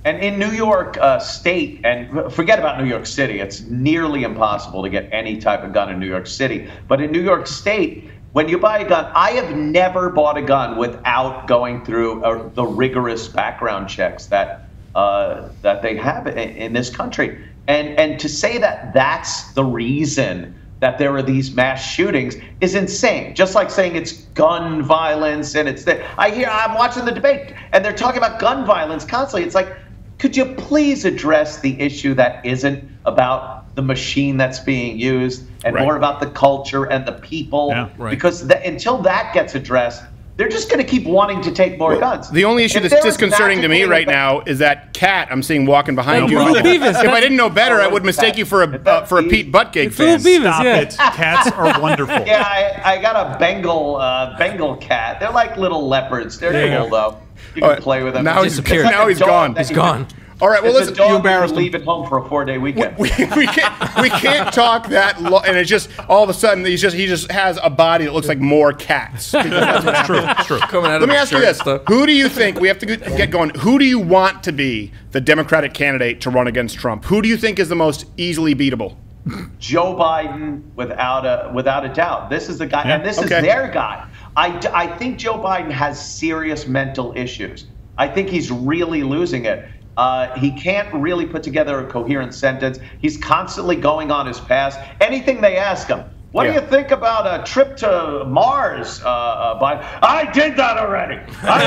And in New York uh, State, and forget about New York City, it's nearly impossible to get any type of gun in New York City. But in New York State, when you buy a gun, I have never bought a gun without going through uh, the rigorous background checks that uh, that they have in, in this country. And and to say that that's the reason that there are these mass shootings is insane. Just like saying it's gun violence and it's that I hear I'm watching the debate and they're talking about gun violence constantly. It's like, could you please address the issue that isn't about the machine that's being used, and right. more about the culture and the people. Yeah, right. Because th until that gets addressed, they're just going to keep wanting to take more well, guns. The only issue if that's disconcerting to me right now is that cat I'm seeing walking behind no, you. Beavis, if I didn't know better, I would mistake that, you for a uh, for a Pete Buttigieg fan. Beavis, Stop yeah. it. Cats are wonderful. Yeah, I, I got a Bengal uh, Bengal cat. They're like little leopards. They're cool though. You can right. play with them. Now he's disappeared. Like now he's gone. He's gone. All right, well, listen, you embarrassed leave at home for a four-day weekend. We, we, we, can't, we can't talk that long, and it's just, all of a sudden, he's just, he just has a body that looks like more cats. That's true, true. Coming out Let of me ask you this. Stuff. Who do you think, we have to get going, who do you want to be the Democratic candidate to run against Trump? Who do you think is the most easily beatable? Joe Biden, without a, without a doubt. This is the guy, yeah. and this okay. is their guy. I, I think Joe Biden has serious mental issues. I think he's really losing it. Uh, he can't really put together a coherent sentence. He's constantly going on his past. Anything they ask him, what yeah. do you think about a trip to Mars, uh, Biden? I did that already. I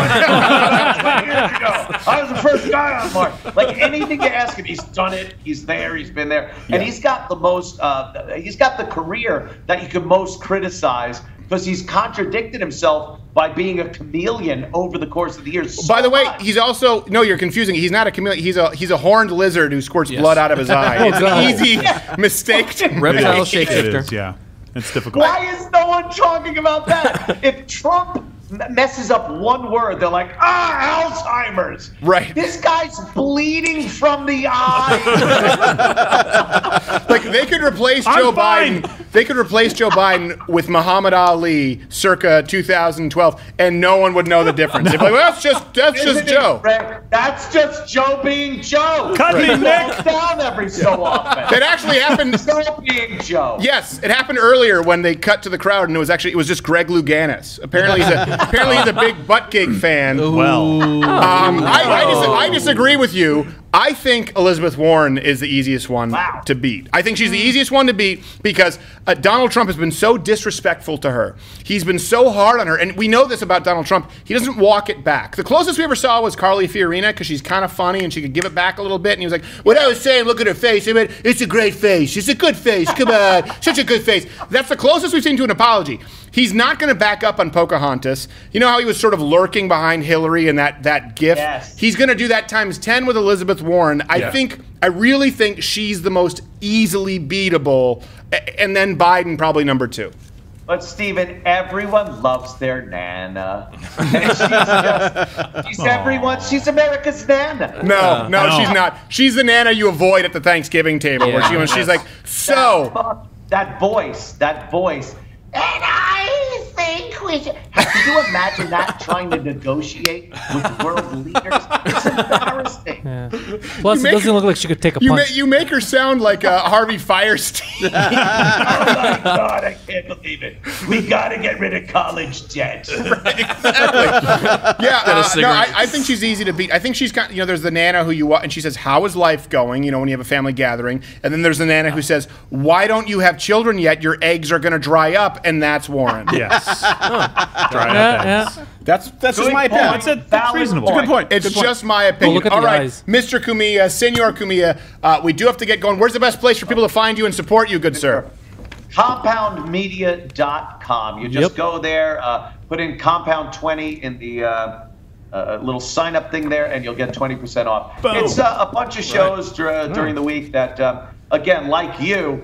was, years ago. I was the first guy on Mars. Like, anything you ask him, he's done it. He's there. He's been there. Yeah. And he's got the most, uh, he's got the career that you could most criticize, because he's contradicted himself by being a chameleon over the course of the years. So by the way, much. he's also, no, you're confusing. He's not a chameleon. He's a he's a horned lizard who squirts yes. blood out of his eye. It's an easy yeah. mistake to make. Reptile shapeshifter. It is, yeah. It's difficult. Why is no one talking about that? If Trump messes up one word, they're like, ah, Alzheimer's. Right. This guy's bleeding from the eye. Like, they could replace I'm Joe fine. Biden. They could replace Joe Biden with Muhammad Ali circa two thousand twelve, and no one would know the difference. No. They'd be like, well, that's just that's Isn't just Joe. Rick? That's just Joe being Joe. Cut me, Nick. Down every so often. That actually happened. Joe being Joe. Yes, it happened earlier when they cut to the crowd, and it was actually it was just Greg Louganis. Apparently, he's a Apparently, he's a big butt gig fan. Well, um, I, I, dis I disagree with you. I think Elizabeth Warren is the easiest one wow. to beat. I think she's the easiest one to beat because uh, Donald Trump has been so disrespectful to her. He's been so hard on her. And we know this about Donald Trump. He doesn't walk it back. The closest we ever saw was Carly Fiorina, because she's kind of funny and she could give it back a little bit. And he was like, what I was saying, look at her face. I mean, it's a great face. It's a good face. Come on. Such a good face. That's the closest we've seen to an apology. He's not going to back up on Pocahontas. You know how he was sort of lurking behind Hillary and that, that gif? Yes. He's going to do that times ten with Elizabeth Warren. I yeah. think, I really think she's the most easily beatable, and then Biden probably number two. But Stephen, everyone loves their Nana. And she's just, she's everyone, she's America's Nana. No, no, no, she's not. She's the Nana you avoid at the Thanksgiving table, yeah, where she, when she's like, so. That, that voice, that voice. And I think we should. Could you imagine that, trying to negotiate with world leaders? It's embarrassing. Yeah. Plus, it doesn't her, look like she could take a you punch. Make, you make her sound like uh, Harvey Fierstein. Oh my God, I can't believe it. We got to get rid of college debt. Right, exactly. Yeah, uh, no, I, I think she's easy to beat. I think she's kind. You know, there's the Nana who you and she says, "How is life going?" You know, when you have a family gathering, and then there's the Nana who says, "Why don't you have children yet? Your eggs are going to dry up." And that's Warren. Yes. Huh. Dry yeah, yeah. That's that's good just my opinion. It's a, that's reasonable. It's a good point. It's good point. Just my opinion. Well, all right, eyes. Mister Cumia, Senor Cumia, uh, we do have to get going. Where's the best place for people to find you and support you, good sir? compound media dot com. You just yep. go there, uh, put in compound twenty in the uh, uh, little sign-up thing there, and you'll get twenty percent off. Boom. It's uh, a bunch of shows right. dr during mm. the week that, uh, again, like you,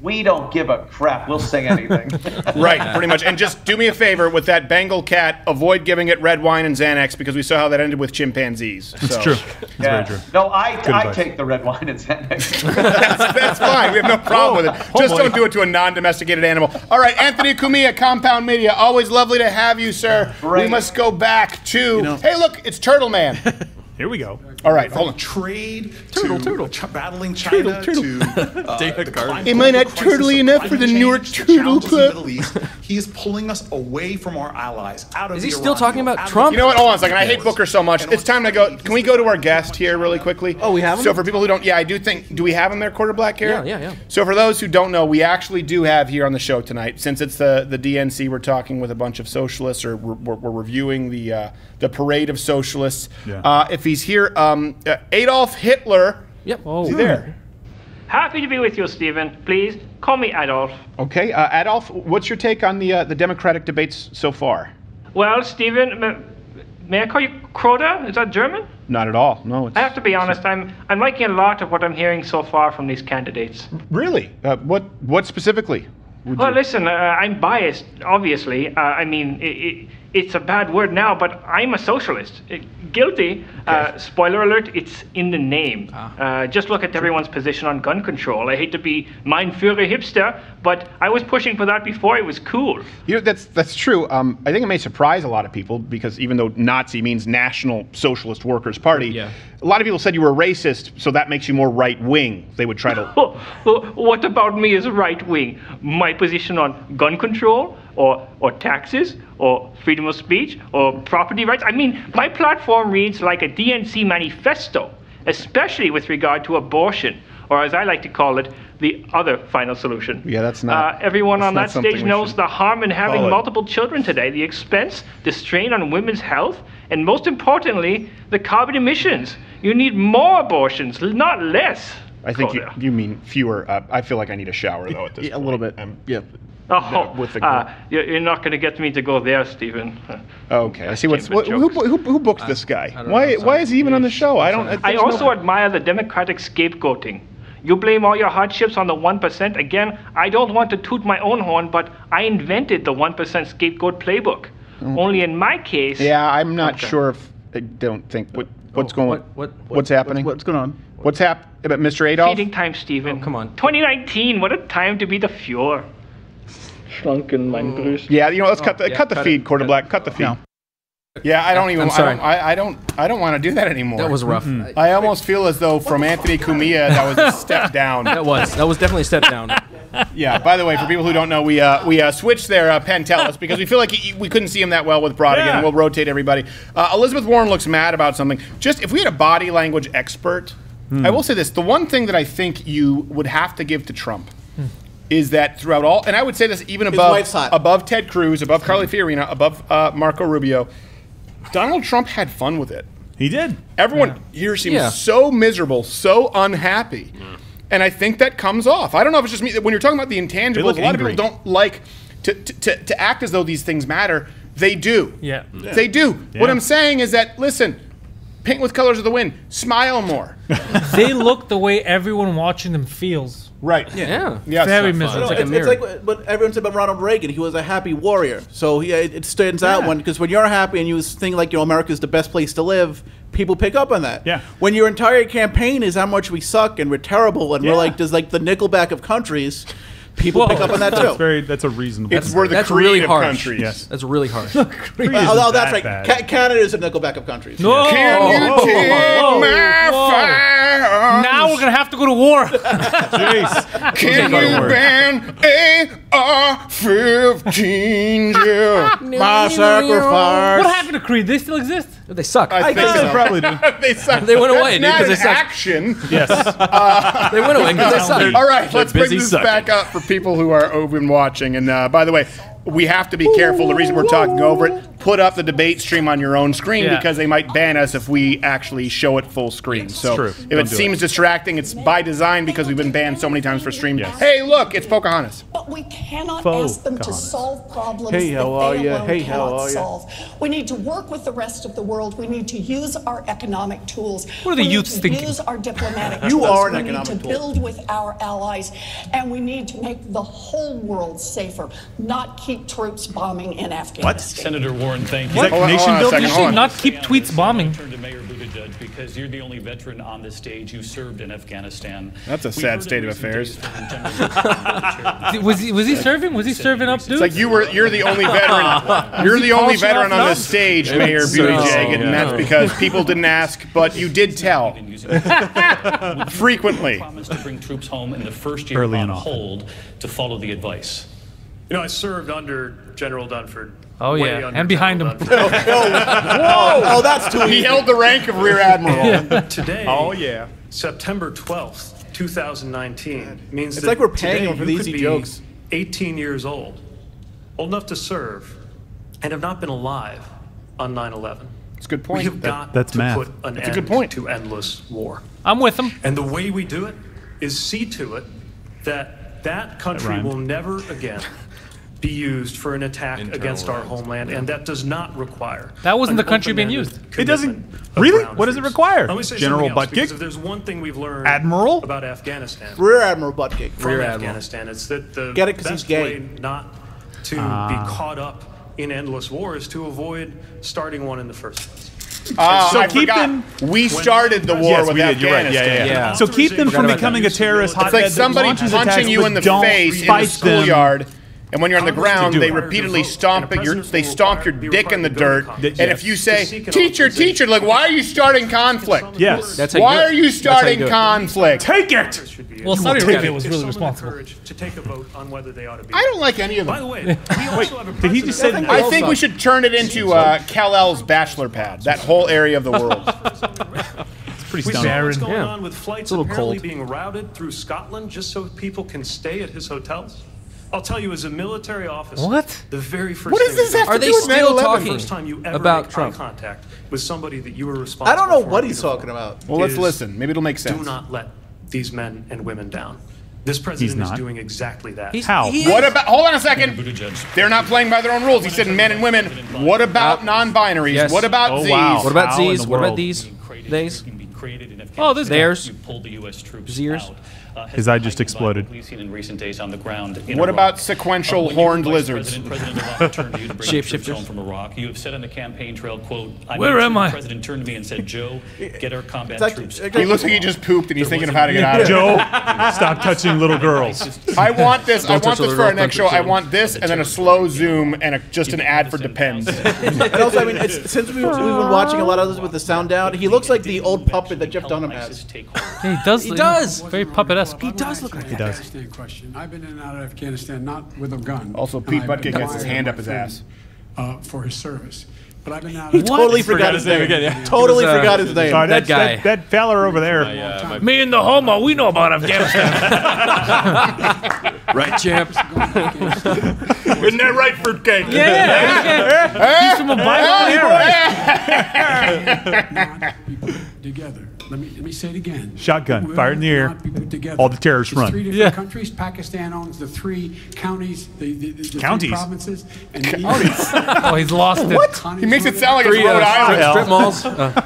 we don't give a crap. We'll sing anything. Right, pretty much. And just do me a favor with that Bengal cat. Avoid giving it red wine and Xanax, because we saw how that ended with chimpanzees. That's so. True. That's yeah. very true. No, I, I take the red wine and Xanax. that's, that's fine. We have no problem oh, with it. Oh, just boy. Don't do it to a non-domesticated animal. All right, Anthony Cumia, Compound Media. Always lovely to have you, sir. Great. We must go back to, you know, hey, look, it's Turtle Man. Here we go. All right, hold on. Trade, turtle, to turtle. Ch battling China, turtle, turtle. To uh, David Garden. Am I not turtly enough for the Newark Turtle Club? Middle East. He is pulling us away from our allies. Out of is he Iran, still talking about Trump? You know what? Hold on a second. I hate Booker so much. It's time to go. Can we go to our guest here really quickly? Oh, we have him? So for people who don't, yeah, I do think, do we have him there, Quarter Black here? Yeah, yeah, yeah. So for those who don't know, we actually do have here on the show tonight, since it's the, the D N C, we're talking with a bunch of socialists, or we're, we're, we're reviewing the, uh, the parade of socialists. Yeah. Uh, if he's here, um, uh, Adolf Hitler. Yep. Oh, is he there? Happy to be with you, Stephen. Please call me Adolf. Okay, uh, Adolf. What's your take on the uh, the Democratic debates so far? Well, Stephen, may, may I call you Crowder? Is that German? Not at all. No. It's, I have to be honest. I'm I'm liking a lot of what I'm hearing so far from these candidates. Really? Uh, what what specifically? Well, you... listen, uh, I'm biased, obviously. Uh, I mean, it, it, it's a bad word now, but I'm a socialist. It, guilty. Okay. Uh, spoiler alert, it's in the name. Ah. Uh, just look at everyone's position on gun control. I hate to be mein Führer hipster, but I was pushing for that before it was cool. You know, that's, that's true. Um, I think it may surprise a lot of people, because even though Nazi means National Socialist Workers' Party, yeah. a lot of people said you were racist, so that makes you more right-wing. They would try to... What about me is right-wing? My position on gun control, or, or taxes, or freedom of speech, or property rights. I mean, my platform reads like a D N C manifesto. especially with regard to abortion, or as I like to call it, the other final solution. Yeah, that's not. Uh, everyone on that stage knows the harm in having multiple children today, the expense, the strain on women's health, and most importantly, the carbon emissions. You need more abortions, not less. I think you, you mean fewer. Uh, I feel like I need a shower, though, at this yeah, point. A little bit. I'm, yeah. Oh, with the uh, you're not going to get me to go there, Stephen. Okay, I see. What's what, who, who, who booked this guy? I, I why know, why is he even on the show? I don't. I also no... admire the Democratic scapegoating. You blame all your hardships on the one percent. Again, I don't want to toot my own horn, but I invented the one percent scapegoat playbook. Mm. Only in my case. Yeah, I'm not okay. sure if. I don't think what what's oh, going what, what, what what's happening what's, what's going on what's happening about Mister Adolf. Feeding time, Stephen. Oh, come on. twenty nineteen. What a time to be the Fuhrer. Shrunken, mein Grüß. Yeah, you know, let's oh, cut the yeah, cut the cut feed, Quarter Black. Cut the feed. No. Yeah, I don't even. I don't, I, I don't. I don't want to do that anymore. That was rough. Mm-hmm. I almost feel as though from Anthony Cumia that was a step down. That was. That was definitely a step down. Yeah. By the way, for people who don't know, we uh, we uh, switched their uh, Pentelis because we feel like he, we couldn't see him that well with Brodigan. Yeah. We'll rotate everybody. Uh, Elizabeth Warren looks mad about something. Just if we had a body language expert, hmm. I will say this: the one thing that I think you would have to give to Trump. Hmm. Is that throughout all, and I would say this even above above Ted Cruz, above Carly Fiorina, above uh, Marco Rubio, Donald Trump had fun with it. He did. Everyone yeah. here seems yeah. so miserable, so unhappy, yeah. and I think that comes off. I don't know if it's just me. When you're talking about the intangibles, a lot angry. of people don't like to, to to act as though these things matter. They do. Yeah, yeah. they do. Yeah. What I'm saying is that listen. Paint with colors of the wind. Smile more. They look the way everyone watching them feels. Right. Yeah. yeah. Very so miserable. No, it's, it's like, like what everyone said about Ronald Reagan. He was a happy warrior. So he, it stands yeah. out when because when you're happy and you think like you know America's the best place to live, people pick up on that. Yeah. When your entire campaign is how much we suck and we're terrible and yeah. we're like there's like the Nickelback of countries. People Whoa. pick up on that too. That's very. That's a reasonable. It's where the that's creative really countries. Yes. That's really harsh. Oh, oh, that's that right. Ca Canada is a Nickelback of countries. No. Yeah. Can you take Whoa. my Whoa. firearms? Now we're gonna have to go to war. Jeez. Can you ban A R fifteen? My sacrifice. What happened to Creed? They still exist? They suck. I, I think so. They probably do. They suck. They went away because they suck. Action. Yes. Uh, they went away because they suck. All right, let's bring this sucking. back up for people who are over and watching. And uh, by the way, we have to be careful. The reason we're talking over it, put up the debate stream on your own screen yeah. because they might ban us if we actually show it full screen. So True. if Don't it seems it. distracting, it's by design because we've been banned so many times for streams. Yes. Hey, look, it's Pocahontas. But we cannot Fo ask them to solve problems hey, that they you? alone hey, cannot solve. We need to work with the rest of the world. We need to use our economic tools. What are the we youths need to thinking? Use our diplomatic tools. You are an we economic need to build tool. with our allies, and we need to make the whole world safer, not keep troops bombing in Afghanistan. What? Senator Warren, thank you. What? What? Nation on, building? You should not keep tweets bombing. Turn to Mayor Buttigieg because you're the only veteran on this stage who served in Afghanistan. That's a we sad state of affairs. was he, was he serving? Was he serving up, dude? It's like you were. You're the only veteran. You're the only veteran on this stage, Mayor Buttigieg, and that's because people didn't ask, but you did tell frequently. Promised to bring troops home in the first year on hold to follow the advice. You know, I served under General Dunford. Oh, yeah. And behind him. Whoa. Oh, that's too easy. He held the rank of Rear Admiral. Yeah. Today, oh, yeah. September twelfth, two thousand nineteen, means it's that like we're paying for these jokes. eighteen years old, old enough to serve, and have not been alive on nine eleven. That's a good point. We have that, got that's to math. put an that's end a good point. to endless war. I'm with him. And the way we do it is see to it that that country that will never again be used for an attack Internal against our homeland, yeah. and that does not require. That wasn't the country being used. It doesn't really. What does it require? General Buttigieg. If there's one thing we've learned, Admiral about Afghanistan, Rear Admiral Buttigieg from Rear Afghanistan, Admiral. it's that the Get it, best he's gay. way not to uh. be caught up in endless war is to avoid starting one in the first place. Uh, so I keep them. We started the war yes, with Afghanistan. Right. Yeah, yeah, yeah. Yeah. So keep them from becoming a terrorist hotbed. It's like somebody punching you in the face in the schoolyard. And when you're on the ground, they repeatedly stomp at your, they stomp your dick in the dirt. And if you say, teacher, teacher, like, why are you starting conflict? Yes. That's how you do it. Why are you starting conflict? Take it! Well, Saudi Arabia was really responsible. I don't like any of them. By the way, we also have a did he just say I think we should turn it into uh, Kal-El's bachelor pad, that whole area of the world. pretty we stunning. Saw what's going yeah. on with flights apparently cold. being routed through Scotland just so people can stay at his hotels. I'll tell you, as a military officer, what the very first what does this have to do with nine eleven? First time you ever about Trump contact with somebody that you were responsible. I don't know for what he's talking about. Well, let's listen. Maybe it'll make sense. Do not let these men and women down. This president is doing exactly that. He's, How? He what about? Hold on a second. They're not playing by their own rules. He said men and women. What about non-binaries? Yes. What about oh, Z's? Wow. What about Z's? What about these? They's? Oh, there's theirs. Zers. His eye just exploded. In recent days on the ground in what Iraq. About sequential horned lizards? Shapeshifters from Iraq. You have said on the campaign trail, "quote I Where am I?" The president turned to me and said, "Joe, get our combat that, troops." He looks like he just pooped, and he's there thinking of how to get out of it. Joe, stop touching little girls. I want this. Don't I want this for our next show. I want this, and then a slow zoom and a, just an ad for Depends. And also, I mean, it's, since we've, we've been watching a lot of this with the sound down, he looks like the old puppet that Jeff Dunham has. He does. He does. Very puppet-esque. He does look like he does. I've been in and out of Afghanistan, not with a gun. Also, Pete Buttigieg gets his hand up his ass uh, for his service. But I've been out. He totally forgot his name again. Yeah. Totally was, uh, forgot his name. Sorry, that, that guy, that, that fella over there. My, uh, my Me and the homo, we know about Afghanistan. Right, champs? Isn't that right, fruitcake? Yeah. yeah. yeah. He's from a Bible era. Together. Let me let me say it again. Shotgun, fire in the air. All the terrorists run. Three different yeah. countries. Pakistan owns the three counties, the, the, the, the counties. Three provinces. And the counties. Oh, he's lost it. What? He makes it sound like it's Rhode Island. Strip malls.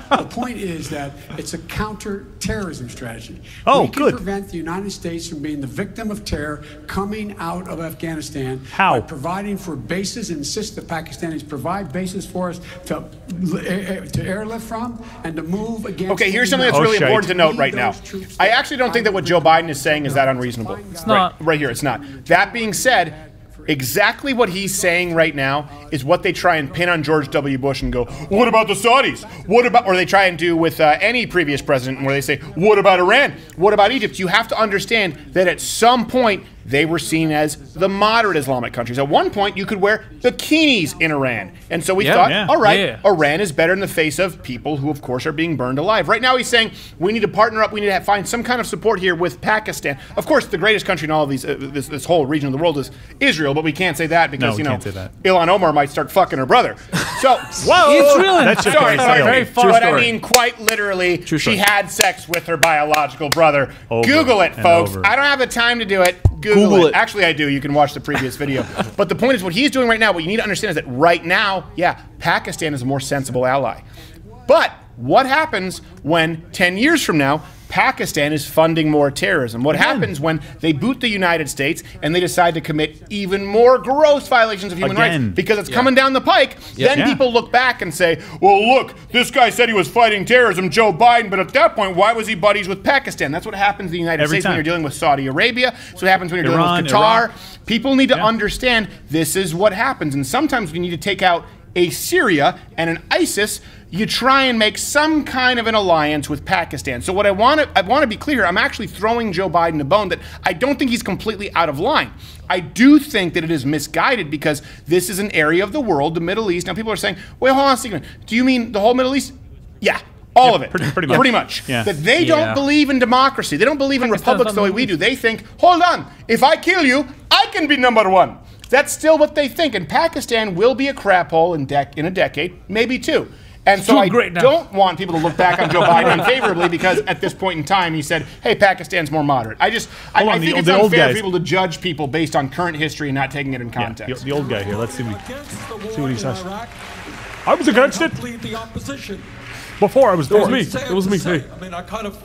The point is that it's a counter-terrorism strategy. Oh, we can good. Prevent the United States from being the victim of terror coming out of Afghanistan. How? By providing for bases, and insist the Pakistanis provide bases for us to to airlift from and to move against. Okay, here's something that's really oh, important to note right now. I actually don't think that what Joe Biden is saying is that unreasonable. It's not. Right, right here, it's not. That being said, exactly what he's saying right now is what they try and pin on George W. Bush and go, what about the Saudis? What about, or they try and do with uh, any previous president where they say, what about Iran? What about Egypt? You have to understand that at some point, they were seen as the moderate Islamic countries. At one point, you could wear bikinis in Iran. And so we yeah, thought, yeah, all right, yeah. Iran is better in the face of people who, of course, are being burned alive. Right now, he's saying, we need to partner up. We need to have, find some kind of support here with Pakistan. Of course, the greatest country in all of these, uh, this, this whole region of the world is Israel, but we can't say that because, no, you know, Ilhan Omar might start fucking her brother. So, whoa! That's sorry, sorry. Very fun but story. I mean, quite literally, True she story. had sex with her biological brother. Over Google it, folks. Over. I don't have the time to do it. Google, Google it. it. Actually, I do. You can watch the previous video. But the point is, what he's doing right now, what you need to understand is that right now, yeah, Pakistan is a more sensible ally. But what happens when ten years from now, Pakistan is funding more terrorism? What happens when they boot the United States and they decide to commit even more gross violations of human Again. rights because it's yeah. coming down the pike? Yeah. Then yeah. people look back and say, well, look, this guy said he was fighting terrorism, Joe Biden, but at that point, why was he buddies with Pakistan? That's what happens in the United Every States time. when you're dealing with Saudi Arabia. So it happens when you're Iran, dealing with Qatar. Iraq. People need to yeah. understand this is what happens. And sometimes we need to take out a Syria and an ISIS. You try and make some kind of an alliance with Pakistan. So what I want to I want to be clear, I'm actually throwing Joe Biden a bone that I don't think he's completely out of line. I do think that it is misguided because this is an area of the world, the Middle East. Now people are saying, wait, hold on a second. Do you mean the whole Middle East? Yeah. All yeah, of it, pretty, pretty much. Pretty much. Yeah. That they don't yeah. believe in democracy. They don't believe in republics the way we do. They think, hold on, if I kill you, I can be number one. That's still what they think. And Pakistan will be a crap hole in, dec in a decade, maybe two. And so I don't want people to look back on Joe Biden unfavorably because at this point in time he said, hey, Pakistan's more moderate. I just, I, on, I think the, it's the unfair for people to judge people based on current history and not taking it in context. Yeah, the, the old guy here, let's see, we, see what he says. I was against it. The opposition. Before I was, it was me, it was me. Say, I mean, I kind of,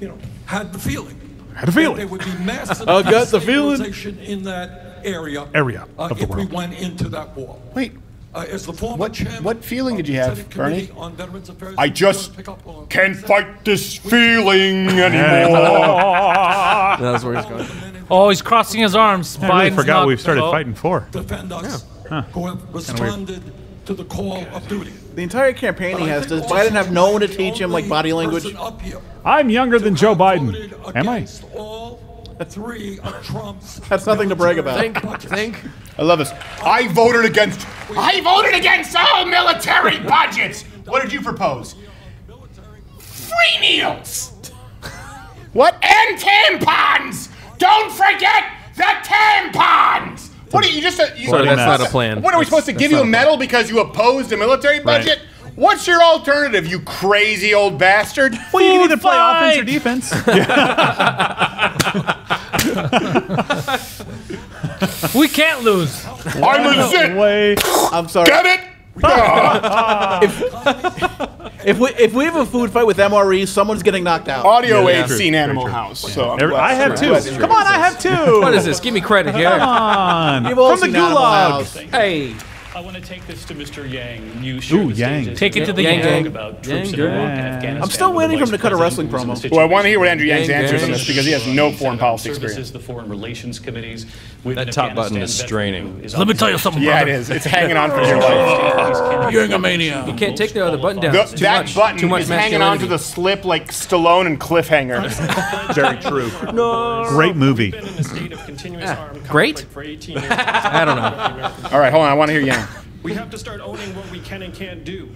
you know, had the feeling. Had a feeling. There would be massive I got the feeling. in that area, area uh, of the if world. we went into that war. Wait. Uh, what, what feeling did you have, Bernie? Affairs, I just can't fight this feeling anymore. That's where he's going. Oh, he's crossing his arms. I really forgot we've started fighting for. Defend us yeah. huh. who have responded to the call of duty. The entire campaign he has, does Biden have no one to teach him, like body language? I'm younger than Joe Biden. Am I? Three of Trump's That's nothing to brag about. Think, think. I love this. I voted against. I voted against all military budgets. What did you propose? Free three meals. What? And tampons. Don't forget the tampons. What are you just? A, you, Sorry, that's not a plan. What are we that's, supposed to give you a medal because you opposed the military budget? Right. What's your alternative, you crazy old bastard? Well, you can either play offense or defense. We can't lose. I'm legit. Way. I'm sorry. Get it? if, if we if we have a food fight with M R E, someone's getting knocked out. Audio yeah, aid's seen Animal House, yeah. so I'm Every, I have two. Right. Come on, I have two. What is this? Give me credit here. Come on. From the gulag. Hey. I want to take this to Mister Yang. You should Ooh, Yang. Take it to the Yang. Yang. About troops Yang. In Iraq and Afghanistan. I'm still waiting for him to cut a wrestling promo. Well, I want to hear what Andrew Yang's Yang. Answers on this because he has no foreign policy experience. This is the foreign relations committees. That top button is straining. Let me tell you something, brother. Yeah, it is. It's hanging on for your life. You're a mania. You can't take the other button down. The, that much, button is hanging on to the slip like Stallone and Cliffhanger. Very true. No. Great movie. Great? I don't know. All right, hold on. I want to hear Yang. We have to start owning what we can and can't do.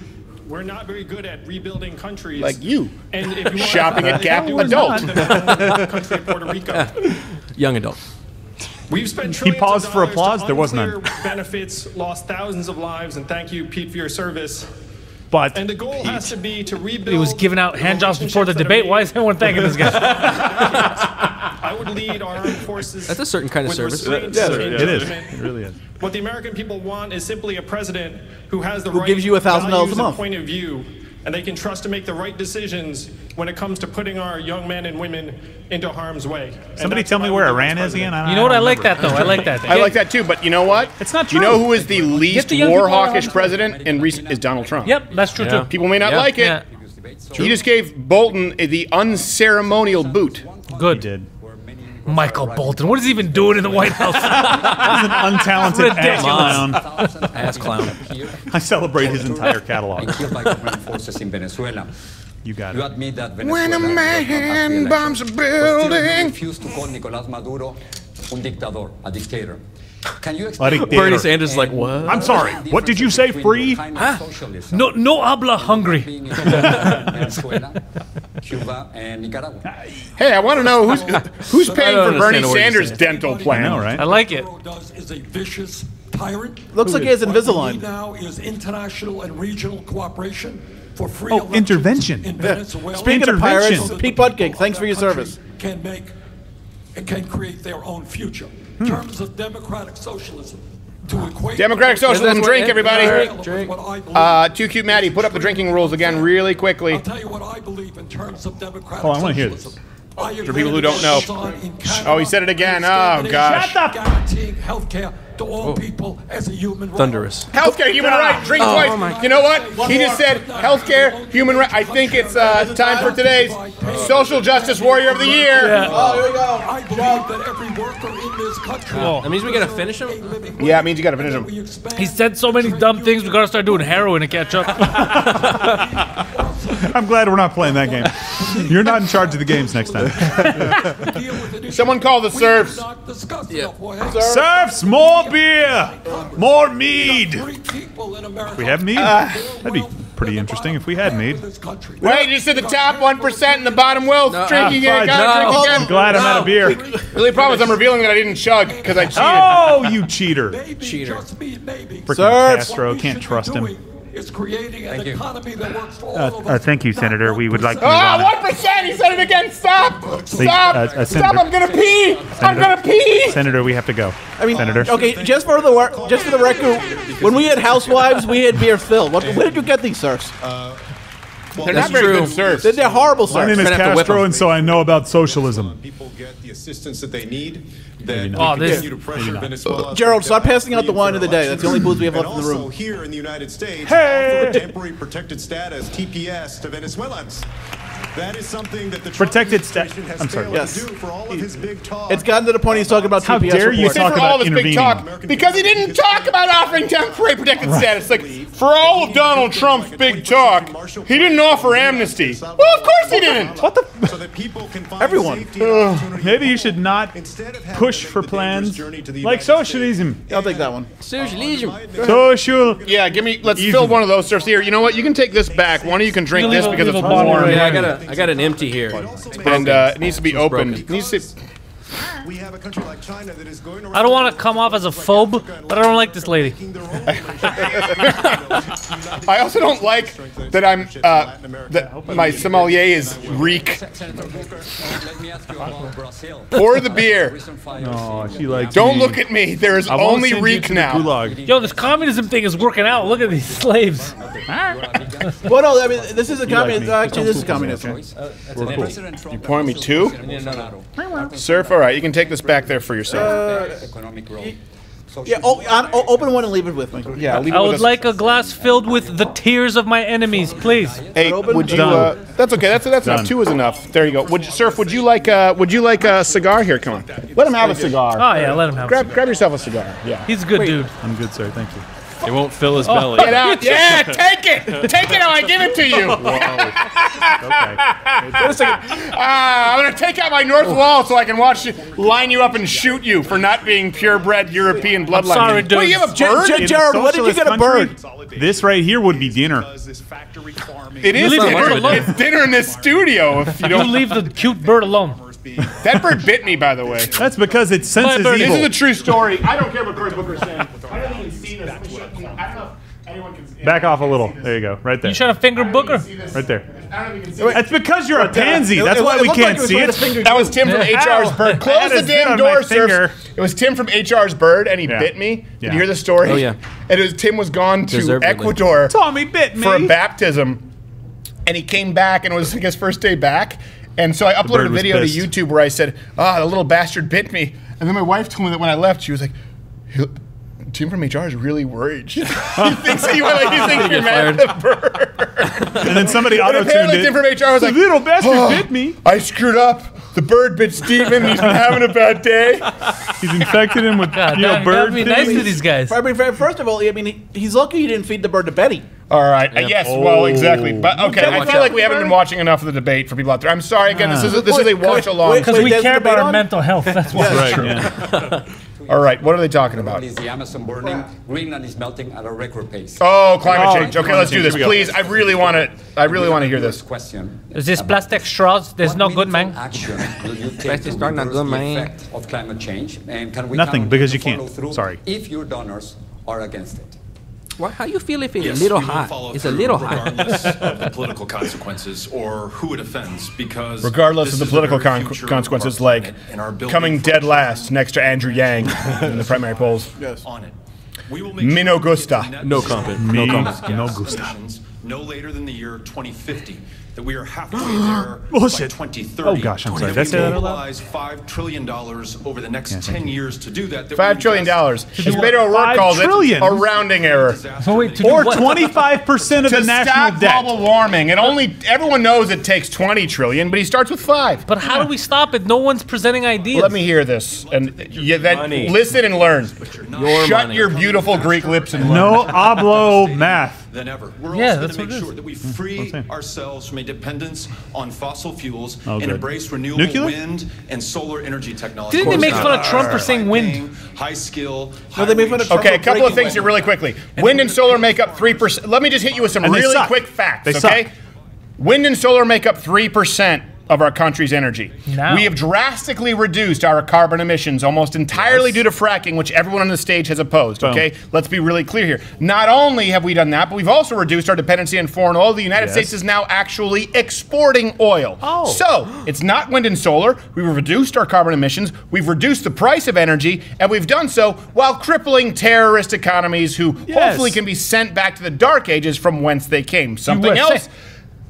We're not very good at rebuilding countries. Like you. And if you shopping at Gap Adult. Country of Puerto Rico. Young adult. We've spent trillions. He paused for applause. There was none. Benefits, lost thousands of lives, and thank you, Pete, for your service. But and the goal Pete. Has to be to rebuild. He was giving out handjobs before the debate. Why is everyone thanking this guy? I would lead our armed forces. That's a certain kind of service. Yeah, yeah, it is. It really is. What the American people want is simply a president who has the who right gives you a thousand dollars a month point of view, and they can trust to make the right decisions when it comes to putting our young men and women into harm's way. Somebody tell me where Iran is again. I, you know what? I, I like that though. I like that. I like that too. But you know what? It's not true. You know who is the least the war hawkish president in recent is Donald Trump. Yep, that's true yeah. too. People may not yep. like it. Yeah. He just gave Bolton the unceremonial boot. Good. He did. Michael Bolton. What is he even doing in the White House? He's an untalented ass clown. ass clown. I celebrate his entire catalog. forces in Venezuela. You got it. You admit that Venezuela when a man bombs a building. Refused to call Nicolás Maduro un dictador, a dictator. Can you explain? Bernie Sanders is like, what? I'm sorry. What did you say? Free? Huh? No, no habla hungry. Cuba and Nicaragua. Hey, I want to know who's who's paying for Bernie Sanders' dental plan. I know, right? I like it. Does is a vicious tyrant. Looks like he has Invisalign. Now is international and regional cooperation for free. Oh, intervention. In Venezuela. Speaking of pirates, Pete Buttigieg, thanks for your service. Can make and can create their own future. In terms of democratic socialism, to equate democratic socialism, drink everybody. Drink. Uh, Too Cute Maddie, put up the drinking rules again, really quickly. I'll tell you what I believe in terms of democratic oh, I want to hear this. For people who don't know. Oh, he said it again. Oh gosh. Shut up. Guaranteeing healthcare to all oh. people as a human right. Thunderous. Healthcare, human right. Drink oh, twice. Oh you know what? One he just said healthcare, human right. I think it's uh, time for today's Social Justice Warrior of the Year. Yeah. Oh, here we go. I believe that every worker in this country. Oh. That means we gotta finish him? Yeah, it means you gotta finish him. He said so many dumb things, we gotta start doing heroin to catch up. I'm glad we're not playing that game. You're not in charge of the games next time. Someone call the serfs. Yeah. Serfs, more beer, more mead. If we have mead, uh, that'd be pretty interesting if we had mead. Wait, you said the top one percent and the bottom wealth no, drinking uh, it. No. Drink again. I'm glad I'm no. out of beer. Really, problem is I'm revealing that I didn't chug because I cheated. Oh, you cheater. Cheater. Frickin' Castro, can't trust him. Is creating an economy that works for all uh, of us. Uh, thank you, Senator. We would like to. Ah, one percent. He said it again. Stop! Stop! Uh, uh, Stop! I'm gonna pee! Senator, I'm gonna pee! Senator, we have to go. I mean, Senator. Okay, just for the just for the record, when we had housewives, we had beer filled. What, where did you get these, sirs? Uh, well, they're not very true. Good serfs. They're, they're horrible serfs. My name is Castro, and so I know about socialism. People get the assistance that they need. Then oh, this continue to pressure Venezuela. Gerald, stop passing out the wine of the day. That's the only booze we have left in the room. Also here in the United States, hey! Offer a temporary protected status T P S to Venezuelans. That is something that the Trump protected status. I'm sorry. Yes. To do for all of his big talk. It's gotten to the point he's talking about T P S. How dare you talk about intervening? Because he didn't talk about offering temporary protected status. Like, For all of Donald Trump's big talk, he didn't offer amnesty. Well, of course he didn't. What the? Everyone. Uh, maybe you should not push for plans like socialism. I'll take that one. Socialism. Social. Yeah, give me. Let's fill one of those, sir. Here, you know what? You can take this back. One of you can drink this because it's warm. Yeah, I got a. I got an empty here. And uh, it needs to be opened. It needs to. We have a country like China that is going around. I don't want to come off as a phobe, but I don't like this lady. I also don't like that I'm uh, that my sommelier is reek. Pour the beer. No, she likes don't me. Look at me. There is only reek now. Yo, this communism thing is working out. Look at these slaves. Well, no, I mean, this is a communist. Like actually, this is communism. Okay. Cool. You point me two? Surf, all right. You can take this back there for yourself. Uh, yeah, oh, I'll open one and leave it with me. Yeah, leave it I with would us. Like a glass filled with the tears of my enemies, please. Hey, would you? Uh, that's okay. That's that's Done. Enough. Two is enough. There you go. Would you, Surf? Would you like? Uh, would you like a cigar? Here, come on. Let him have a cigar. Oh yeah, let him have. Grab, a cigar. Grab yourself a cigar. Yeah. He's a good Wait. dude. I'm good, sir. Thank you. It won't fill his oh, belly. Get out. Yeah, take it. Take it or I give it to you. Whoa. Okay. Wait a second. Uh, I'm going to take out my north wall so I can watch you, line you up and shoot you for not being purebred European bloodline. Sorry, dude. What, you have a bird? J J Jared, what did you get a bird? This right here would be dinner. It is dinner. It's dinner in this studio. If you don't you leave the cute bird alone. That bird bit me, by the way. That's because it senses evil. This is a true story. I don't care what Cory Booker's saying. I haven't even seen this. I don't know if anyone can see it. Back off a little. There you go. Right there. You shot a finger Booker? Right there. I don't even see it. That's because you're a pansy. That's why we can't see it. That was Tim from H R's Bird. Close the damn door, sir. It was Tim from H R's Bird, and he bit me. Did you hear the story? Oh, yeah. And it was Tim was gone to Ecuador for a baptism, and he came back, and it was like his first day back. And so I uploaded a video to YouTube where I said, ah, the little bastard bit me. And then my wife told me that when I left, she was like, Tim from H R is really worried. He thinks that you you're mad at the bird. And then somebody auto-tuned it. Tim from H R was like, the little bastard bit me. I screwed up. The bird bit Steven. He's been having a bad day. He's infected him with God, you know, God, bird. Be nice to these guys. I mean, first of all, I mean, he's lucky he didn't feed the bird to Betty. All right. Yeah. Yes. Oh. Well, exactly. But okay, I feel like we haven't been watching enough of the debate for people out there. I'm sorry again. This is a, this is a watch along because we care about our mental health. That's what's right. True. Yeah. All right, what are they talking about? Is the Amazon burning? Greenland is melting at a record pace. Oh, climate change. Okay, let's do this, please. I really want to. I really want to hear this question. Is this plastic straws? There's no good, man. Action will you take to reverse the effect of climate change, and can we nothing because you can't. Sorry. If your donors are against it. Well, how you feel if it's yes, a little hot? It's a little hot. Regardless of the political consequences or who it offends, because regardless of the political con consequences, like coming dead last next to Andrew Yang in the primary polls. Yes. On it. We will make Me no gusta. No comment. No comment. No gusta. No later than the year twenty fifty. That we are halfway there oh, by twenty thirty. Oh gosh, I'm sorry. That's that mobilize five trillion dollars over the next yeah, ten years to do that. that five trillion dollars. As Beto O'Rourke calls trillion. It, a rounding error. Oh, wait, or twenty-five percent of the national debt. To stop global warming, and only everyone knows it takes twenty trillion, but he starts with five. But how yeah. do we stop it? No one's presenting ideas. Well, let me hear this, and yeah, that, listen and learn. Your Shut money. your beautiful Greek lips and learn. No oblo math. Than ever. We're yeah, also going to make sure that we free mm-hmm. ourselves from a dependence on fossil fuels oh, and good. embrace renewable Nuclear? wind and solar energy technology. Didn't they make fun of Trump for saying wind? High skill. No, they made fun of Trump. Okay, a couple of things here really quickly. Wind and solar make up three percent. Let me just hit you with some really quick facts. Okay, wind and solar make up three percent. Of our country's energy. No. We have drastically reduced our carbon emissions almost entirely yes. due to fracking, which everyone on the stage has opposed, Boom. okay? Let's be really clear here. Not only have we done that, but we've also reduced our dependency on foreign oil. The United yes. States is now actually exporting oil. Oh. So, it's not wind and solar. We've reduced our carbon emissions. We've reduced the price of energy, and we've done so while crippling terrorist economies who yes. hopefully can be sent back to the dark ages from whence they came. Something else.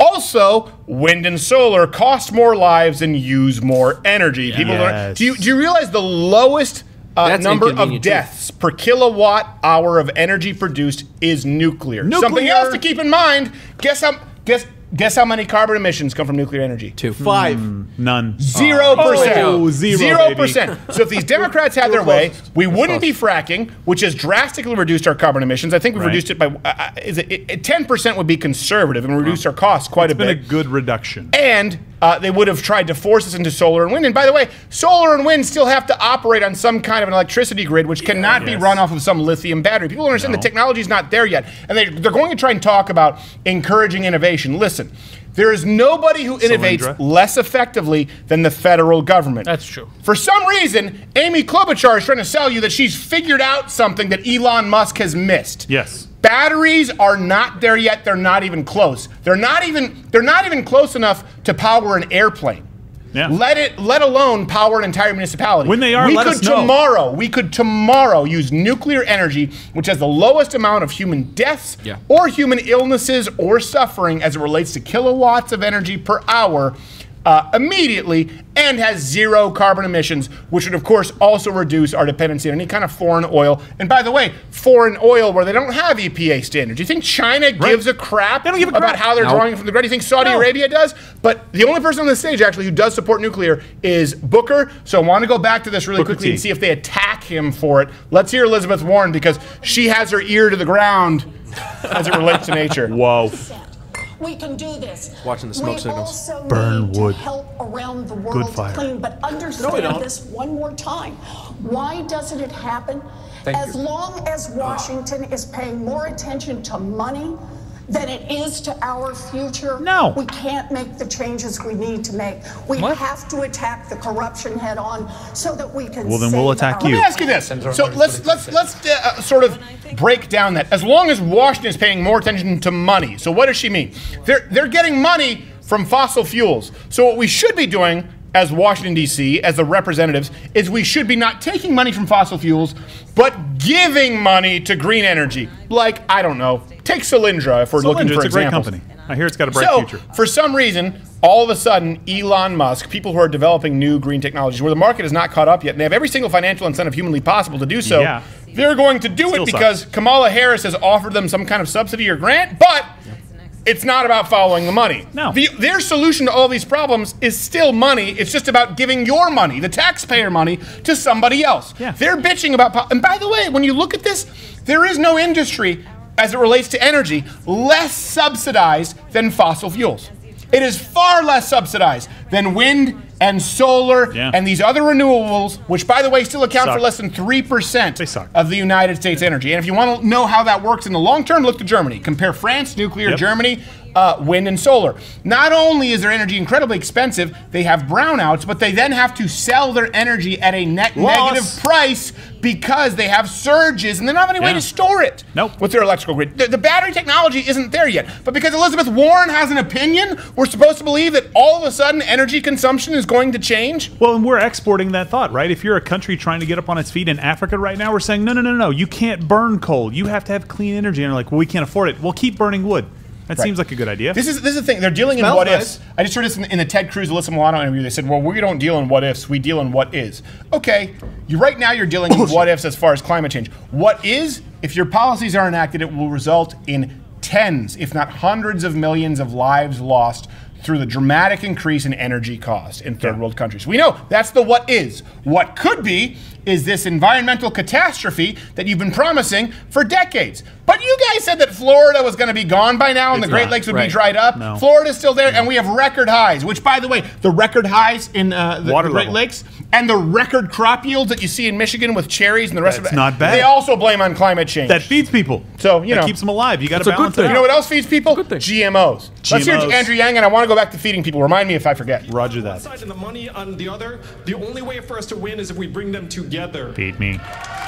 Also, wind and solar cost more lives and use more energy. Yes. People don't, do you do you realize the lowest uh, number of deaths too. per kilowatt hour of energy produced is nuclear. nuclear. Something else to keep in mind. Guess how guess Guess how many carbon emissions come from nuclear energy? Two. Five. Mm, none. Zero oh. percent. Oh, zero, zero percent. So if these Democrats had their way, we wouldn't be fracking, which has drastically reduced our carbon emissions. I think we've right. reduced it by, uh, is it, it, ten percent would be conservative and reduced wow. our costs quite it's a bit. It's been a good reduction. And uh, they would have tried to force us into solar and wind. And by the way, solar and wind still have to operate on some kind of an electricity grid, which cannot yeah, yes. be run off of some lithium battery. People don't understand no. the technology's not there yet. And they, they're going to try and talk about encouraging innovation. Listen, there is nobody who innovates Solyndra. less effectively than the federal government. That's true. For some reason, Amy Klobuchar is trying to sell you that she's figured out something that Elon Musk has missed. Yes. Batteries are not there yet. They're not even close. They're not even, they're not even close enough to power an airplane. Yeah. Let it, let alone power an entire municipality. When they are, we let could us know. tomorrow, we could tomorrow use nuclear energy, which has the lowest amount of human deaths yeah. or human illnesses or suffering as it relates to kilowatts of energy per hour, uh, immediately, and has zero carbon emissions, which would of course also reduce our dependency on any kind of foreign oil. And by the way, foreign oil where they don't have E P A standards. You think China right. gives a crap they don't give a about crap. how they're no. drawing from the ground? You think Saudi no. Arabia does? But the only person on the stage actually who does support nuclear is Booker. So I want to go back to this really Booker quickly T. and see if they attack him for it. Let's hear Elizabeth Warren, because she has her ear to the ground as it relates to nature. Whoa. We can do this. Watching the smoke we signals. Also Burn need wood. To help around the world Good fire. clean, but understand no, this one more time. Why doesn't it happen? Thank as you. long as Washington is paying more attention to money than it is to our future, no. we can't make the changes we need to make. We what? have to attack the corruption head on so that we can. Well, then save we'll attack our you. Let me ask you this. So let's let's let's uh, sort of break down that. As long as Washington is paying more attention to money, so what does she mean? They're they're getting money from fossil fuels. So what we should be doing as Washington, D C, as the representatives, is we should be not taking money from fossil fuels, but giving money to green energy. Like, I don't know, take Solyndra if we're Solyndra, looking for it's examples. a great company. I hear it's got a bright so, future. For some reason, all of a sudden, Elon Musk, people who are developing new green technologies, where the market is not caught up yet, and they have every single financial incentive humanly possible to do so, yeah. they're going to do Still it because sucks. Kamala Harris has offered them some kind of subsidy or grant, but it's not about following the money. No. The, their solution to all these problems is still money. It's just about giving your money, the taxpayer money, to somebody else. Yeah. They're bitching about po- and by the way, when you look at this, there is no industry, as it relates to energy, less subsidized than fossil fuels. It is far less subsidized than wind and solar yeah. and these other renewables, which, by the way, still account suck. for less than three percent of the United States yeah. energy. And if you want to know how that works in the long term, look to Germany. Compare France, nuclear, yep. Germany, uh, wind and solar. Not only is their energy incredibly expensive, they have brownouts, but they then have to sell their energy at a net Loss. negative price because they have surges and they don't have any yeah. way to store it nope. with their electrical grid. The, the battery technology isn't there yet, but because Elizabeth Warren has an opinion, we're supposed to believe that all of a sudden energy consumption is going to change? Well, and we're exporting that thought, right? If you're a country trying to get up on its feet in Africa right now, we're saying, no, no, no, no, you can't burn coal. You have to have clean energy. And they're like, well, we can't afford it. Well, keep burning wood. That right. seems like a good idea. This is this is the thing. They're dealing in what nice. ifs. I just heard this in, in the Ted Cruz, Alyssa Milano interview. They said, well, we don't deal in what ifs. We deal in what is. Okay, you, right now you're dealing in what ifs as far as climate change. What is, if your policies are enacted, it will result in tens, if not hundreds of millions of lives lost through the dramatic increase in energy costs in third yeah. world countries. We know that's the what is. What could be is this environmental catastrophe that you've been promising for decades. But you guys said that Florida was gonna be gone by now and it's the Great not, Lakes would right. be dried up. No. Florida's still there no. and we have record highs, which by the way, the record highs in uh, the Water Great level. Lakes and the record crop yields that you see in Michigan with cherries and the rest That's of it. not bad. They also blame on climate change. That feeds people. So, you know. That keeps them alive. You gotta balance it out. You know what else feeds people? G M Os. G M Os. Let's hear Andrew Yang, and I wanna go back to feeding people. Remind me if I forget. Roger that. One side and the money on the other. The only way for us to win is if we bring them together. Feed me.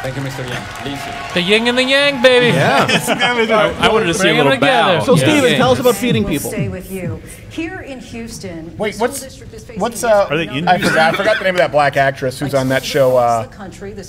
Thank you, Mister Yang. The yin and the yang, baby. Yeah. I, I wanted to see a little bow. So, yeah. Steven, yeah. tell us about feeding people. Stay with you. Here in Houston. Wait, what's what's uh? Are they in I forgot. I forgot the name of that black actress who's on that show. Uh,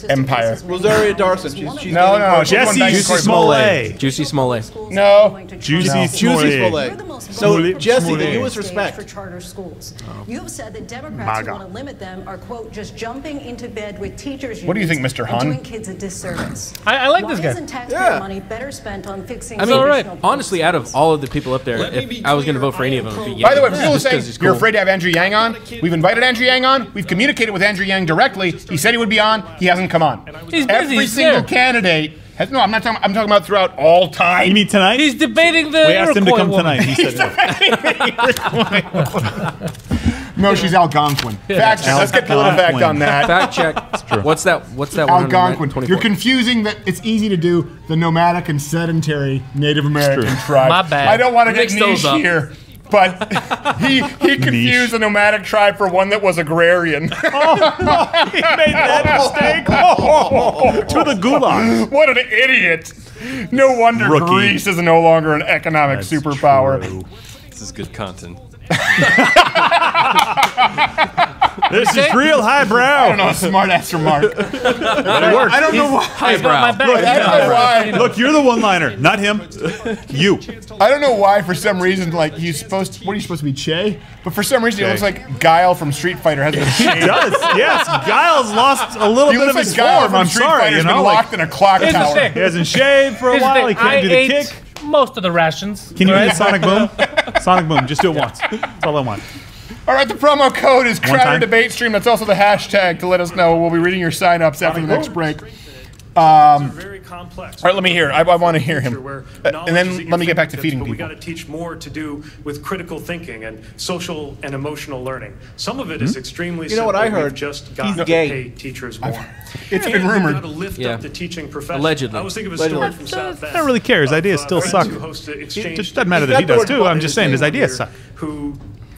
Empire. Rosaria Dawson. She's, she's no, no, Jesse Juicy Smollett. Juicy Smollett. No. Juicy Smollett. So, Jesse, the newest respect for charter schools. You have said that Democrats who want to limit them are quote just jumping into bed with teachers. What do you think, Mister Hun? it's a disservice. I, I like Why this guy. Why isn't taxpayer yeah. money better spent on fixing? I mean, all right. Honestly, out of all of the people up there, if I was going to vote for any of them. By yeah. the way, people yeah. saying cool. you're afraid to have Andrew Yang on. We've invited Andrew Yang on. We've communicated with Andrew Yang directly. He said he would be on. He hasn't come on. He's busy. Every He's single there. candidate. Has, no, I'm not talking. I'm talking about throughout all time. You mean tonight? He's debating the. We asked him to come woman. tonight. He said no. no, she's Algonquin. Fact check. Let's get Pillow back on that. Fact check. True. What's that? What's that? Algonquin. You're confusing that. It's easy to do the nomadic and sedentary Native American tribe. My bad. I don't want to get niche here. But he he confused a nomadic tribe for one that was agrarian. Oh, no, he made that mistake. Oh, to the gulag. What an idiot! No wonder Rookie. Greece is no longer an economic That's superpower. True. This is good content. This is real highbrow. I don't know, smart ass remark. It works. I don't know why. Highbrow. Look, I don't know why. Look, you're the one-liner, not him. You. I don't know why. For some reason, like he's supposed. To, what are you supposed to be, Che? But for some reason, Che. He looks like Guile from Street Fighter. Has the shape. He does. Yes, Guile's lost a little he bit of like his Guile form. From I'm Street sorry, Fighter's you know, been like, locked in a clock tower. He hasn't shaved for a Here's while. He can't I do the kick. Most of the rations. Can you do Sonic Boom? Sonic Boom. Just do it once. That's all I want. All right, the promo code is CrowderDebateStream. That's also the hashtag to let us know. We'll be reading your sign-ups after the next break. Um, very complex. All right, let me hear. I, I want to hear him. Uh, and then let me get back to feeding people. We've got to teach more to do with critical thinking and social and emotional learning. Some of it is extremely simple. You know what I heard? Just got to pay teachers more. It's been rumored. We've got to lift up the teaching profession. Allegedly. I was thinking of a story from South Bend. I don't really care. His ideas still suck. It doesn't matter that he does, too. I'm just saying his ideas suck. Who...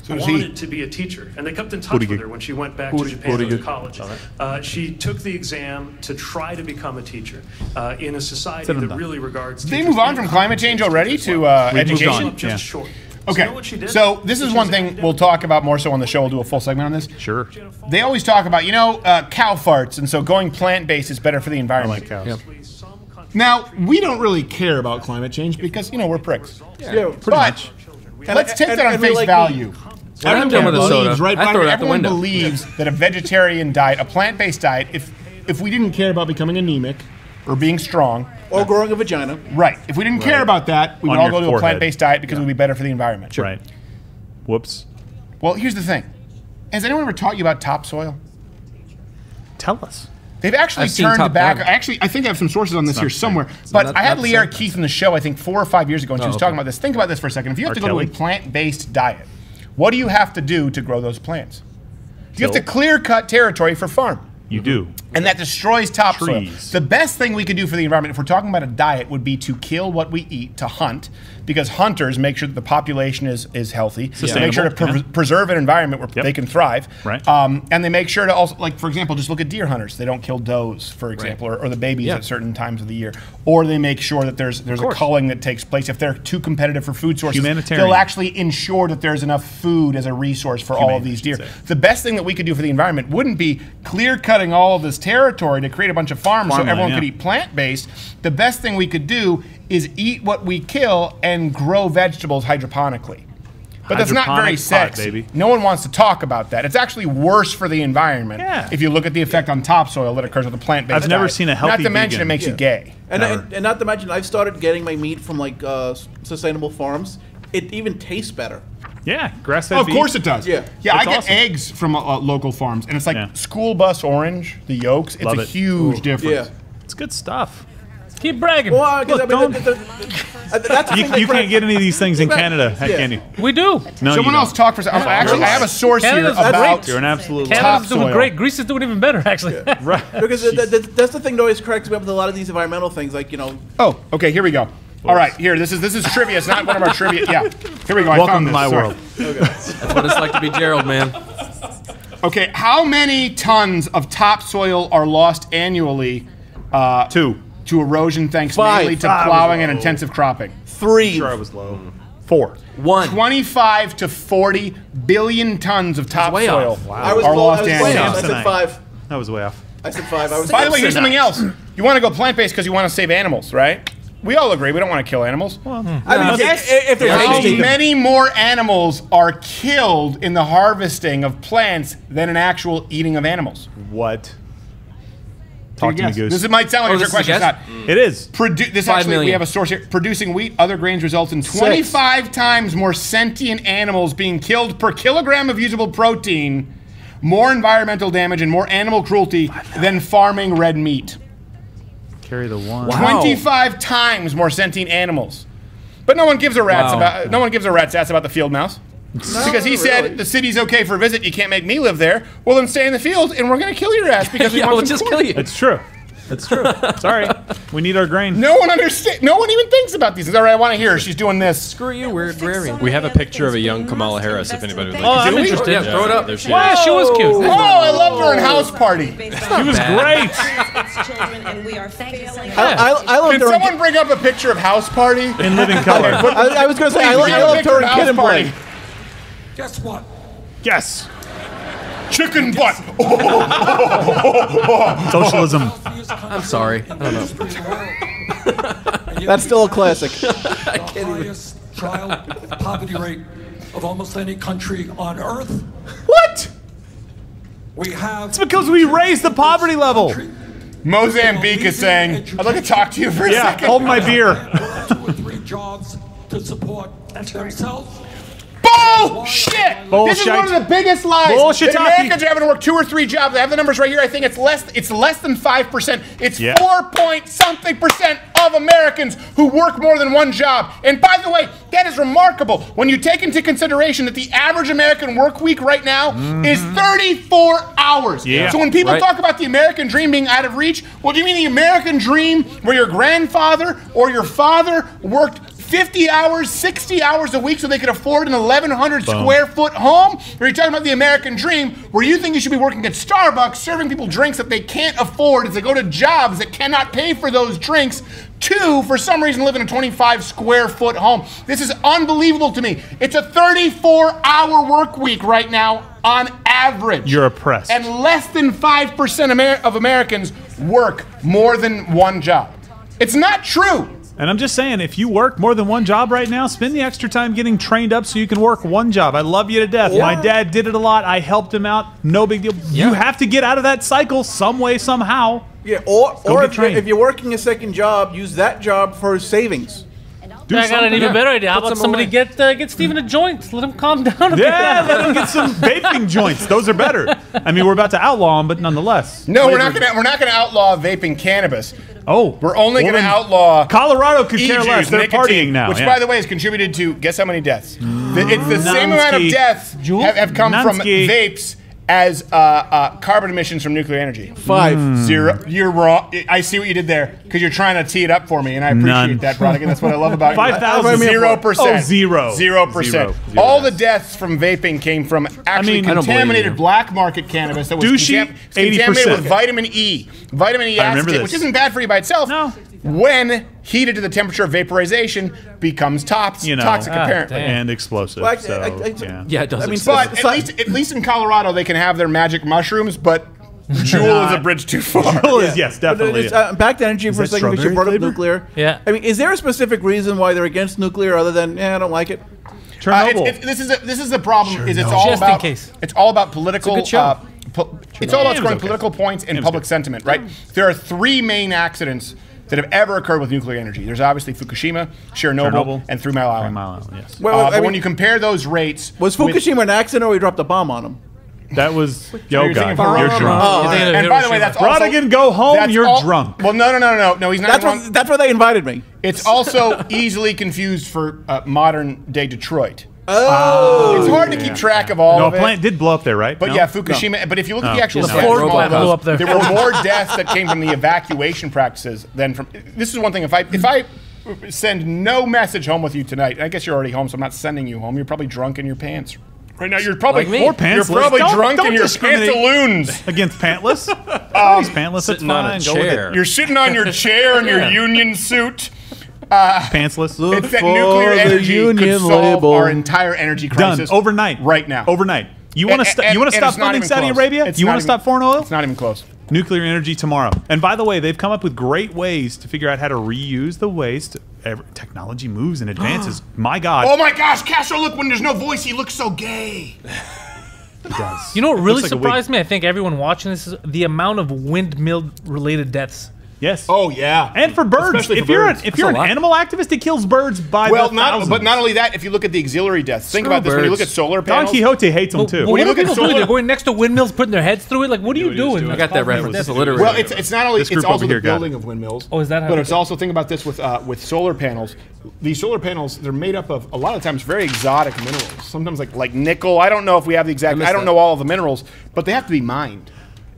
wanted to be a teacher, and they kept in touch Brodigan. with her when she went back Brodigan. to Japan Brodigan. to college. Uh, she took the exam to try to become a teacher uh, in a society that really regards. Did they move on from climate change already to uh, education? Just yeah. short. Okay, so, you know she did? so this is one thing we'll talk about more so on the show. We'll do a full segment on this. Sure. They always talk about, you know, uh, cow farts, and so going plant-based is better for the environment. I like cows. Yep. Now, we don't really care about climate change because, you know, we're pricks. Yeah, yeah pretty but, much. Let's take and, that on face like value. Everyone believes, right, I throw it out the window. believes that a vegetarian diet, a plant-based diet, if if we didn't care about becoming anemic or being strong or growing a vagina, right? If we didn't right. care about that, we on would all go forehead. to a plant-based diet because yeah. it would be better for the environment. Sure. Right. Whoops. Well, here's the thing: has anyone ever taught you about topsoil? Tell us. They've actually I've turned back. Down. Actually, I think I have some sources on this here somewhere. But not, I had Leara Keith on the show, I think, four or five years ago, and oh, she was okay. talking about this. Think about this for a second. If you have to go to a plant-based diet, what do you have to do to grow those plants? You have to clear-cut territory for farm. You do. And that destroys topsoil. Trees. The best thing we could do for the environment, if we're talking about a diet, would be to kill what we eat, to hunt, because hunters make sure that the population is, is healthy. Yeah. They make sure to pre yeah. preserve an environment where yep. they can thrive. Right. Um, and they make sure to also, like, for example, just look at deer hunters. They don't kill does, for example, right. or, or the babies yeah. at certain times of the year. Or they make sure that there's there's a culling that takes place. If they're too competitive for food sources, they'll actually ensure that there's enough food as a resource for Humane, all of these deer. The best thing that we could do for the environment wouldn't be clear-cutting all of this territory to create a bunch of farms Farmland, so everyone yeah. could eat plant-based. The best thing we could do is eat what we kill and grow vegetables hydroponically. But Hydroponic that's not very sexy. Pot, baby. No one wants to talk about that. It's actually worse for the environment yeah. if you look at the effect on topsoil that occurs with a plant-based I've diet. never seen a healthy Not to vegan. mention it makes yeah. you gay. And, I, and not to mention, I've started getting my meat from like uh, sustainable farms. It even tastes better. Yeah, grass-fed. Oh, of course it does. Yeah, yeah. It's I get awesome. eggs from uh, local farms, and it's like yeah. school bus orange, the yolks. It's Love a it. huge Ooh. difference. Yeah. It's good stuff. Keep bragging. Well, Look, I mean, don't. The, the, the, that's the you you can't get any of these things in Canada, yeah. can you? We do. No, Someone else talk for a second. Yeah. Actually, I have a source Canada's here about. You're an absolute. Canada's doing soil. great. Greece is doing even better, actually. Yeah. Right. Because the, the, that's the thing that always cracks me up with a lot of these environmental things, like you know. Oh, okay. Here we go. All right, here. This is this is trivia. It's not one of our trivia. Yeah, here we go. I Welcome found to this. my Sorry. world. Okay. That's what it's like to be Gerald, man. Okay, how many tons of topsoil are lost annually? Uh, Two. To erosion, thanks Five. mainly to Five plowing and intensive cropping. Three. I'm sure, I was low. Four. One. Twenty-five to forty billion tons of topsoil wow. are low. lost I was annually. Way off. I said five. That was way off. I said five. I was. By the way, here's something else. You want to go plant-based because you want to save animals, right? We all agree we don't want to kill animals. Well, no. I mean, yes, if there's how many more animals are killed in the harvesting of plants than an actual eating of animals? What? Talk to me, Goose. This might sound like oh, a trick question. It's not. Mm. It is. Produ this Five actually, million. we have a source here. Producing wheat, other grains results in twenty-five Six. times more sentient animals being killed per kilogram of usable protein, more environmental damage, and more animal cruelty than farming red meat. Carry the one. Wow. twenty-five times more sentient animals. But no one gives a rat's wow. about. No one gives a rat's ass about the field mouse. No, because he really. said the city's okay for a visit. You can't make me live there. Well, then stay in the field, and we're gonna kill your ass because we yeah, want we'll just kill you. It's true. It's true. Sorry, we need our grain. No one understands. No one even thinks about these things. All right, I want to hear her. She's doing this. Screw you, we're agrarian. We have a picture of a young Kamala Harris. If anybody would like, oh, I'm interested. Yeah, throw it up. There she wow, is. She was cute. Oh, I loved her in House Party. She was great. I, I, I loved Can her someone bring up a picture of House Party in living color? I, I was gonna say I, I loved her in Kid and Party. Guess what? Guess. Chicken butt. Oh, oh, oh, oh, oh. Socialism. I'm sorry. I don't know. That's still a classic. The highest child poverty rate of almost any country on earth. What? We have. It's because we raised the poverty level. Mozambique is saying, "I'd like to talk to you for a yeah, second." Hold my beer. Two or three jobs to support themselves. Bullshit! Bullshit! This is one of the biggest lies. Bullshit! Americans are having to work two or three jobs. I have the numbers right here. I think it's less. It's less than five percent. It's yeah. four point something percent of Americans who work more than one job. And by the way, that is remarkable when you take into consideration that the average American work week right now mm-hmm. is thirty-four hours. Yeah. So when people right. talk about the American dream being out of reach, well, do you mean the American dream where your grandfather or your father worked fifty hours, sixty hours a week so they could afford an eleven hundred Boom. square foot home? Or you're talking about the American dream where you think you should be working at Starbucks serving people drinks that they can't afford as they go to jobs that cannot pay for those drinks to, for some reason, live in a twenty-five square foot home. This is unbelievable to me. It's a thirty-four hour work week right now on average. You're oppressed. And less than five percent of Americans work more than one job. It's not true. And I'm just saying, if you work more than one job right now, spend the extra time getting trained up so you can work one job. I love you to death. Yeah. My dad did it a lot. I helped him out. No big deal. Yeah. You have to get out of that cycle some way, somehow. Yeah, or, or if, you're, if you're working a second job, use that job for savings. Do I got an even better idea. How about somebody away. get uh, get Steven a joint? Let him calm down a bit. Yeah, let him get some vaping joints. Those are better. I mean, we're about to outlaw them, but nonetheless. No, we're not gonna we're not gonna outlaw vaping cannabis. Oh, we're only well, gonna outlaw. Colorado could care less. They're nicotine, partying now, which yeah. by the way has contributed to guess how many deaths? The, it's the Nansky. same amount of deaths have, have come Nansky. from vapes as uh, uh, carbon emissions from nuclear energy. Five. Mm. Zero. You're wrong. I see what you did there, because you're trying to tee it up for me, and I appreciate None. that, Brodigan. That's what I love about you. five thousand. Zero percent. Oh, zero. Zero percent. Zero. Zero. All the deaths from vaping came from actually I mean, contaminated black market cannabis that was contam contaminated with vitamin E. Vitamin E acetate, which isn't bad for you by itself. No. When heated to the temperature of vaporization, becomes tops, you know, toxic ah, apparently, damn. and explosive. Well, I, so, I, I, I, yeah. yeah, it does. I mean, but at least, at least in Colorado, they can have their magic mushrooms. But Juul is a bridge too far. Juul is yeah. yes, definitely. Is, uh, back to energy is for a second because you brought up nuclear. Yeah, I mean, is there a specific reason why they're against nuclear other than eh, I don't like it? Chernobyl. Uh, it's, it's, this is a, this is the problem. Sure is it's no. all Just about in case. it's all about political. It's a good uh, po it's all about scoring okay. political points and public good. sentiment. Right? There are three main accidents that have ever occurred with nuclear energy. There's obviously Fukushima, Chernobyl, Chernobyl and Three Mile Island. Three Mile Island, yes. Well, uh, I mean, when you compare those rates, was Fukushima an accident, or we dropped a bomb on them? That was yo you're guy. You're drunk. Oh, and, and by the way, that's also Brodigan. Go home. You're all, drunk. Well, no, no, no, no, no. He's not. That's where, that's where they invited me. It's also easily confused for uh, modern day Detroit. Oh, it's hard yeah, to keep track yeah. of all. No, of it. A plant did blow up there, right? But no? yeah, Fukushima. No. But if you look no. at the actual, the plant blew up there. There were more deaths that came from the evacuation practices than from. This is one thing. If I if I send no message home with you tonight, I guess you're already home, so I'm not sending you home. You're probably drunk in your pants right now. You're probably like more pants. You're probably don't, drunk don't in your pantaloons against pantless. um, pantless. Sitting on a chair. You're sitting on your chair in yeah. your union suit. Uh, Pantsless. Look it's that nuclear energy could solve label. our entire energy crisis. Done. Overnight. Right now. Overnight. You want to you want to stop funding Saudi close. Arabia? It's you want to stop foreign oil? It's not even close. Nuclear energy tomorrow. And by the way, they've come up with great ways to figure out how to reuse the waste. Every, technology moves and advances. My God. Oh my gosh, Castro! Look, when there's no voice, he looks so gay. It does. You know what really like surprised me? I think everyone watching this is the amount of windmill-related deaths. Yes. Oh yeah. And for birds, especially if for you're birds. An, if That's you're an lot. Animal activist, it kills birds by well, the not, thousands. But not only that, if you look at the auxiliary deaths, Screw think about birds. This: when you look at solar panels, Don Quixote hates them well, too. Well, when what do people solar... do? They're going next to windmills, putting their heads through it. Like, what are you, you doing? doing? I got that reference. It's alliterative. Well, it's, it's not only it's also the building of windmills. Oh, is that? How but it's also think about this with uh, with solar panels. These solar panels, they're made up of a lot of times very exotic minerals. Sometimes like like nickel. I don't know if we have the exact. I don't know all of the minerals, but they have to be mined.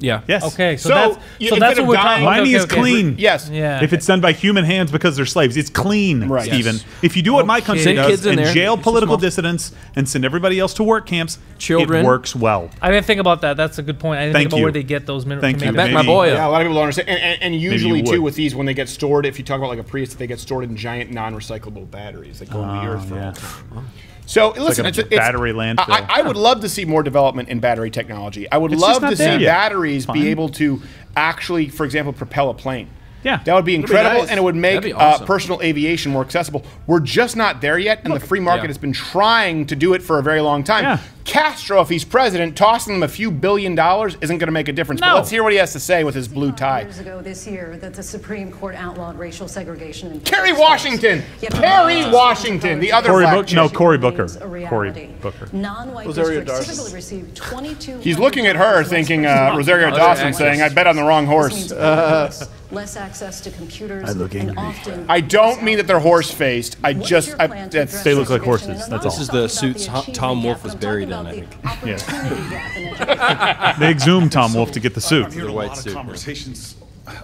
Yeah. Yes. Okay. So, so that's, you, so that's what we're dying, talking about. Mining okay, is okay. clean. Yes. Yeah. If it's done by human hands because they're slaves, it's clean, right. Stephen. Yes. If you do what okay. my country does and there. jail it's political dissidents and send everybody else to work camps, Children. it works well. I didn't think about that. That's a good point. I didn't Thank think about you. where they get those minerals. Thank you. Back my boy. Yeah, a lot of people don't understand. And, and, and usually, too, with these, when they get stored, if you talk about like a Prius, they get stored in giant non-recyclable batteries that go oh, in the earth for yeah. all time. So it's listen, like a it's, battery landfill. I, I would love to see more development in battery technology. I would it's love to see yet. batteries Fine. be able to actually, for example, propel a plane. Yeah, that would be incredible, be nice. and it would make awesome. uh, personal aviation more accessible. We're just not there yet, and Look, the free market yeah. has been trying to do it for a very long time. Yeah. Castro, if he's president, tossing them a few billion dollars isn't going to make a difference. No. But let's hear what he has to say with his blue tie. Years ago this year, that the Supreme Court outlawed racial segregation. Kerry Washington, Kerry uh, Washington, the other Cory Booker. No, Cory Booker. Cory Booker. Non-white districts typically receive twenty-two. He's looking at her, thinking uh, Rosario Dawson, saying, "I bet on the wrong horse." Uh, less access to computers. I look angry. Often I don't mean that they're horse-faced. I What's just I, that's, they look like horses. That's all. This is the suits Tom Wolfe was buried. Done, I think. Yeah. They exhumed Tom Wolfe to get the suit. The white suit.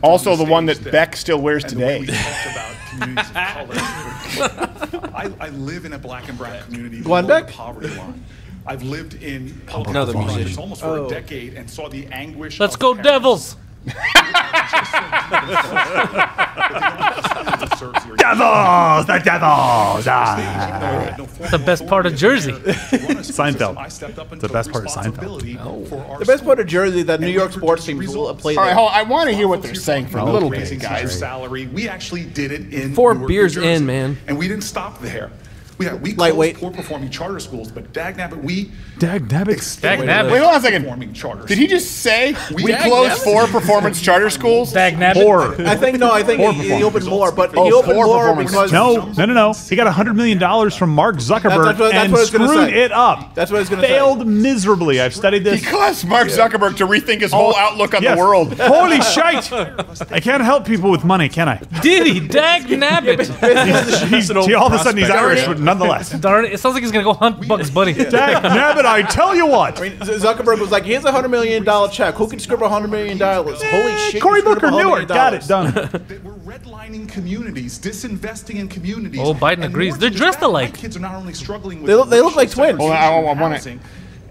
Also, the one that Beck still wears today. I, I live in a black and brown community below the poverty line. I've lived in public office almost for a decade and saw the anguish. Let's go, Devils! Devils, the Devils. Ah. The best part of Jersey. Seinfeld. It's the best part of Seinfeld. Oh. The best part of Jersey that New York sports teams will play. All right, hold on. I want to hear what they're saying for a little bit, guys. Salary. We actually did it in four beers in, man, and we didn't stop there. Yeah, we closed poor-performing charter schools, but dagnabbit, we dagnabbit, dagnabbit. Wait, hold on a second. Did he just say we, we closed four performance charter schools? Dagnabbit. Four. I think no. I think he, he opened more, but oh, he opened more because no, no, no, no. He got a hundred million dollars from Mark Zuckerberg that's, that's what, that's and what screwed it up. That's what I was going to say. Failed miserably. I've studied this. He caused Mark Zuckerberg to rethink his whole outlook on yes. the world. Holy shite! I can't help people with money, can I? Did he dagnabbit? All of a sudden he's Irish. Nonetheless, darn it! It sounds like he's gonna go hunt Bugs Bunny. Yeah. Dagnabbit, I tell you what. I mean, Zuckerberg was like, "Here's a hundred million dollar check. Who can scribble a hundred million dollars? Yeah, holy shit!" Cory Booker knew it. Got it done. We're redlining communities, disinvesting in communities. Oh, Biden agrees. They're dressed alike. Kids are not only struggling with. They look, they look like twins. Oh, I, I want it.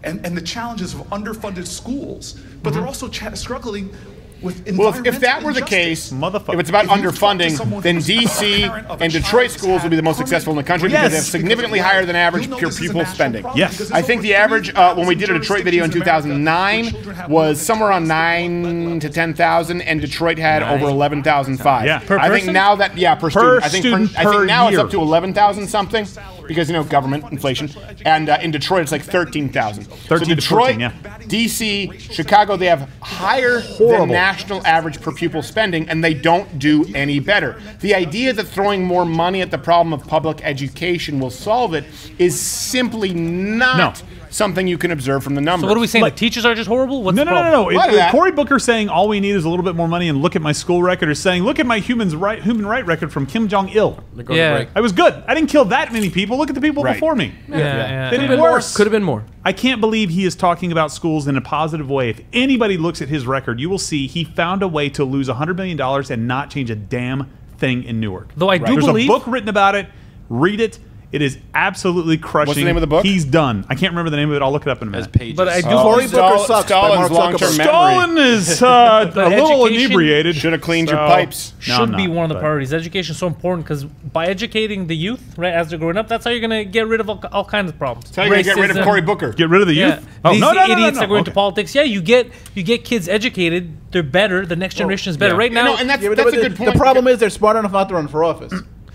And and the challenges of underfunded schools, but mm-hmm. they're also struggling. With well, if, if that were the case, if it's about underfunding, then D C and Detroit schools will be the most successful in the country yes. because they have significantly higher than average per pupil spending. Yes, I think the average uh, when we did a Detroit video in two thousand nine was somewhere around nine to ten thousand, and Detroit had nine. over eleven thousand five. Yeah, per I think person? now that yeah per, per student, I think, student per, I think now year. it's up to eleven thousand something because you know government inflation, and uh, in Detroit it's like thirteen thousand. Thirteen so Detroit, to fourteen, yeah. D C, Chicago, they have higher horrible. Than national average per pupil spending, and they don't do any better. The idea that throwing more money at the problem of public education will solve it is simply not no. something you can observe from the numbers. So what are we saying? Like, the teachers are just horrible? What's no, no, no, no, no. It, Cory Booker saying all we need is a little bit more money and look at my school record, or saying look at my humans right, human right record from Kim Jong Il. Yeah, I was good. I didn't kill that many people. Look at the people right. before me. Yeah, yeah, yeah. They did yeah. worse. Could have been more. I can't believe he is talking about schools in a positive way. If anybody looks at his record, you will see he found a way to lose one hundred million dollars and not change a damn thing in Newark. Though I do There's believe... There's a book written about it. Read it. It is absolutely crushing. What's the name of the book? He's done. I can't remember the name of it. I'll look it up in a minute. As pages. But I do. Cory Booker sucks. Stalin's long-term memory. Stalin is uh, a little inebriated. Should have cleaned so, your pipes. No, should not, be one of the priorities. Education is so important because by educating the youth, right, as they're growing up, that's how you're going to get rid of all, all kinds of problems. That's how you're going to get rid of Cory Booker. Get rid of the youth. Yeah. Oh, These no, no, idiots no, no, no. that go okay. into politics. Yeah, you get you get kids educated. They're better. The next generation well, is better. Yeah. Right now, yeah, no, and that's, yeah, that's a good point. The problem is they're smart enough not to run for office.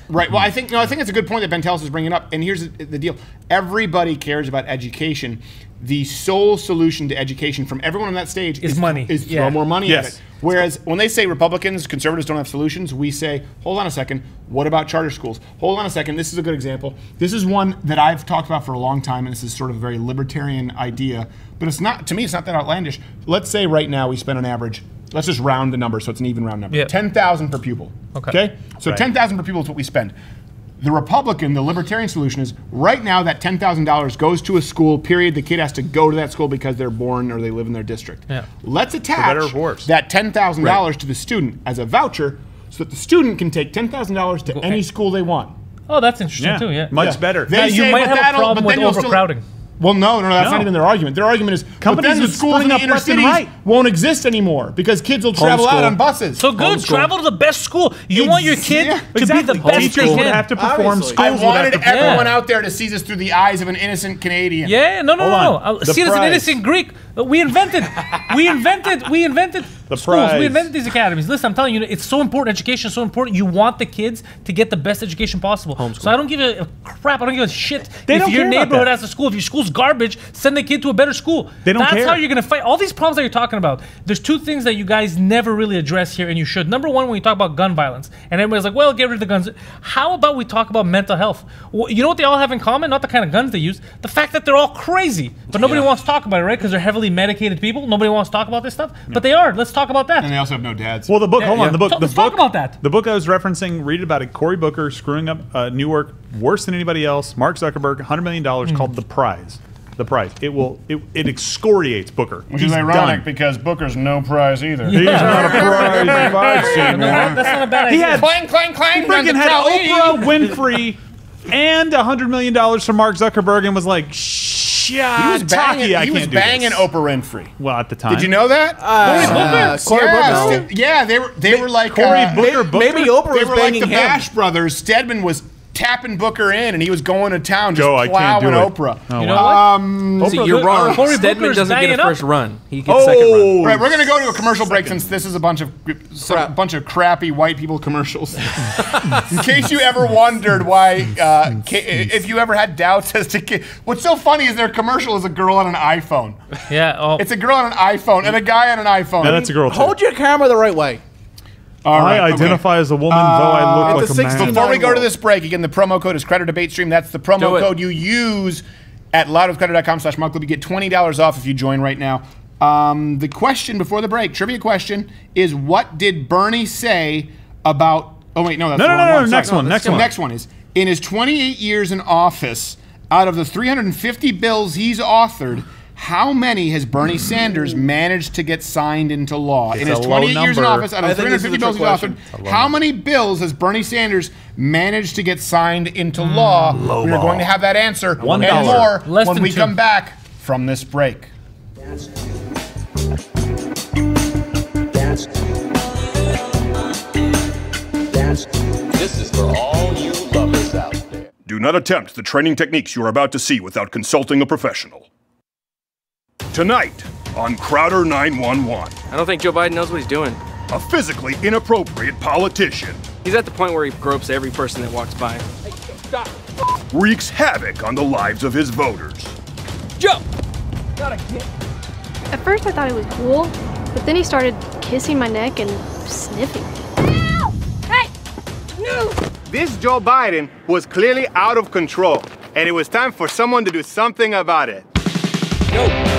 Right. Well, I think no, I think it's a good point that Ben Tellis is bringing up. And here's the deal: everybody cares about education. The sole solution to education from everyone on that stage is, is money. Is yeah. throw more money yes. at it. Whereas when they say Republicans, conservatives don't have solutions, we say, hold on a second, what about charter schools? Hold on a second, this is a good example. This is one that I've talked about for a long time, and this is sort of a very libertarian idea, but it's not, to me, it's not that outlandish. Let's say right now we spend an average, let's just round the number so it's an even round number, yep. ten thousand per pupil, okay? okay? So right. ten thousand per pupil is what we spend. The Republican, the libertarian solution is right now that ten thousand dollars goes to a school, period. The kid has to go to that school because they're born or they live in their district. Yeah. Let's attach that ten thousand dollars right. to the student as a voucher so that the student can take ten thousand dollars to okay. any school they want. Oh, that's interesting yeah. too, yeah. Much yeah. better. They yeah, you say, might have that a problem with overcrowding. Well, no, no, that's no. not even their argument. Their argument is companies with schools in the inner cities right. won't exist anymore because kids will travel out on buses. So good, travel to the best school. You it's, want your kid yeah, to exactly. be the best kid. Teachers would have to perform. Schools I wanted to, everyone yeah. out there to see this through the eyes of an innocent Canadian. Yeah, no, no, Hold no. no. See this as an innocent Greek. We invented, we invented, we invented the schools. Prize. We invented these academies. Listen, I'm telling you, it's so important. Education is so important. You want the kids to get the best education possible. Homeschool. So I don't give a, a crap. I don't give a shit they if your neighborhood has a school. If your school's garbage, send the kid to a better school. They don't That's care. How you're going to fight all these problems that you're talking about. There's two things that you guys never really address here, and you should. Number one, when you talk about gun violence, and everybody's like, well, get rid of the guns. How about we talk about mental health? Well, you know what they all have in common? Not the kind of guns they use. The fact that they're all crazy. But nobody yeah. wants to talk about it, right? Because they're heavily medicated people. Nobody wants to talk about this stuff, no. but they are. Let's talk about that. And they also have no dads. Well, the book, yeah, hold on, yeah. the book. So, the let's book, talk about that. The book I was referencing, read about it, Cory Booker screwing up uh, Newark worse than anybody else, Mark Zuckerberg, one hundred million dollars mm. called The Prize. The prize. It will. It, it excoriates Booker. Which He's is ironic done. because Booker's no prize either. Yeah. He's not a prize. I've seen no, one. That's not a bad idea. He had, clang, clang, clang. He freaking had Oprah Winfrey and one hundred million dollars from Mark Zuckerberg and was like, shh. Yeah, he was banging, I he was banging Oprah Winfrey. Well, at the time, did you know that? Uh, Cory Booker, uh, Cory yeah, Booker. yeah, they were they were like Cory uh, Booker, Booker. Maybe Oprah they was were banging like the him. Bash Brothers. Stedman was tapping Booker in, and he was going to town just Joe, plowing I can't do Oprah. It. Oh, you know wow. what? Um, so you're wrong. Uh, Stedman doesn't get a first up. run; he gets oh, second run. Right, we're gonna go to a commercial second. break since this is a bunch of a bunch of crappy white people commercials. In case you ever wondered why, uh, if you ever had doubts as to what's so funny is their commercial is a girl on an iPhone. Yeah, oh. it's a girl on an iPhone and a guy on an iPhone. No, that's a girl. Too. Hold your camera the right way. All I right, identify okay. as a woman, uh, though I look like a man. Before we go to this break, again, the promo code is CrowderDebateStream. That's the promo code you use at loud with crowder dot com slash mug club. You get twenty dollars off if you join right now. Um, the question before the break, trivia question, is what did Bernie say about... Oh, wait, no, that's no, the no, wrong no, no, one. No, next one, next one. Next one is, in his twenty-eight years in office, out of the three hundred fifty bills he's authored... How many has Bernie Sanders managed to get signed into law? It's in his twenty-eight years in office, out of three hundred fifty bills he's authored, how many bills has Bernie Sanders managed to get signed into mm, law? We're going to have that answer one dollar and more Less when we two. come back from this break. That's That's That's this is for all you lovers out there. Do not attempt the training techniques you are about to see without consulting a professional. Tonight on Crowder nine one one. I don't think Joe Biden knows what he's doing. A physically inappropriate politician. He's at the point where he gropes every person that walks by. Hey, stop. Wreaks havoc on the lives of his voters. Joe! Not again. At first I thought it was cool, but then he started kissing my neck and sniffing. No! Hey! No! This Joe Biden was clearly out of control, and it was time for someone to do something about it. No!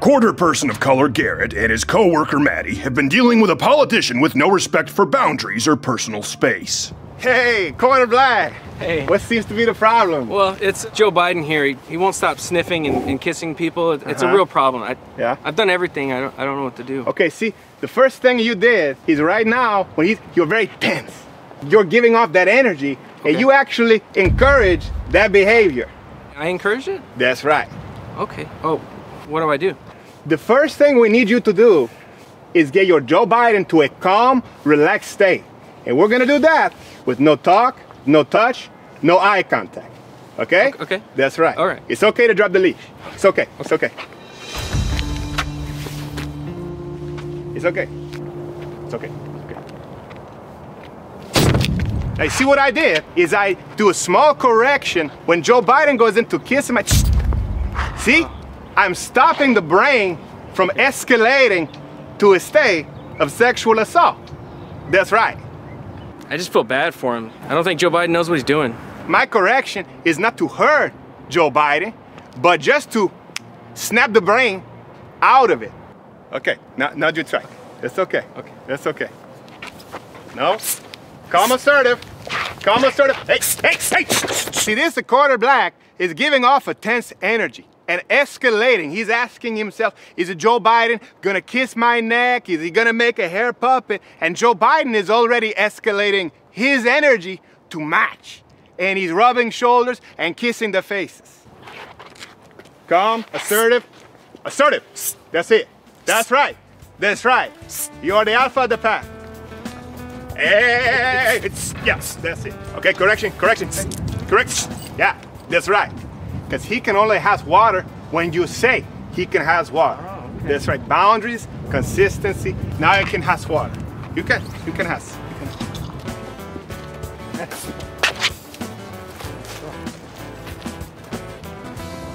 Quarter person of color Garrett and his co-worker Maddie have been dealing with a politician with no respect for boundaries or personal space. Hey, corner black. Hey. What seems to be the problem? Well, it's Joe Biden here. He, he won't stop sniffing and, and kissing people. It's uh-huh. a real problem. I, yeah. I've done everything. I don't, I don't know what to do. Okay, see, the first thing you did is right now, when he's, you're very tense. You're giving off that energy, okay. and you actually encourage that behavior. I encourage it? That's right. Okay. Oh, what do I do? The first thing we need you to do is get your Joe Biden to a calm, relaxed state. And we're gonna do that with no talk, no touch, no eye contact. Okay? Okay. That's right. All right. It's okay to drop the leash. It's okay. It's okay. It's okay. It's okay. It's okay. Now, you see what I did is I do a small correction when Joe Biden goes in to kiss him. I see, I'm stopping the brain from escalating to a state of sexual assault. That's right. I just feel bad for him. I don't think Joe Biden knows what he's doing. My correction is not to hurt Joe Biden, but just to snap the brain out of it. Okay, now, now you try. It's okay. Okay. It's okay. No. Calm assertive. Calm assertive. Hey, hey, hey! See, this a quarter black is giving off a tense energy and escalating. He's asking himself, is it Joe Biden gonna kiss my neck? Is he gonna make a hair puppet? And Joe Biden is already escalating his energy to match. And he's rubbing shoulders and kissing the faces. Calm, assertive, assertive. That's it. That's right. That's right. You are the alpha of the pack. Hey, it's, yes, that's it. Okay, correction, correction, correct. Yeah, that's right. Because he can only has water when you say he can has water. Oh, okay. That's right. Boundaries, consistency. Now you can has water. You can, you can has. You can. Yes.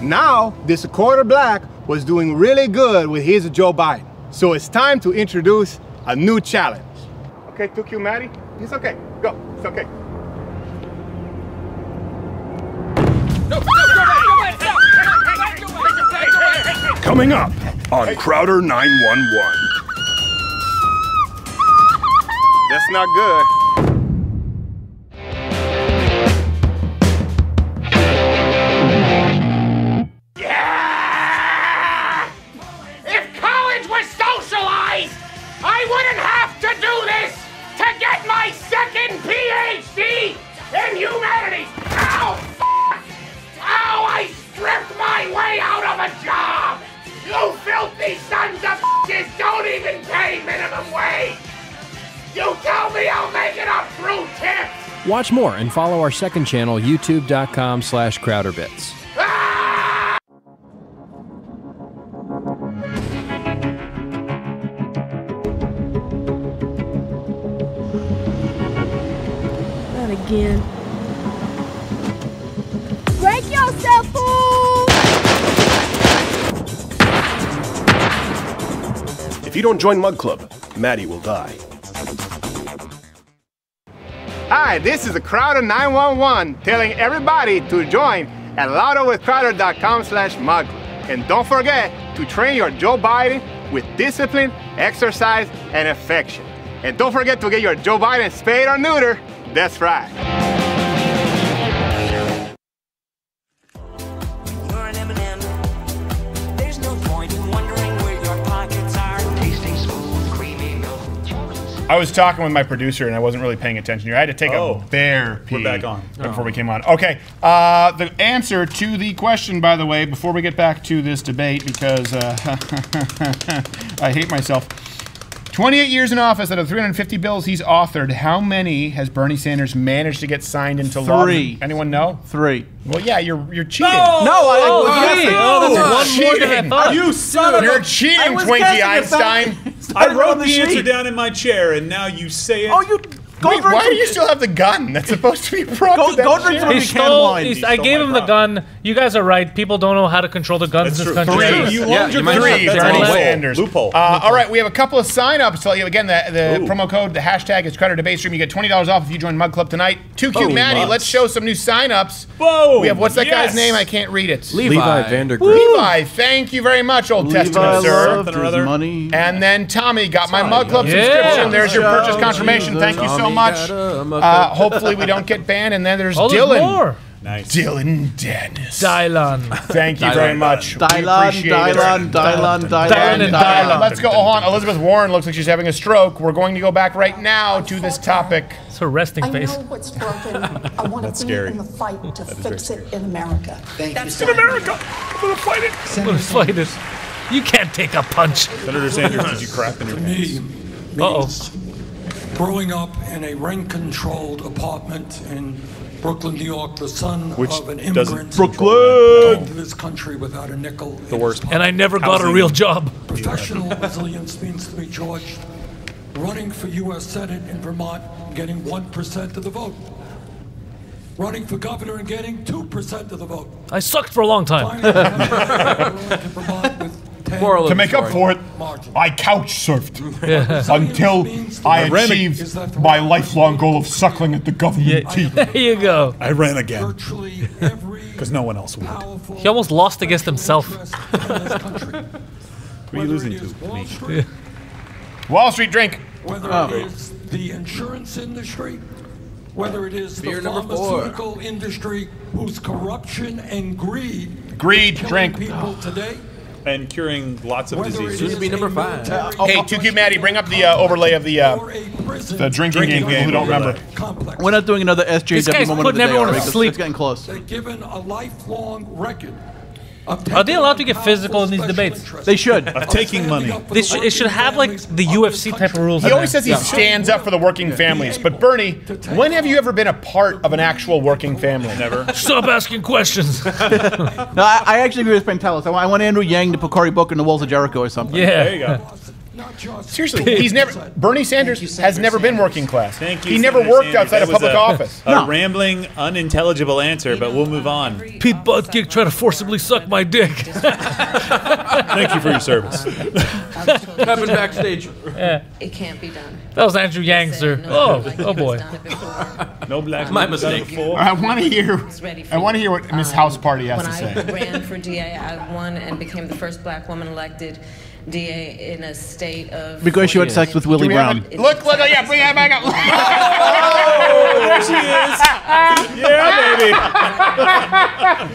Now, this quarter black was doing really good with his Joe Biden. So it's time to introduce a new challenge. Okay, took you, Maddie. It's okay. Go. It's okay. No, no, go back. Coming up on Crowder nine one one. That's not good. Watch more and follow our second channel, youtube.com slash CrowderBits. Ah! Not again. Break yourself, fool! If you don't join Mug Club, Maddie will die. Hi, this is the Crowder nine one one telling everybody to join at lotto with crowder dot com slash mug. And don't forget to train your Joe Biden with discipline, exercise, and affection. And don't forget to get your Joe Biden spayed or neutered. That's right. I was talking with my producer and I wasn't really paying attention here. I had to take oh, a bear pee. We're back on. Before oh. we came on. Okay, uh, the answer to the question, by the way, before we get back to this debate, because uh, I hate myself. twenty-eight years in office, out of three hundred fifty bills he's authored, how many has Bernie Sanders managed to get signed into law? Three. Anyone know? Three. Well, yeah, you're you're cheating. No, no I, oh, I, oh, that's oh, one cheating. More than you son of a. You're cheating, Twinkie Einstein. I wrote the, the answer down in my chair, and now you say it. Oh, you. Wait, why do you still have the gun? That's supposed to be brought to that he stole, he he I gave him prop. the gun. You guys are right. People don't know how to control the guns in this country. Three. You yeah, you three. Bernie Sanders. Loophole. Uh, Loophole. All right, we have a couple of sign-ups. So again, the, the promo code, the hashtag is CrowderDebateStream. You get twenty dollars off if you join Mug Club tonight. two Q Maddie, let's show some new sign-ups. We have, what's that yes. guy's name? I can't read it. Levi, Levi Vandergriff. Levi, thank you very much, Old Levi Testament, sir. Money. And then Tommy got my Mug Club subscription. There's your purchase confirmation. Thank you so much. Uh, hopefully we don't get banned. And then there's oh, Dylan. There's more. Nice. Dylan Dennis. Dylan. Thank you Dylan. very much. Dylan, Dylan, Dylan, Dylan, Dylan, Dylan, Dylan. Let's go on. Elizabeth Warren looks like she's having a stroke. We're going to go back right now to this topic. It's her resting face. I know what's broken. I want to be scary. in the fight to that fix it in America. Thank That's you. In America. I'm going to fight it. I'm going to fight it. You can't take a punch. Senator Sanders, did you crap in your pants? Uh-oh. Growing up in a rent-controlled apartment in Brooklyn, New York, the son Which of an immigrant Brooklyn to this country without a nickel. The worst. And I never Housing. got a real job. Professional resilience means to me, George, running for U S Senate in Vermont and getting one percent of the vote. Running for governor and getting two percent of the vote. I sucked for a long time. To make up for it, I couch surfed yeah. until I achieved my lifelong goal of suckling at the government yeah. teeth. There you go. I ran again. Because no one else would. He almost lost against himself. Who are you losing to? Wall Street, yeah. Wall Street drink. Whether oh. it is the insurance industry, whether it is Beer the pharmaceutical four. industry, whose corruption and greed, greed, drink people oh. today, and curing lots of diseases. This would be number five. Uh, hey, two Q Maddie, bring up the uh, overlay of the uh, the drinking game for people who don't remember. Complex. We're not doing another S J W this guy's moment putting of the everyone to sleep. It's getting close. They're given a lifelong record. Are they allowed to get physical in these debates? They should. Of taking money. They sh it should have like the U F C type of rules. He always says he yeah. stands up for the working families. But Bernie, when have you ever been a part of an actual working family? Never. Stop asking questions. No, I, I actually agree with Pantelis. I want Andrew Yang to put Cory Booker in the Walls of Jericho or something. Yeah. There you go. Seriously, he's never. Bernie Sanders you, Senator has never Sanders. been working class. Thank you. He Senator never worked Sanders. outside that of public a, office. A no. rambling, unintelligible answer, but we'll move on. Pete Buttigieg tried to forcibly suck my dick. Thank you for your service. Happened backstage. Yeah. It can't be done. That was Andrew Yang, sir. Oh, like oh boy. No black. My mistake. I want to hear. I want to hear what Miss House Party has to say. When I ran for D A, I won and became the first black woman elected D A in a state of... Because she had sex with Willie Brown. Look, look, look, yeah, bring that back up. Oh,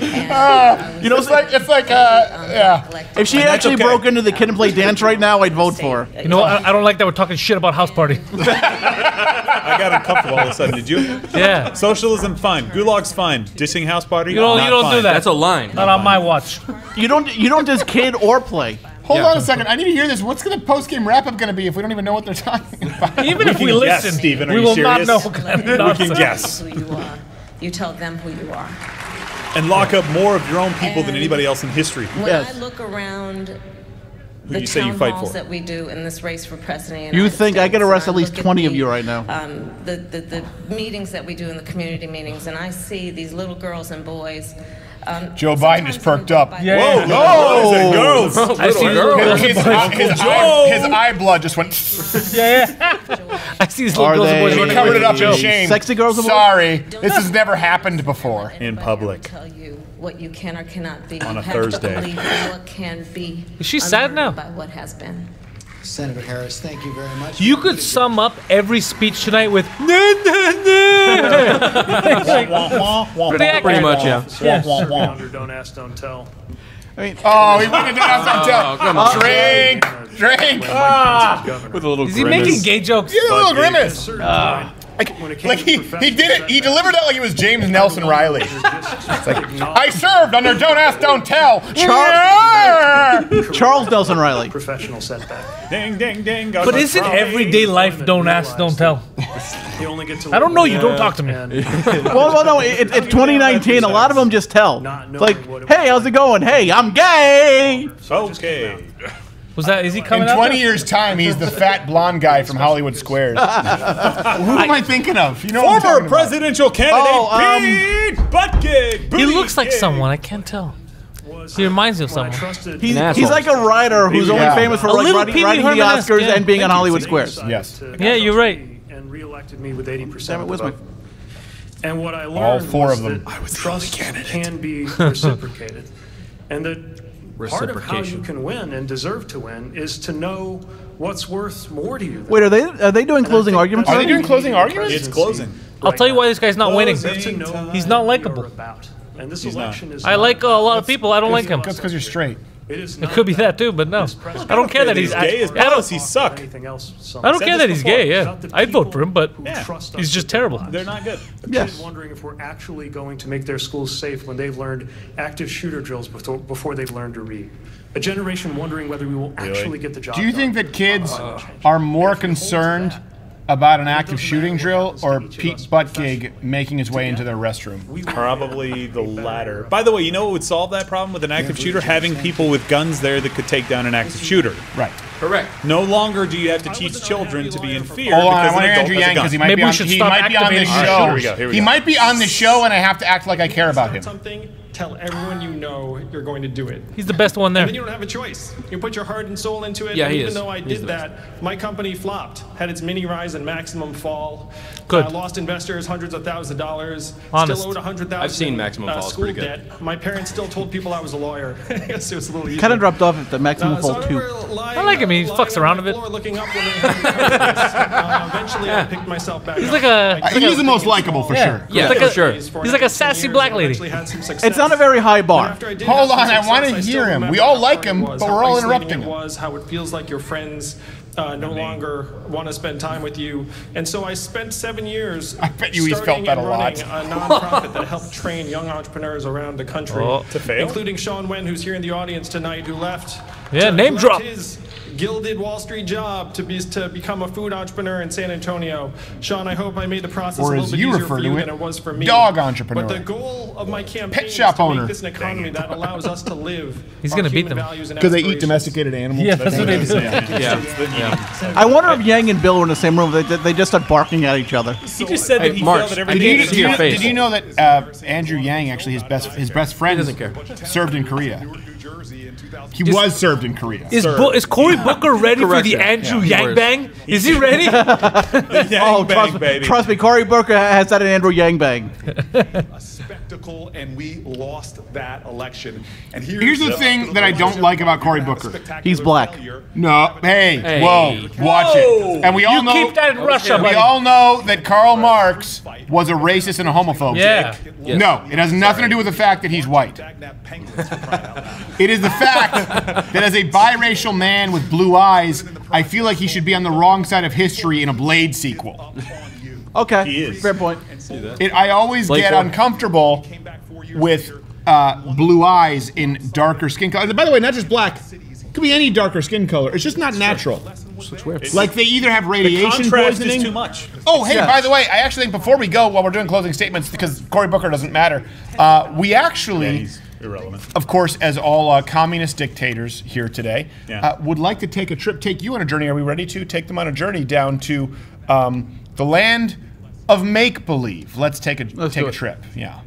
there she is. Yeah, baby. And, uh, you know, it's like, it's like, uh, yeah. If she actually okay. broke into the kid and play dance right now, I'd vote for her. You know, I, I don't like that we're talking shit about House Party. I got uncomfortable all of a sudden, did you? Yeah. Socialism, fine. Gulag's fine. Dishing House Party, you don't, not you don't fine. do that. That's a line. Not, not on my watch. You don't, you don't just kid or play. Hold yeah. on a second. I need to hear this. What's the post-game wrap-up going to be if we don't even know what they're talking about? Even if we, we listen, guess, Steven, are we you will serious? not know what kind of nonsense. We can guess. Who you are. You tell them who you are. And lock up more of your own people and than anybody else in history. When yes. I look around who the you town say you fight halls for. that we do in this race for president, you think States, I could arrest at least twenty of you right now. Um, the, the, the meetings that we do in the community meetings, and I see these little girls and boys. Um, Joe Biden is perked up. Yeah. Whoa, whoa, whoa. Girls. I see girls. His, his, his, eye, his eye blood just went. Yeah, yeah. I see these little Are girls and boys running covered it up in shame. Sexy girls and boys. Sorry, this has never happened before. In public. Tell you what you can or cannot be. On a Thursday. What can be. Is she sad now? By what has been. Senator Harris, thank you very much. You could sum up every speech tonight with no, no, no. Pretty much, yeah. yeah. Don't ask, don't tell. I mean, oh, he wouldn't have done us on tell. Oh, come on. Drink, drink. Ah. With a little grimace. Is he making gay jokes? He's a little grimace. Uh. Like, like he, he did it, he delivered it like he was James Nelson Riley. It's like, I served under Don't Ask, Don't Tell. Charles, Charles Nelson Riley. Professional setback. Ding, ding, ding. But isn't everyday life Don't Ask, Don't Tell? You only get to I don't know, you don't talk to me. Well, well, no, it's it, twenty nineteen, a lot of them just tell. Like, hey, how's it going? Hey, I'm gay. Okay. Was that, is he coming in twenty out years' time, he's the fat blonde guy from Hollywood Squares. Who am I thinking of? You know Former presidential about. candidate oh, Pete um, Buttigieg. He looks like someone. I can't tell. He reminds me of someone. He's, he's like a writer who's yeah. only famous for like riding, riding the Oscars yeah. and being on Hollywood Squares. Yes. Yeah, you're right. And reelected me with eighty percent. Damn it, where's my... And what I learned all four of them. I was trust can be reciprocated, and that. Part of how you can win and deserve to win is to know what's worth more to you. Than Wait, are they are they doing closing arguments? Are they doing closing arguments? It's closing. Right I'll tell you why this guy's not winning. He's not likable. And this He's election not. is. I like uh, a lot of people. I don't like him. That's because you're straight. It, is it could be that too, but no. I don't care that he's gay. I don't he suck. I don't care that he's gay. Yeah, I'd vote for him, but yeah. he's just terrible. They're not good. Yes. I'm wondering if we're actually going to make their schools safe when they've learned active shooter drills before before they've learned to read. A generation wondering whether we will actually really? get the job. Do you done. think that kids uh, are more concerned about an active shooting drill or Pete Buttigieg making his way into their restroom? Probably the latter. By the way, you know what would solve that problem with an active shooter? Having people with guns there that could take down an active shooter. Right. Correct. No longer do you have to teach children to be in fear. Hold on, I want Andrew Yang because he might be on this show. He might be on this show, and I have to act like I care about him. Tell everyone you know you're going to do it. He's the best one there. And then you don't have a choice. You put your heart and soul into it. Yeah, and he even is. though I He's did that, my company flopped. Had its mini rise and maximum fall. Good. Uh, lost investors, hundreds of thousands of dollars. Honest. Still owed a hundred thousand. I've seen maximum uh, fall. It's pretty good. Debt. My parents still told people I was a lawyer. I guess it was a little easier. Kind of dropped off at the maximum uh, fall so too. Lying, I like him. He fucks around a bit. Looking up uh, eventually, yeah. I picked myself back. He's up. like a. He's, like he's a, the most likable for yeah. sure. Yeah, for sure. He's like a sassy black lady. It's not a very high bar. Hold on, I want to hear him. We all like him, but we're all interrupting him. Was how it feels like your friends uh, no longer want to spend time with you, and so I spent seven years. I bet you he's felt that a lot. Starting and running a nonprofit that helped train young entrepreneurs around the country, oh, to fail? including Sean Wen, who's here in the audience tonight, who left. Yeah, to name drop. His gilded Wall Street job to be to become a food entrepreneur in San Antonio. Sean, I hope I made the process or a little bit easier for you than it was for me. Dog entrepreneur. But the goal of my campaign is to owner. make this an economy that allows us to live. He's going to beat them because they eat domesticated animals. Yeah, that's what they do. Yeah. Yeah. Yeah. I wonder if Yang and Bill were in the same room. They, they just start barking at each other. He just said that he March, failed at everything. Did you, did you, know, did you know that uh, Andrew Yang actually his best his best friend doesn't care. served in Korea? He is, was served in Korea. Is, is Cory Booker ready Correction. for the Andrew yeah, Yang bang? Is he ready? oh, trust, bang, trust me, Cory Booker has had an Andrew Yang bang. A spectacle, and we lost that election. And here's, here's the, the thing the that I don't like about Cory Booker. He's black. No, hey, hey. whoa, watch whoa. it. And we all you know keep that in Russia. We buddy. all know that Karl Marx was a racist and a homophobe. Yeah. Yes. No, it has nothing Sorry. to do with the fact that he's white. It is the fact that as a biracial man with blue eyes, I feel like he should be on the wrong side of history in a Blade sequel. Okay, he is. Fair point. It, I always Blade get Warren. uncomfortable with uh, blue eyes in darker skin color. By the way, not just black. It could be any darker skin color. It's just not natural. Like they either have radiation the poisoning. Is too much. Oh, hey, yeah. by the way, I actually think before we go, while we're doing closing statements, because Cory Booker doesn't matter, uh, we actually... Yeah, irrelevant. Of course, as all uh, communist dictators here today, yeah. uh, would like to take a trip, take you on a journey. Are we ready to take them on a journey down to um, the land of make believe? Let's take a Let's take a trip. Yeah.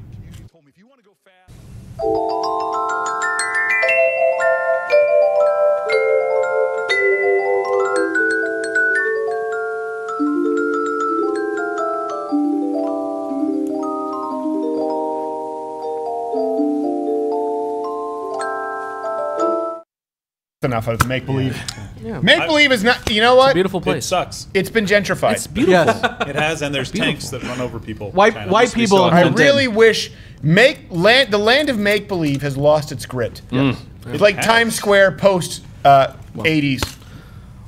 Enough of make believe. Yeah. Yeah. Make believe is not. You know what? It's a beautiful place. It sucks. It's been gentrified. It's beautiful. Yes. It has, and there's tanks that run over people. White white people. I really wish make land. The land of make believe has lost its grit. Yes. Mm. It's like Times Square post uh, well. eighties.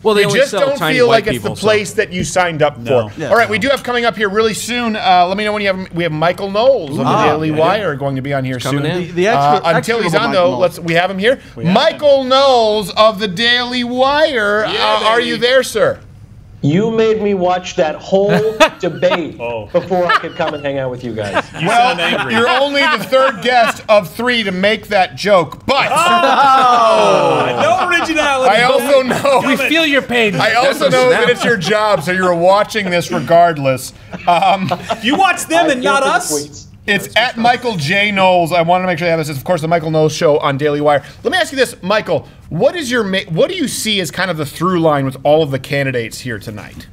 Well, they just don't feel like it's the place that you signed up for. All right, we do have coming up here really soon. Uh, let me know when you have. We have Michael Knowles on the Daily Wire going to be on here soon. Uh, until he's on, though, let's we have him here. Michael Knowles of the Daily Wire. Uh, are you there, sir? You made me watch that whole debate oh. before I could come and hang out with you guys. You well, sound angry. You're only the third guest of three to make that joke, but oh. no originality. I also know we feel your pain. I also know that it's your job, so you're watching this regardless. Um, you watch them and not us. It's at Michael J. Knowles. I want to make sure I have this. It's, of course, the Michael Knowles Show on Daily Wire. Let me ask you this, Michael. What is your what do you see as kind of the through line with all of the candidates here tonight?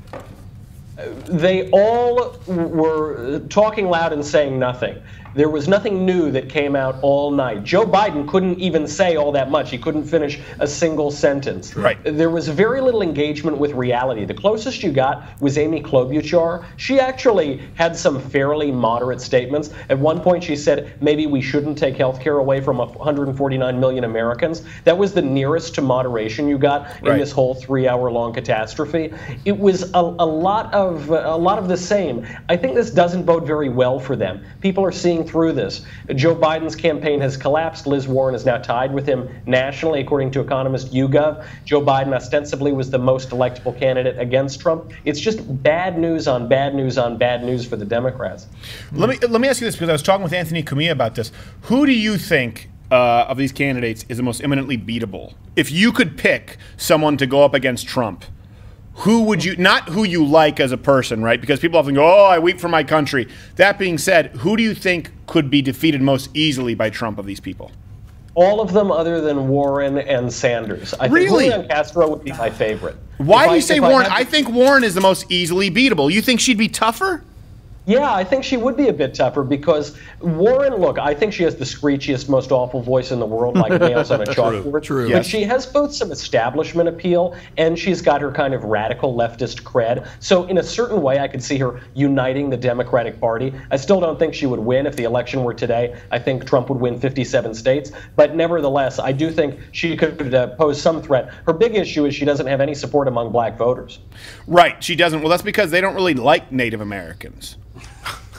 They all were talking loud and saying nothing. There was nothing new that came out all night. Joe Biden couldn't even say all that much. He couldn't finish a single sentence. Right. There was very little engagement with reality. The closest you got was Amy Klobuchar. She actually had some fairly moderate statements. At one point, she said, maybe we shouldn't take health care away from one hundred forty-nine million Americans. That was the nearest to moderation you got in right. this whole three-hour-long catastrophe. It was a, a, lot of, a lot of the same. I think this doesn't bode very well for them. People are seeing through this. Joe Biden's campaign has collapsed. Liz Warren is now tied with him nationally, according to economist YouGov. Joe Biden ostensibly was the most electable candidate against Trump. It's just bad news on bad news on bad news for the Democrats. Let me let me ask you this, because I was talking with Anthony Cumia about this. Who do you think uh, of these candidates is the most eminently beatable. If you could pick someone to go up against Trump, who would you, not who you like as a person, right? Because people often go, oh, I weep for my country. That being said, who do you think could be defeated most easily by Trump of these people? All of them other than Warren and Sanders. I really? think Julian Castro would be my favorite. Why if do you I, say Warren? I, I think Warren is the most easily beatable. You think she'd be tougher? Yeah, I think she would be a bit tougher because Warren, look, I think she has the screechiest, most awful voice in the world, like nails on a chalkboard. True, true. But she has both some establishment appeal and she's got her kind of radical leftist cred. So in a certain way, I could see her uniting the Democratic Party. I still don't think she would win if the election were today. I think Trump would win fifty-seven states. But nevertheless, I do think she could uh, pose some threat. Her big issue is she doesn't have any support among black voters. Right, she doesn't. Well, that's because they don't really like Native Americans.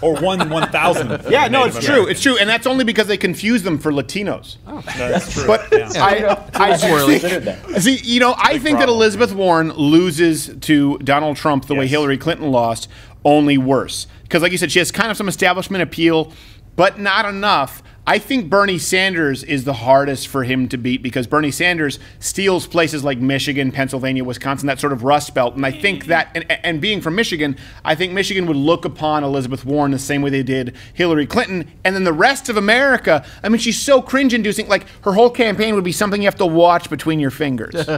Or one one thousandth. Yeah, no, it's true. It's true, and that's only because they confuse them for Latinos. Oh, that's true. But yeah. I, I, I think, see, you know, I think that Elizabeth Warren loses to Donald Trump the yes. way Hillary Clinton lost, only worse. Because, like you said, she has kind of some establishment appeal, but not enough. I think Bernie Sanders is the hardest for him to beat because Bernie Sanders steals places like Michigan, Pennsylvania, Wisconsin, that sort of Rust Belt. And I think that, and, and being from Michigan, I think Michigan would look upon Elizabeth Warren the same way they did Hillary Clinton. And then the rest of America, I mean, she's so cringe-inducing. Like, her whole campaign would be something you have to watch between your fingers.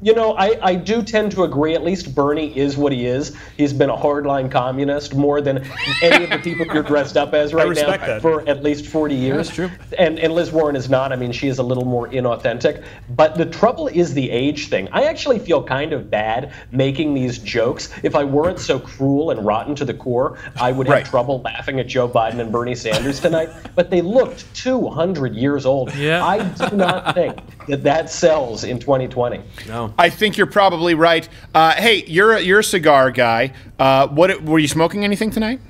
You know, I, I do tend to agree. At least Bernie is what he is. He's been a hardline communist more than any of the people you're dressed up as right now that. for at least forty years. That's true. And, and Liz Warren is not. I mean, she is a little more inauthentic. But the trouble is the age thing. I actually feel kind of bad making these jokes. If I weren't so cruel and rotten to the core, I would have right. trouble laughing at Joe Biden and Bernie Sanders tonight. But they looked two hundred years old. Yeah. I do not think that that sells in twenty twenty. No. I think you're probably right. Uh, hey, you're a, you're a cigar guy. Uh, what were you smoking anything tonight?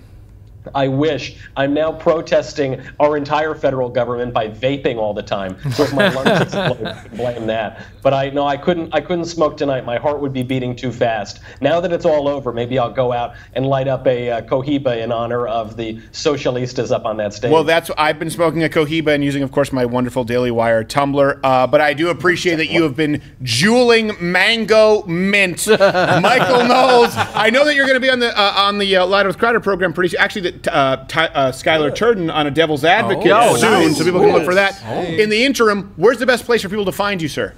I wish. I'm now protesting our entire federal government by vaping all the time. So if my lungs explode, blame that. But I no, I couldn't. I couldn't smoke tonight. My heart would be beating too fast. Now that it's all over, maybe I'll go out and light up a uh, Cohiba in honor of the socialistas up on that stage. Well, that's I've been smoking a Cohiba and using, of course, my wonderful Daily Wire tumbler. Uh, but I do appreciate that you have been juuling mango mint, Michael Knowles. I know that you're going to be on the uh, on the uh, Light with Crowder program pretty soon. Actually, the Uh, uh, Skylar Turden on a Devil's Advocate oh, soon, nice. so people can look for that. Oh. In the interim, where's the best place for people to find you, sir?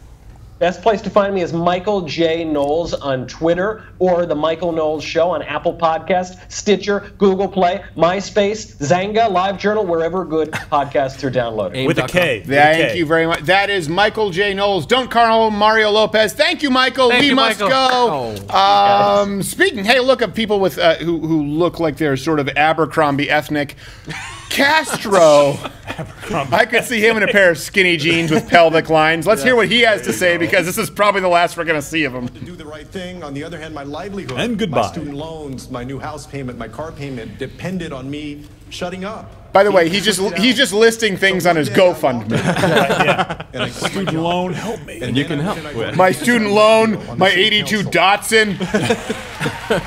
Best place to find me is Michael J. Knowles on Twitter or The Michael Knowles Show on Apple Podcast, Stitcher, Google Play, MySpace, Zanga, LiveJournal, wherever good podcasts are downloaded. Aim. With a K. Thank you very much. That is Michael J. Knowles. Don't Carl Mario Lopez. Thank you, Michael. Thank we you, must Michael. go. Oh, um, speaking, hey, look at people with uh, who, who look like they're sort of Abercrombie ethnic. Castro. I could see him in a pair of skinny jeans with pelvic lines. Let's yeah. hear what he has to say, because this is probably the last we're going to see of him. To do the right thing. On the other hand, my livelihood, and goodbye. my student loans, my new house payment, my car payment depended on me shutting up. By the he way, he's just he's just listing things so on his GoFundMe. yeah. And I student loan, help me. And, and you can I, help. With. My student loan, my eighty-two Datsun.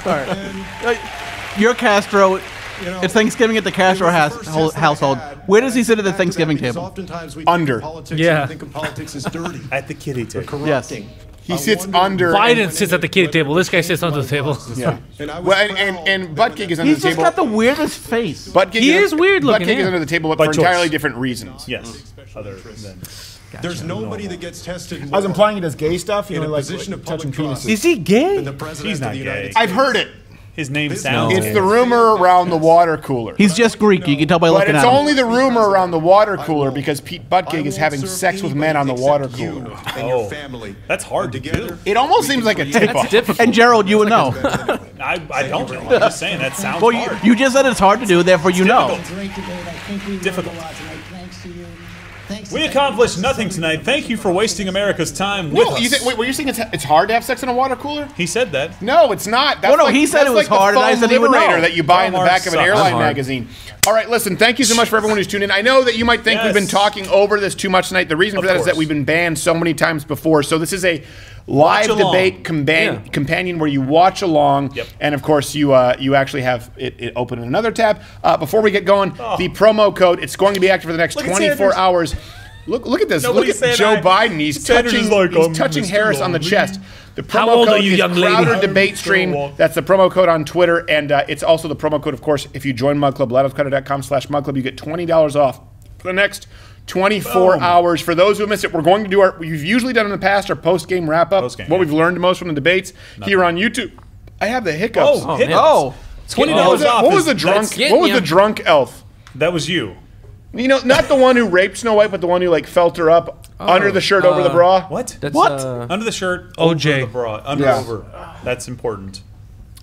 All right. You're Castro. You know, it's Thanksgiving at the Castro house, household. Had, Where does he sit at the Thanksgiving table? Oftentimes we under. Politics, yeah. Think of politics as dirty. At the kiddie table. Yes. He sits under. Biden sits at the kiddie table. This guy sits under the table. Yeah. And, well, and, and, and Buttigieg is under the table. He's just got the weirdest face. Buttigieg he is, is weird looking. Buttigieg is under the table, but By for choice. entirely different reasons. Yes. Other than. Gotcha. There's nobody that gets tested more. I was implying he does gay stuff. You know, like touching penises. Is he gay? He's not gay. I've heard it. His name sounds. It's the rumor around the water cooler. He's just Greek. You can tell by looking at him. But it's only the rumor around the water cooler because Pete Buttigieg is having sex with men on the water cooler. Oh, that's hard to do. It almost seems like a tip-off. And Gerald, you would know. I, I don't know. I'm just saying that sounds well, hard. You just said it's hard to do, therefore you know. Difficult. We accomplished nothing tonight. Thank you for wasting America's time with no, us. You th wait, were you saying it's, it's hard to have sex in a water cooler? He said that. No, it's not. That's well, no, like, he said it was like hard, and I said he would know. That you buy Walmart in the back of an airline magazine. All right, listen, thank you so much for everyone who's tuned in. I know that you might think yes. we've been talking over this too much tonight. The reason for of that course. is that we've been banned so many times before. So this is a live debate compan yeah. companion where you watch along, yep. and of course you uh, you actually have it, it open in another tab. Uh, before we get going, oh. the promo code, it's going to be active for the next Look twenty-four hours. Look! Look at this! Nobody look at Joe I, Biden. He's Sanders touching, like, he's touching Harris on the chest. The promo How old code are you, is young lady? CrowderDebateStream. That's the promo code on Twitter, and uh, it's also the promo code, of course. If you join Mug Club, lightofcrowder dot com slash Mug Club, you get twenty dollars off for the next twenty-four Boom. hours. For those who missed it, we're going to do our. We've usually done in the past our post-game wrap-up. Post what yeah. we've learned most from the debates Nothing. here on YouTube. I have the hiccups. Oh, oh, hiccups. oh twenty dollars oh, off. What was the drunk? What was the drunk elf? That was you. You know, not the one who raped Snow White, but the one who like felt her up oh, under the shirt, uh, over the bra. What? That's, what? Uh, under the shirt, O J. Over the bra, under yeah. over. That's important.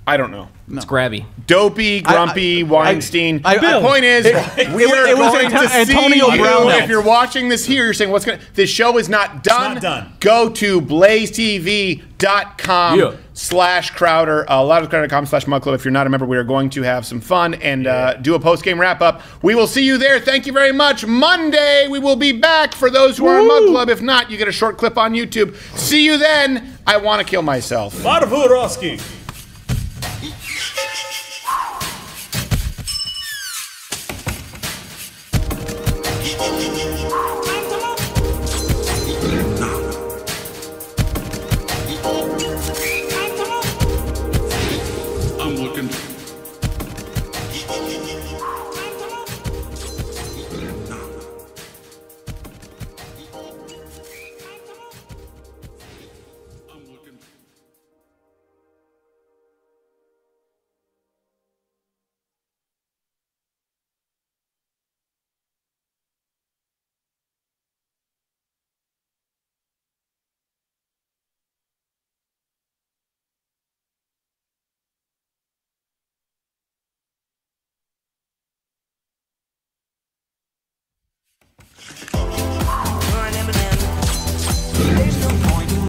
I don't know. No. It's grabby. Dopey, grumpy, I, I, Weinstein. I, I, the point is, it, it, we are it, it going was to Antonio see Brown. You. If you're watching this here, you're saying, what's going to, this show is not done. It's not done. Go to blaze T V dot com. Yeah. slash Crowder, uh, lightofcrowder dot com slash Mug Club. If you're not a member, we are going to have some fun and yeah. uh, do a post-game wrap-up. We will see you there. Thank you very much. Monday, we will be back for those who Woo. are in Mug Club. If not, you get a short clip on YouTube. See you then. I want to kill myself. Marv Roski.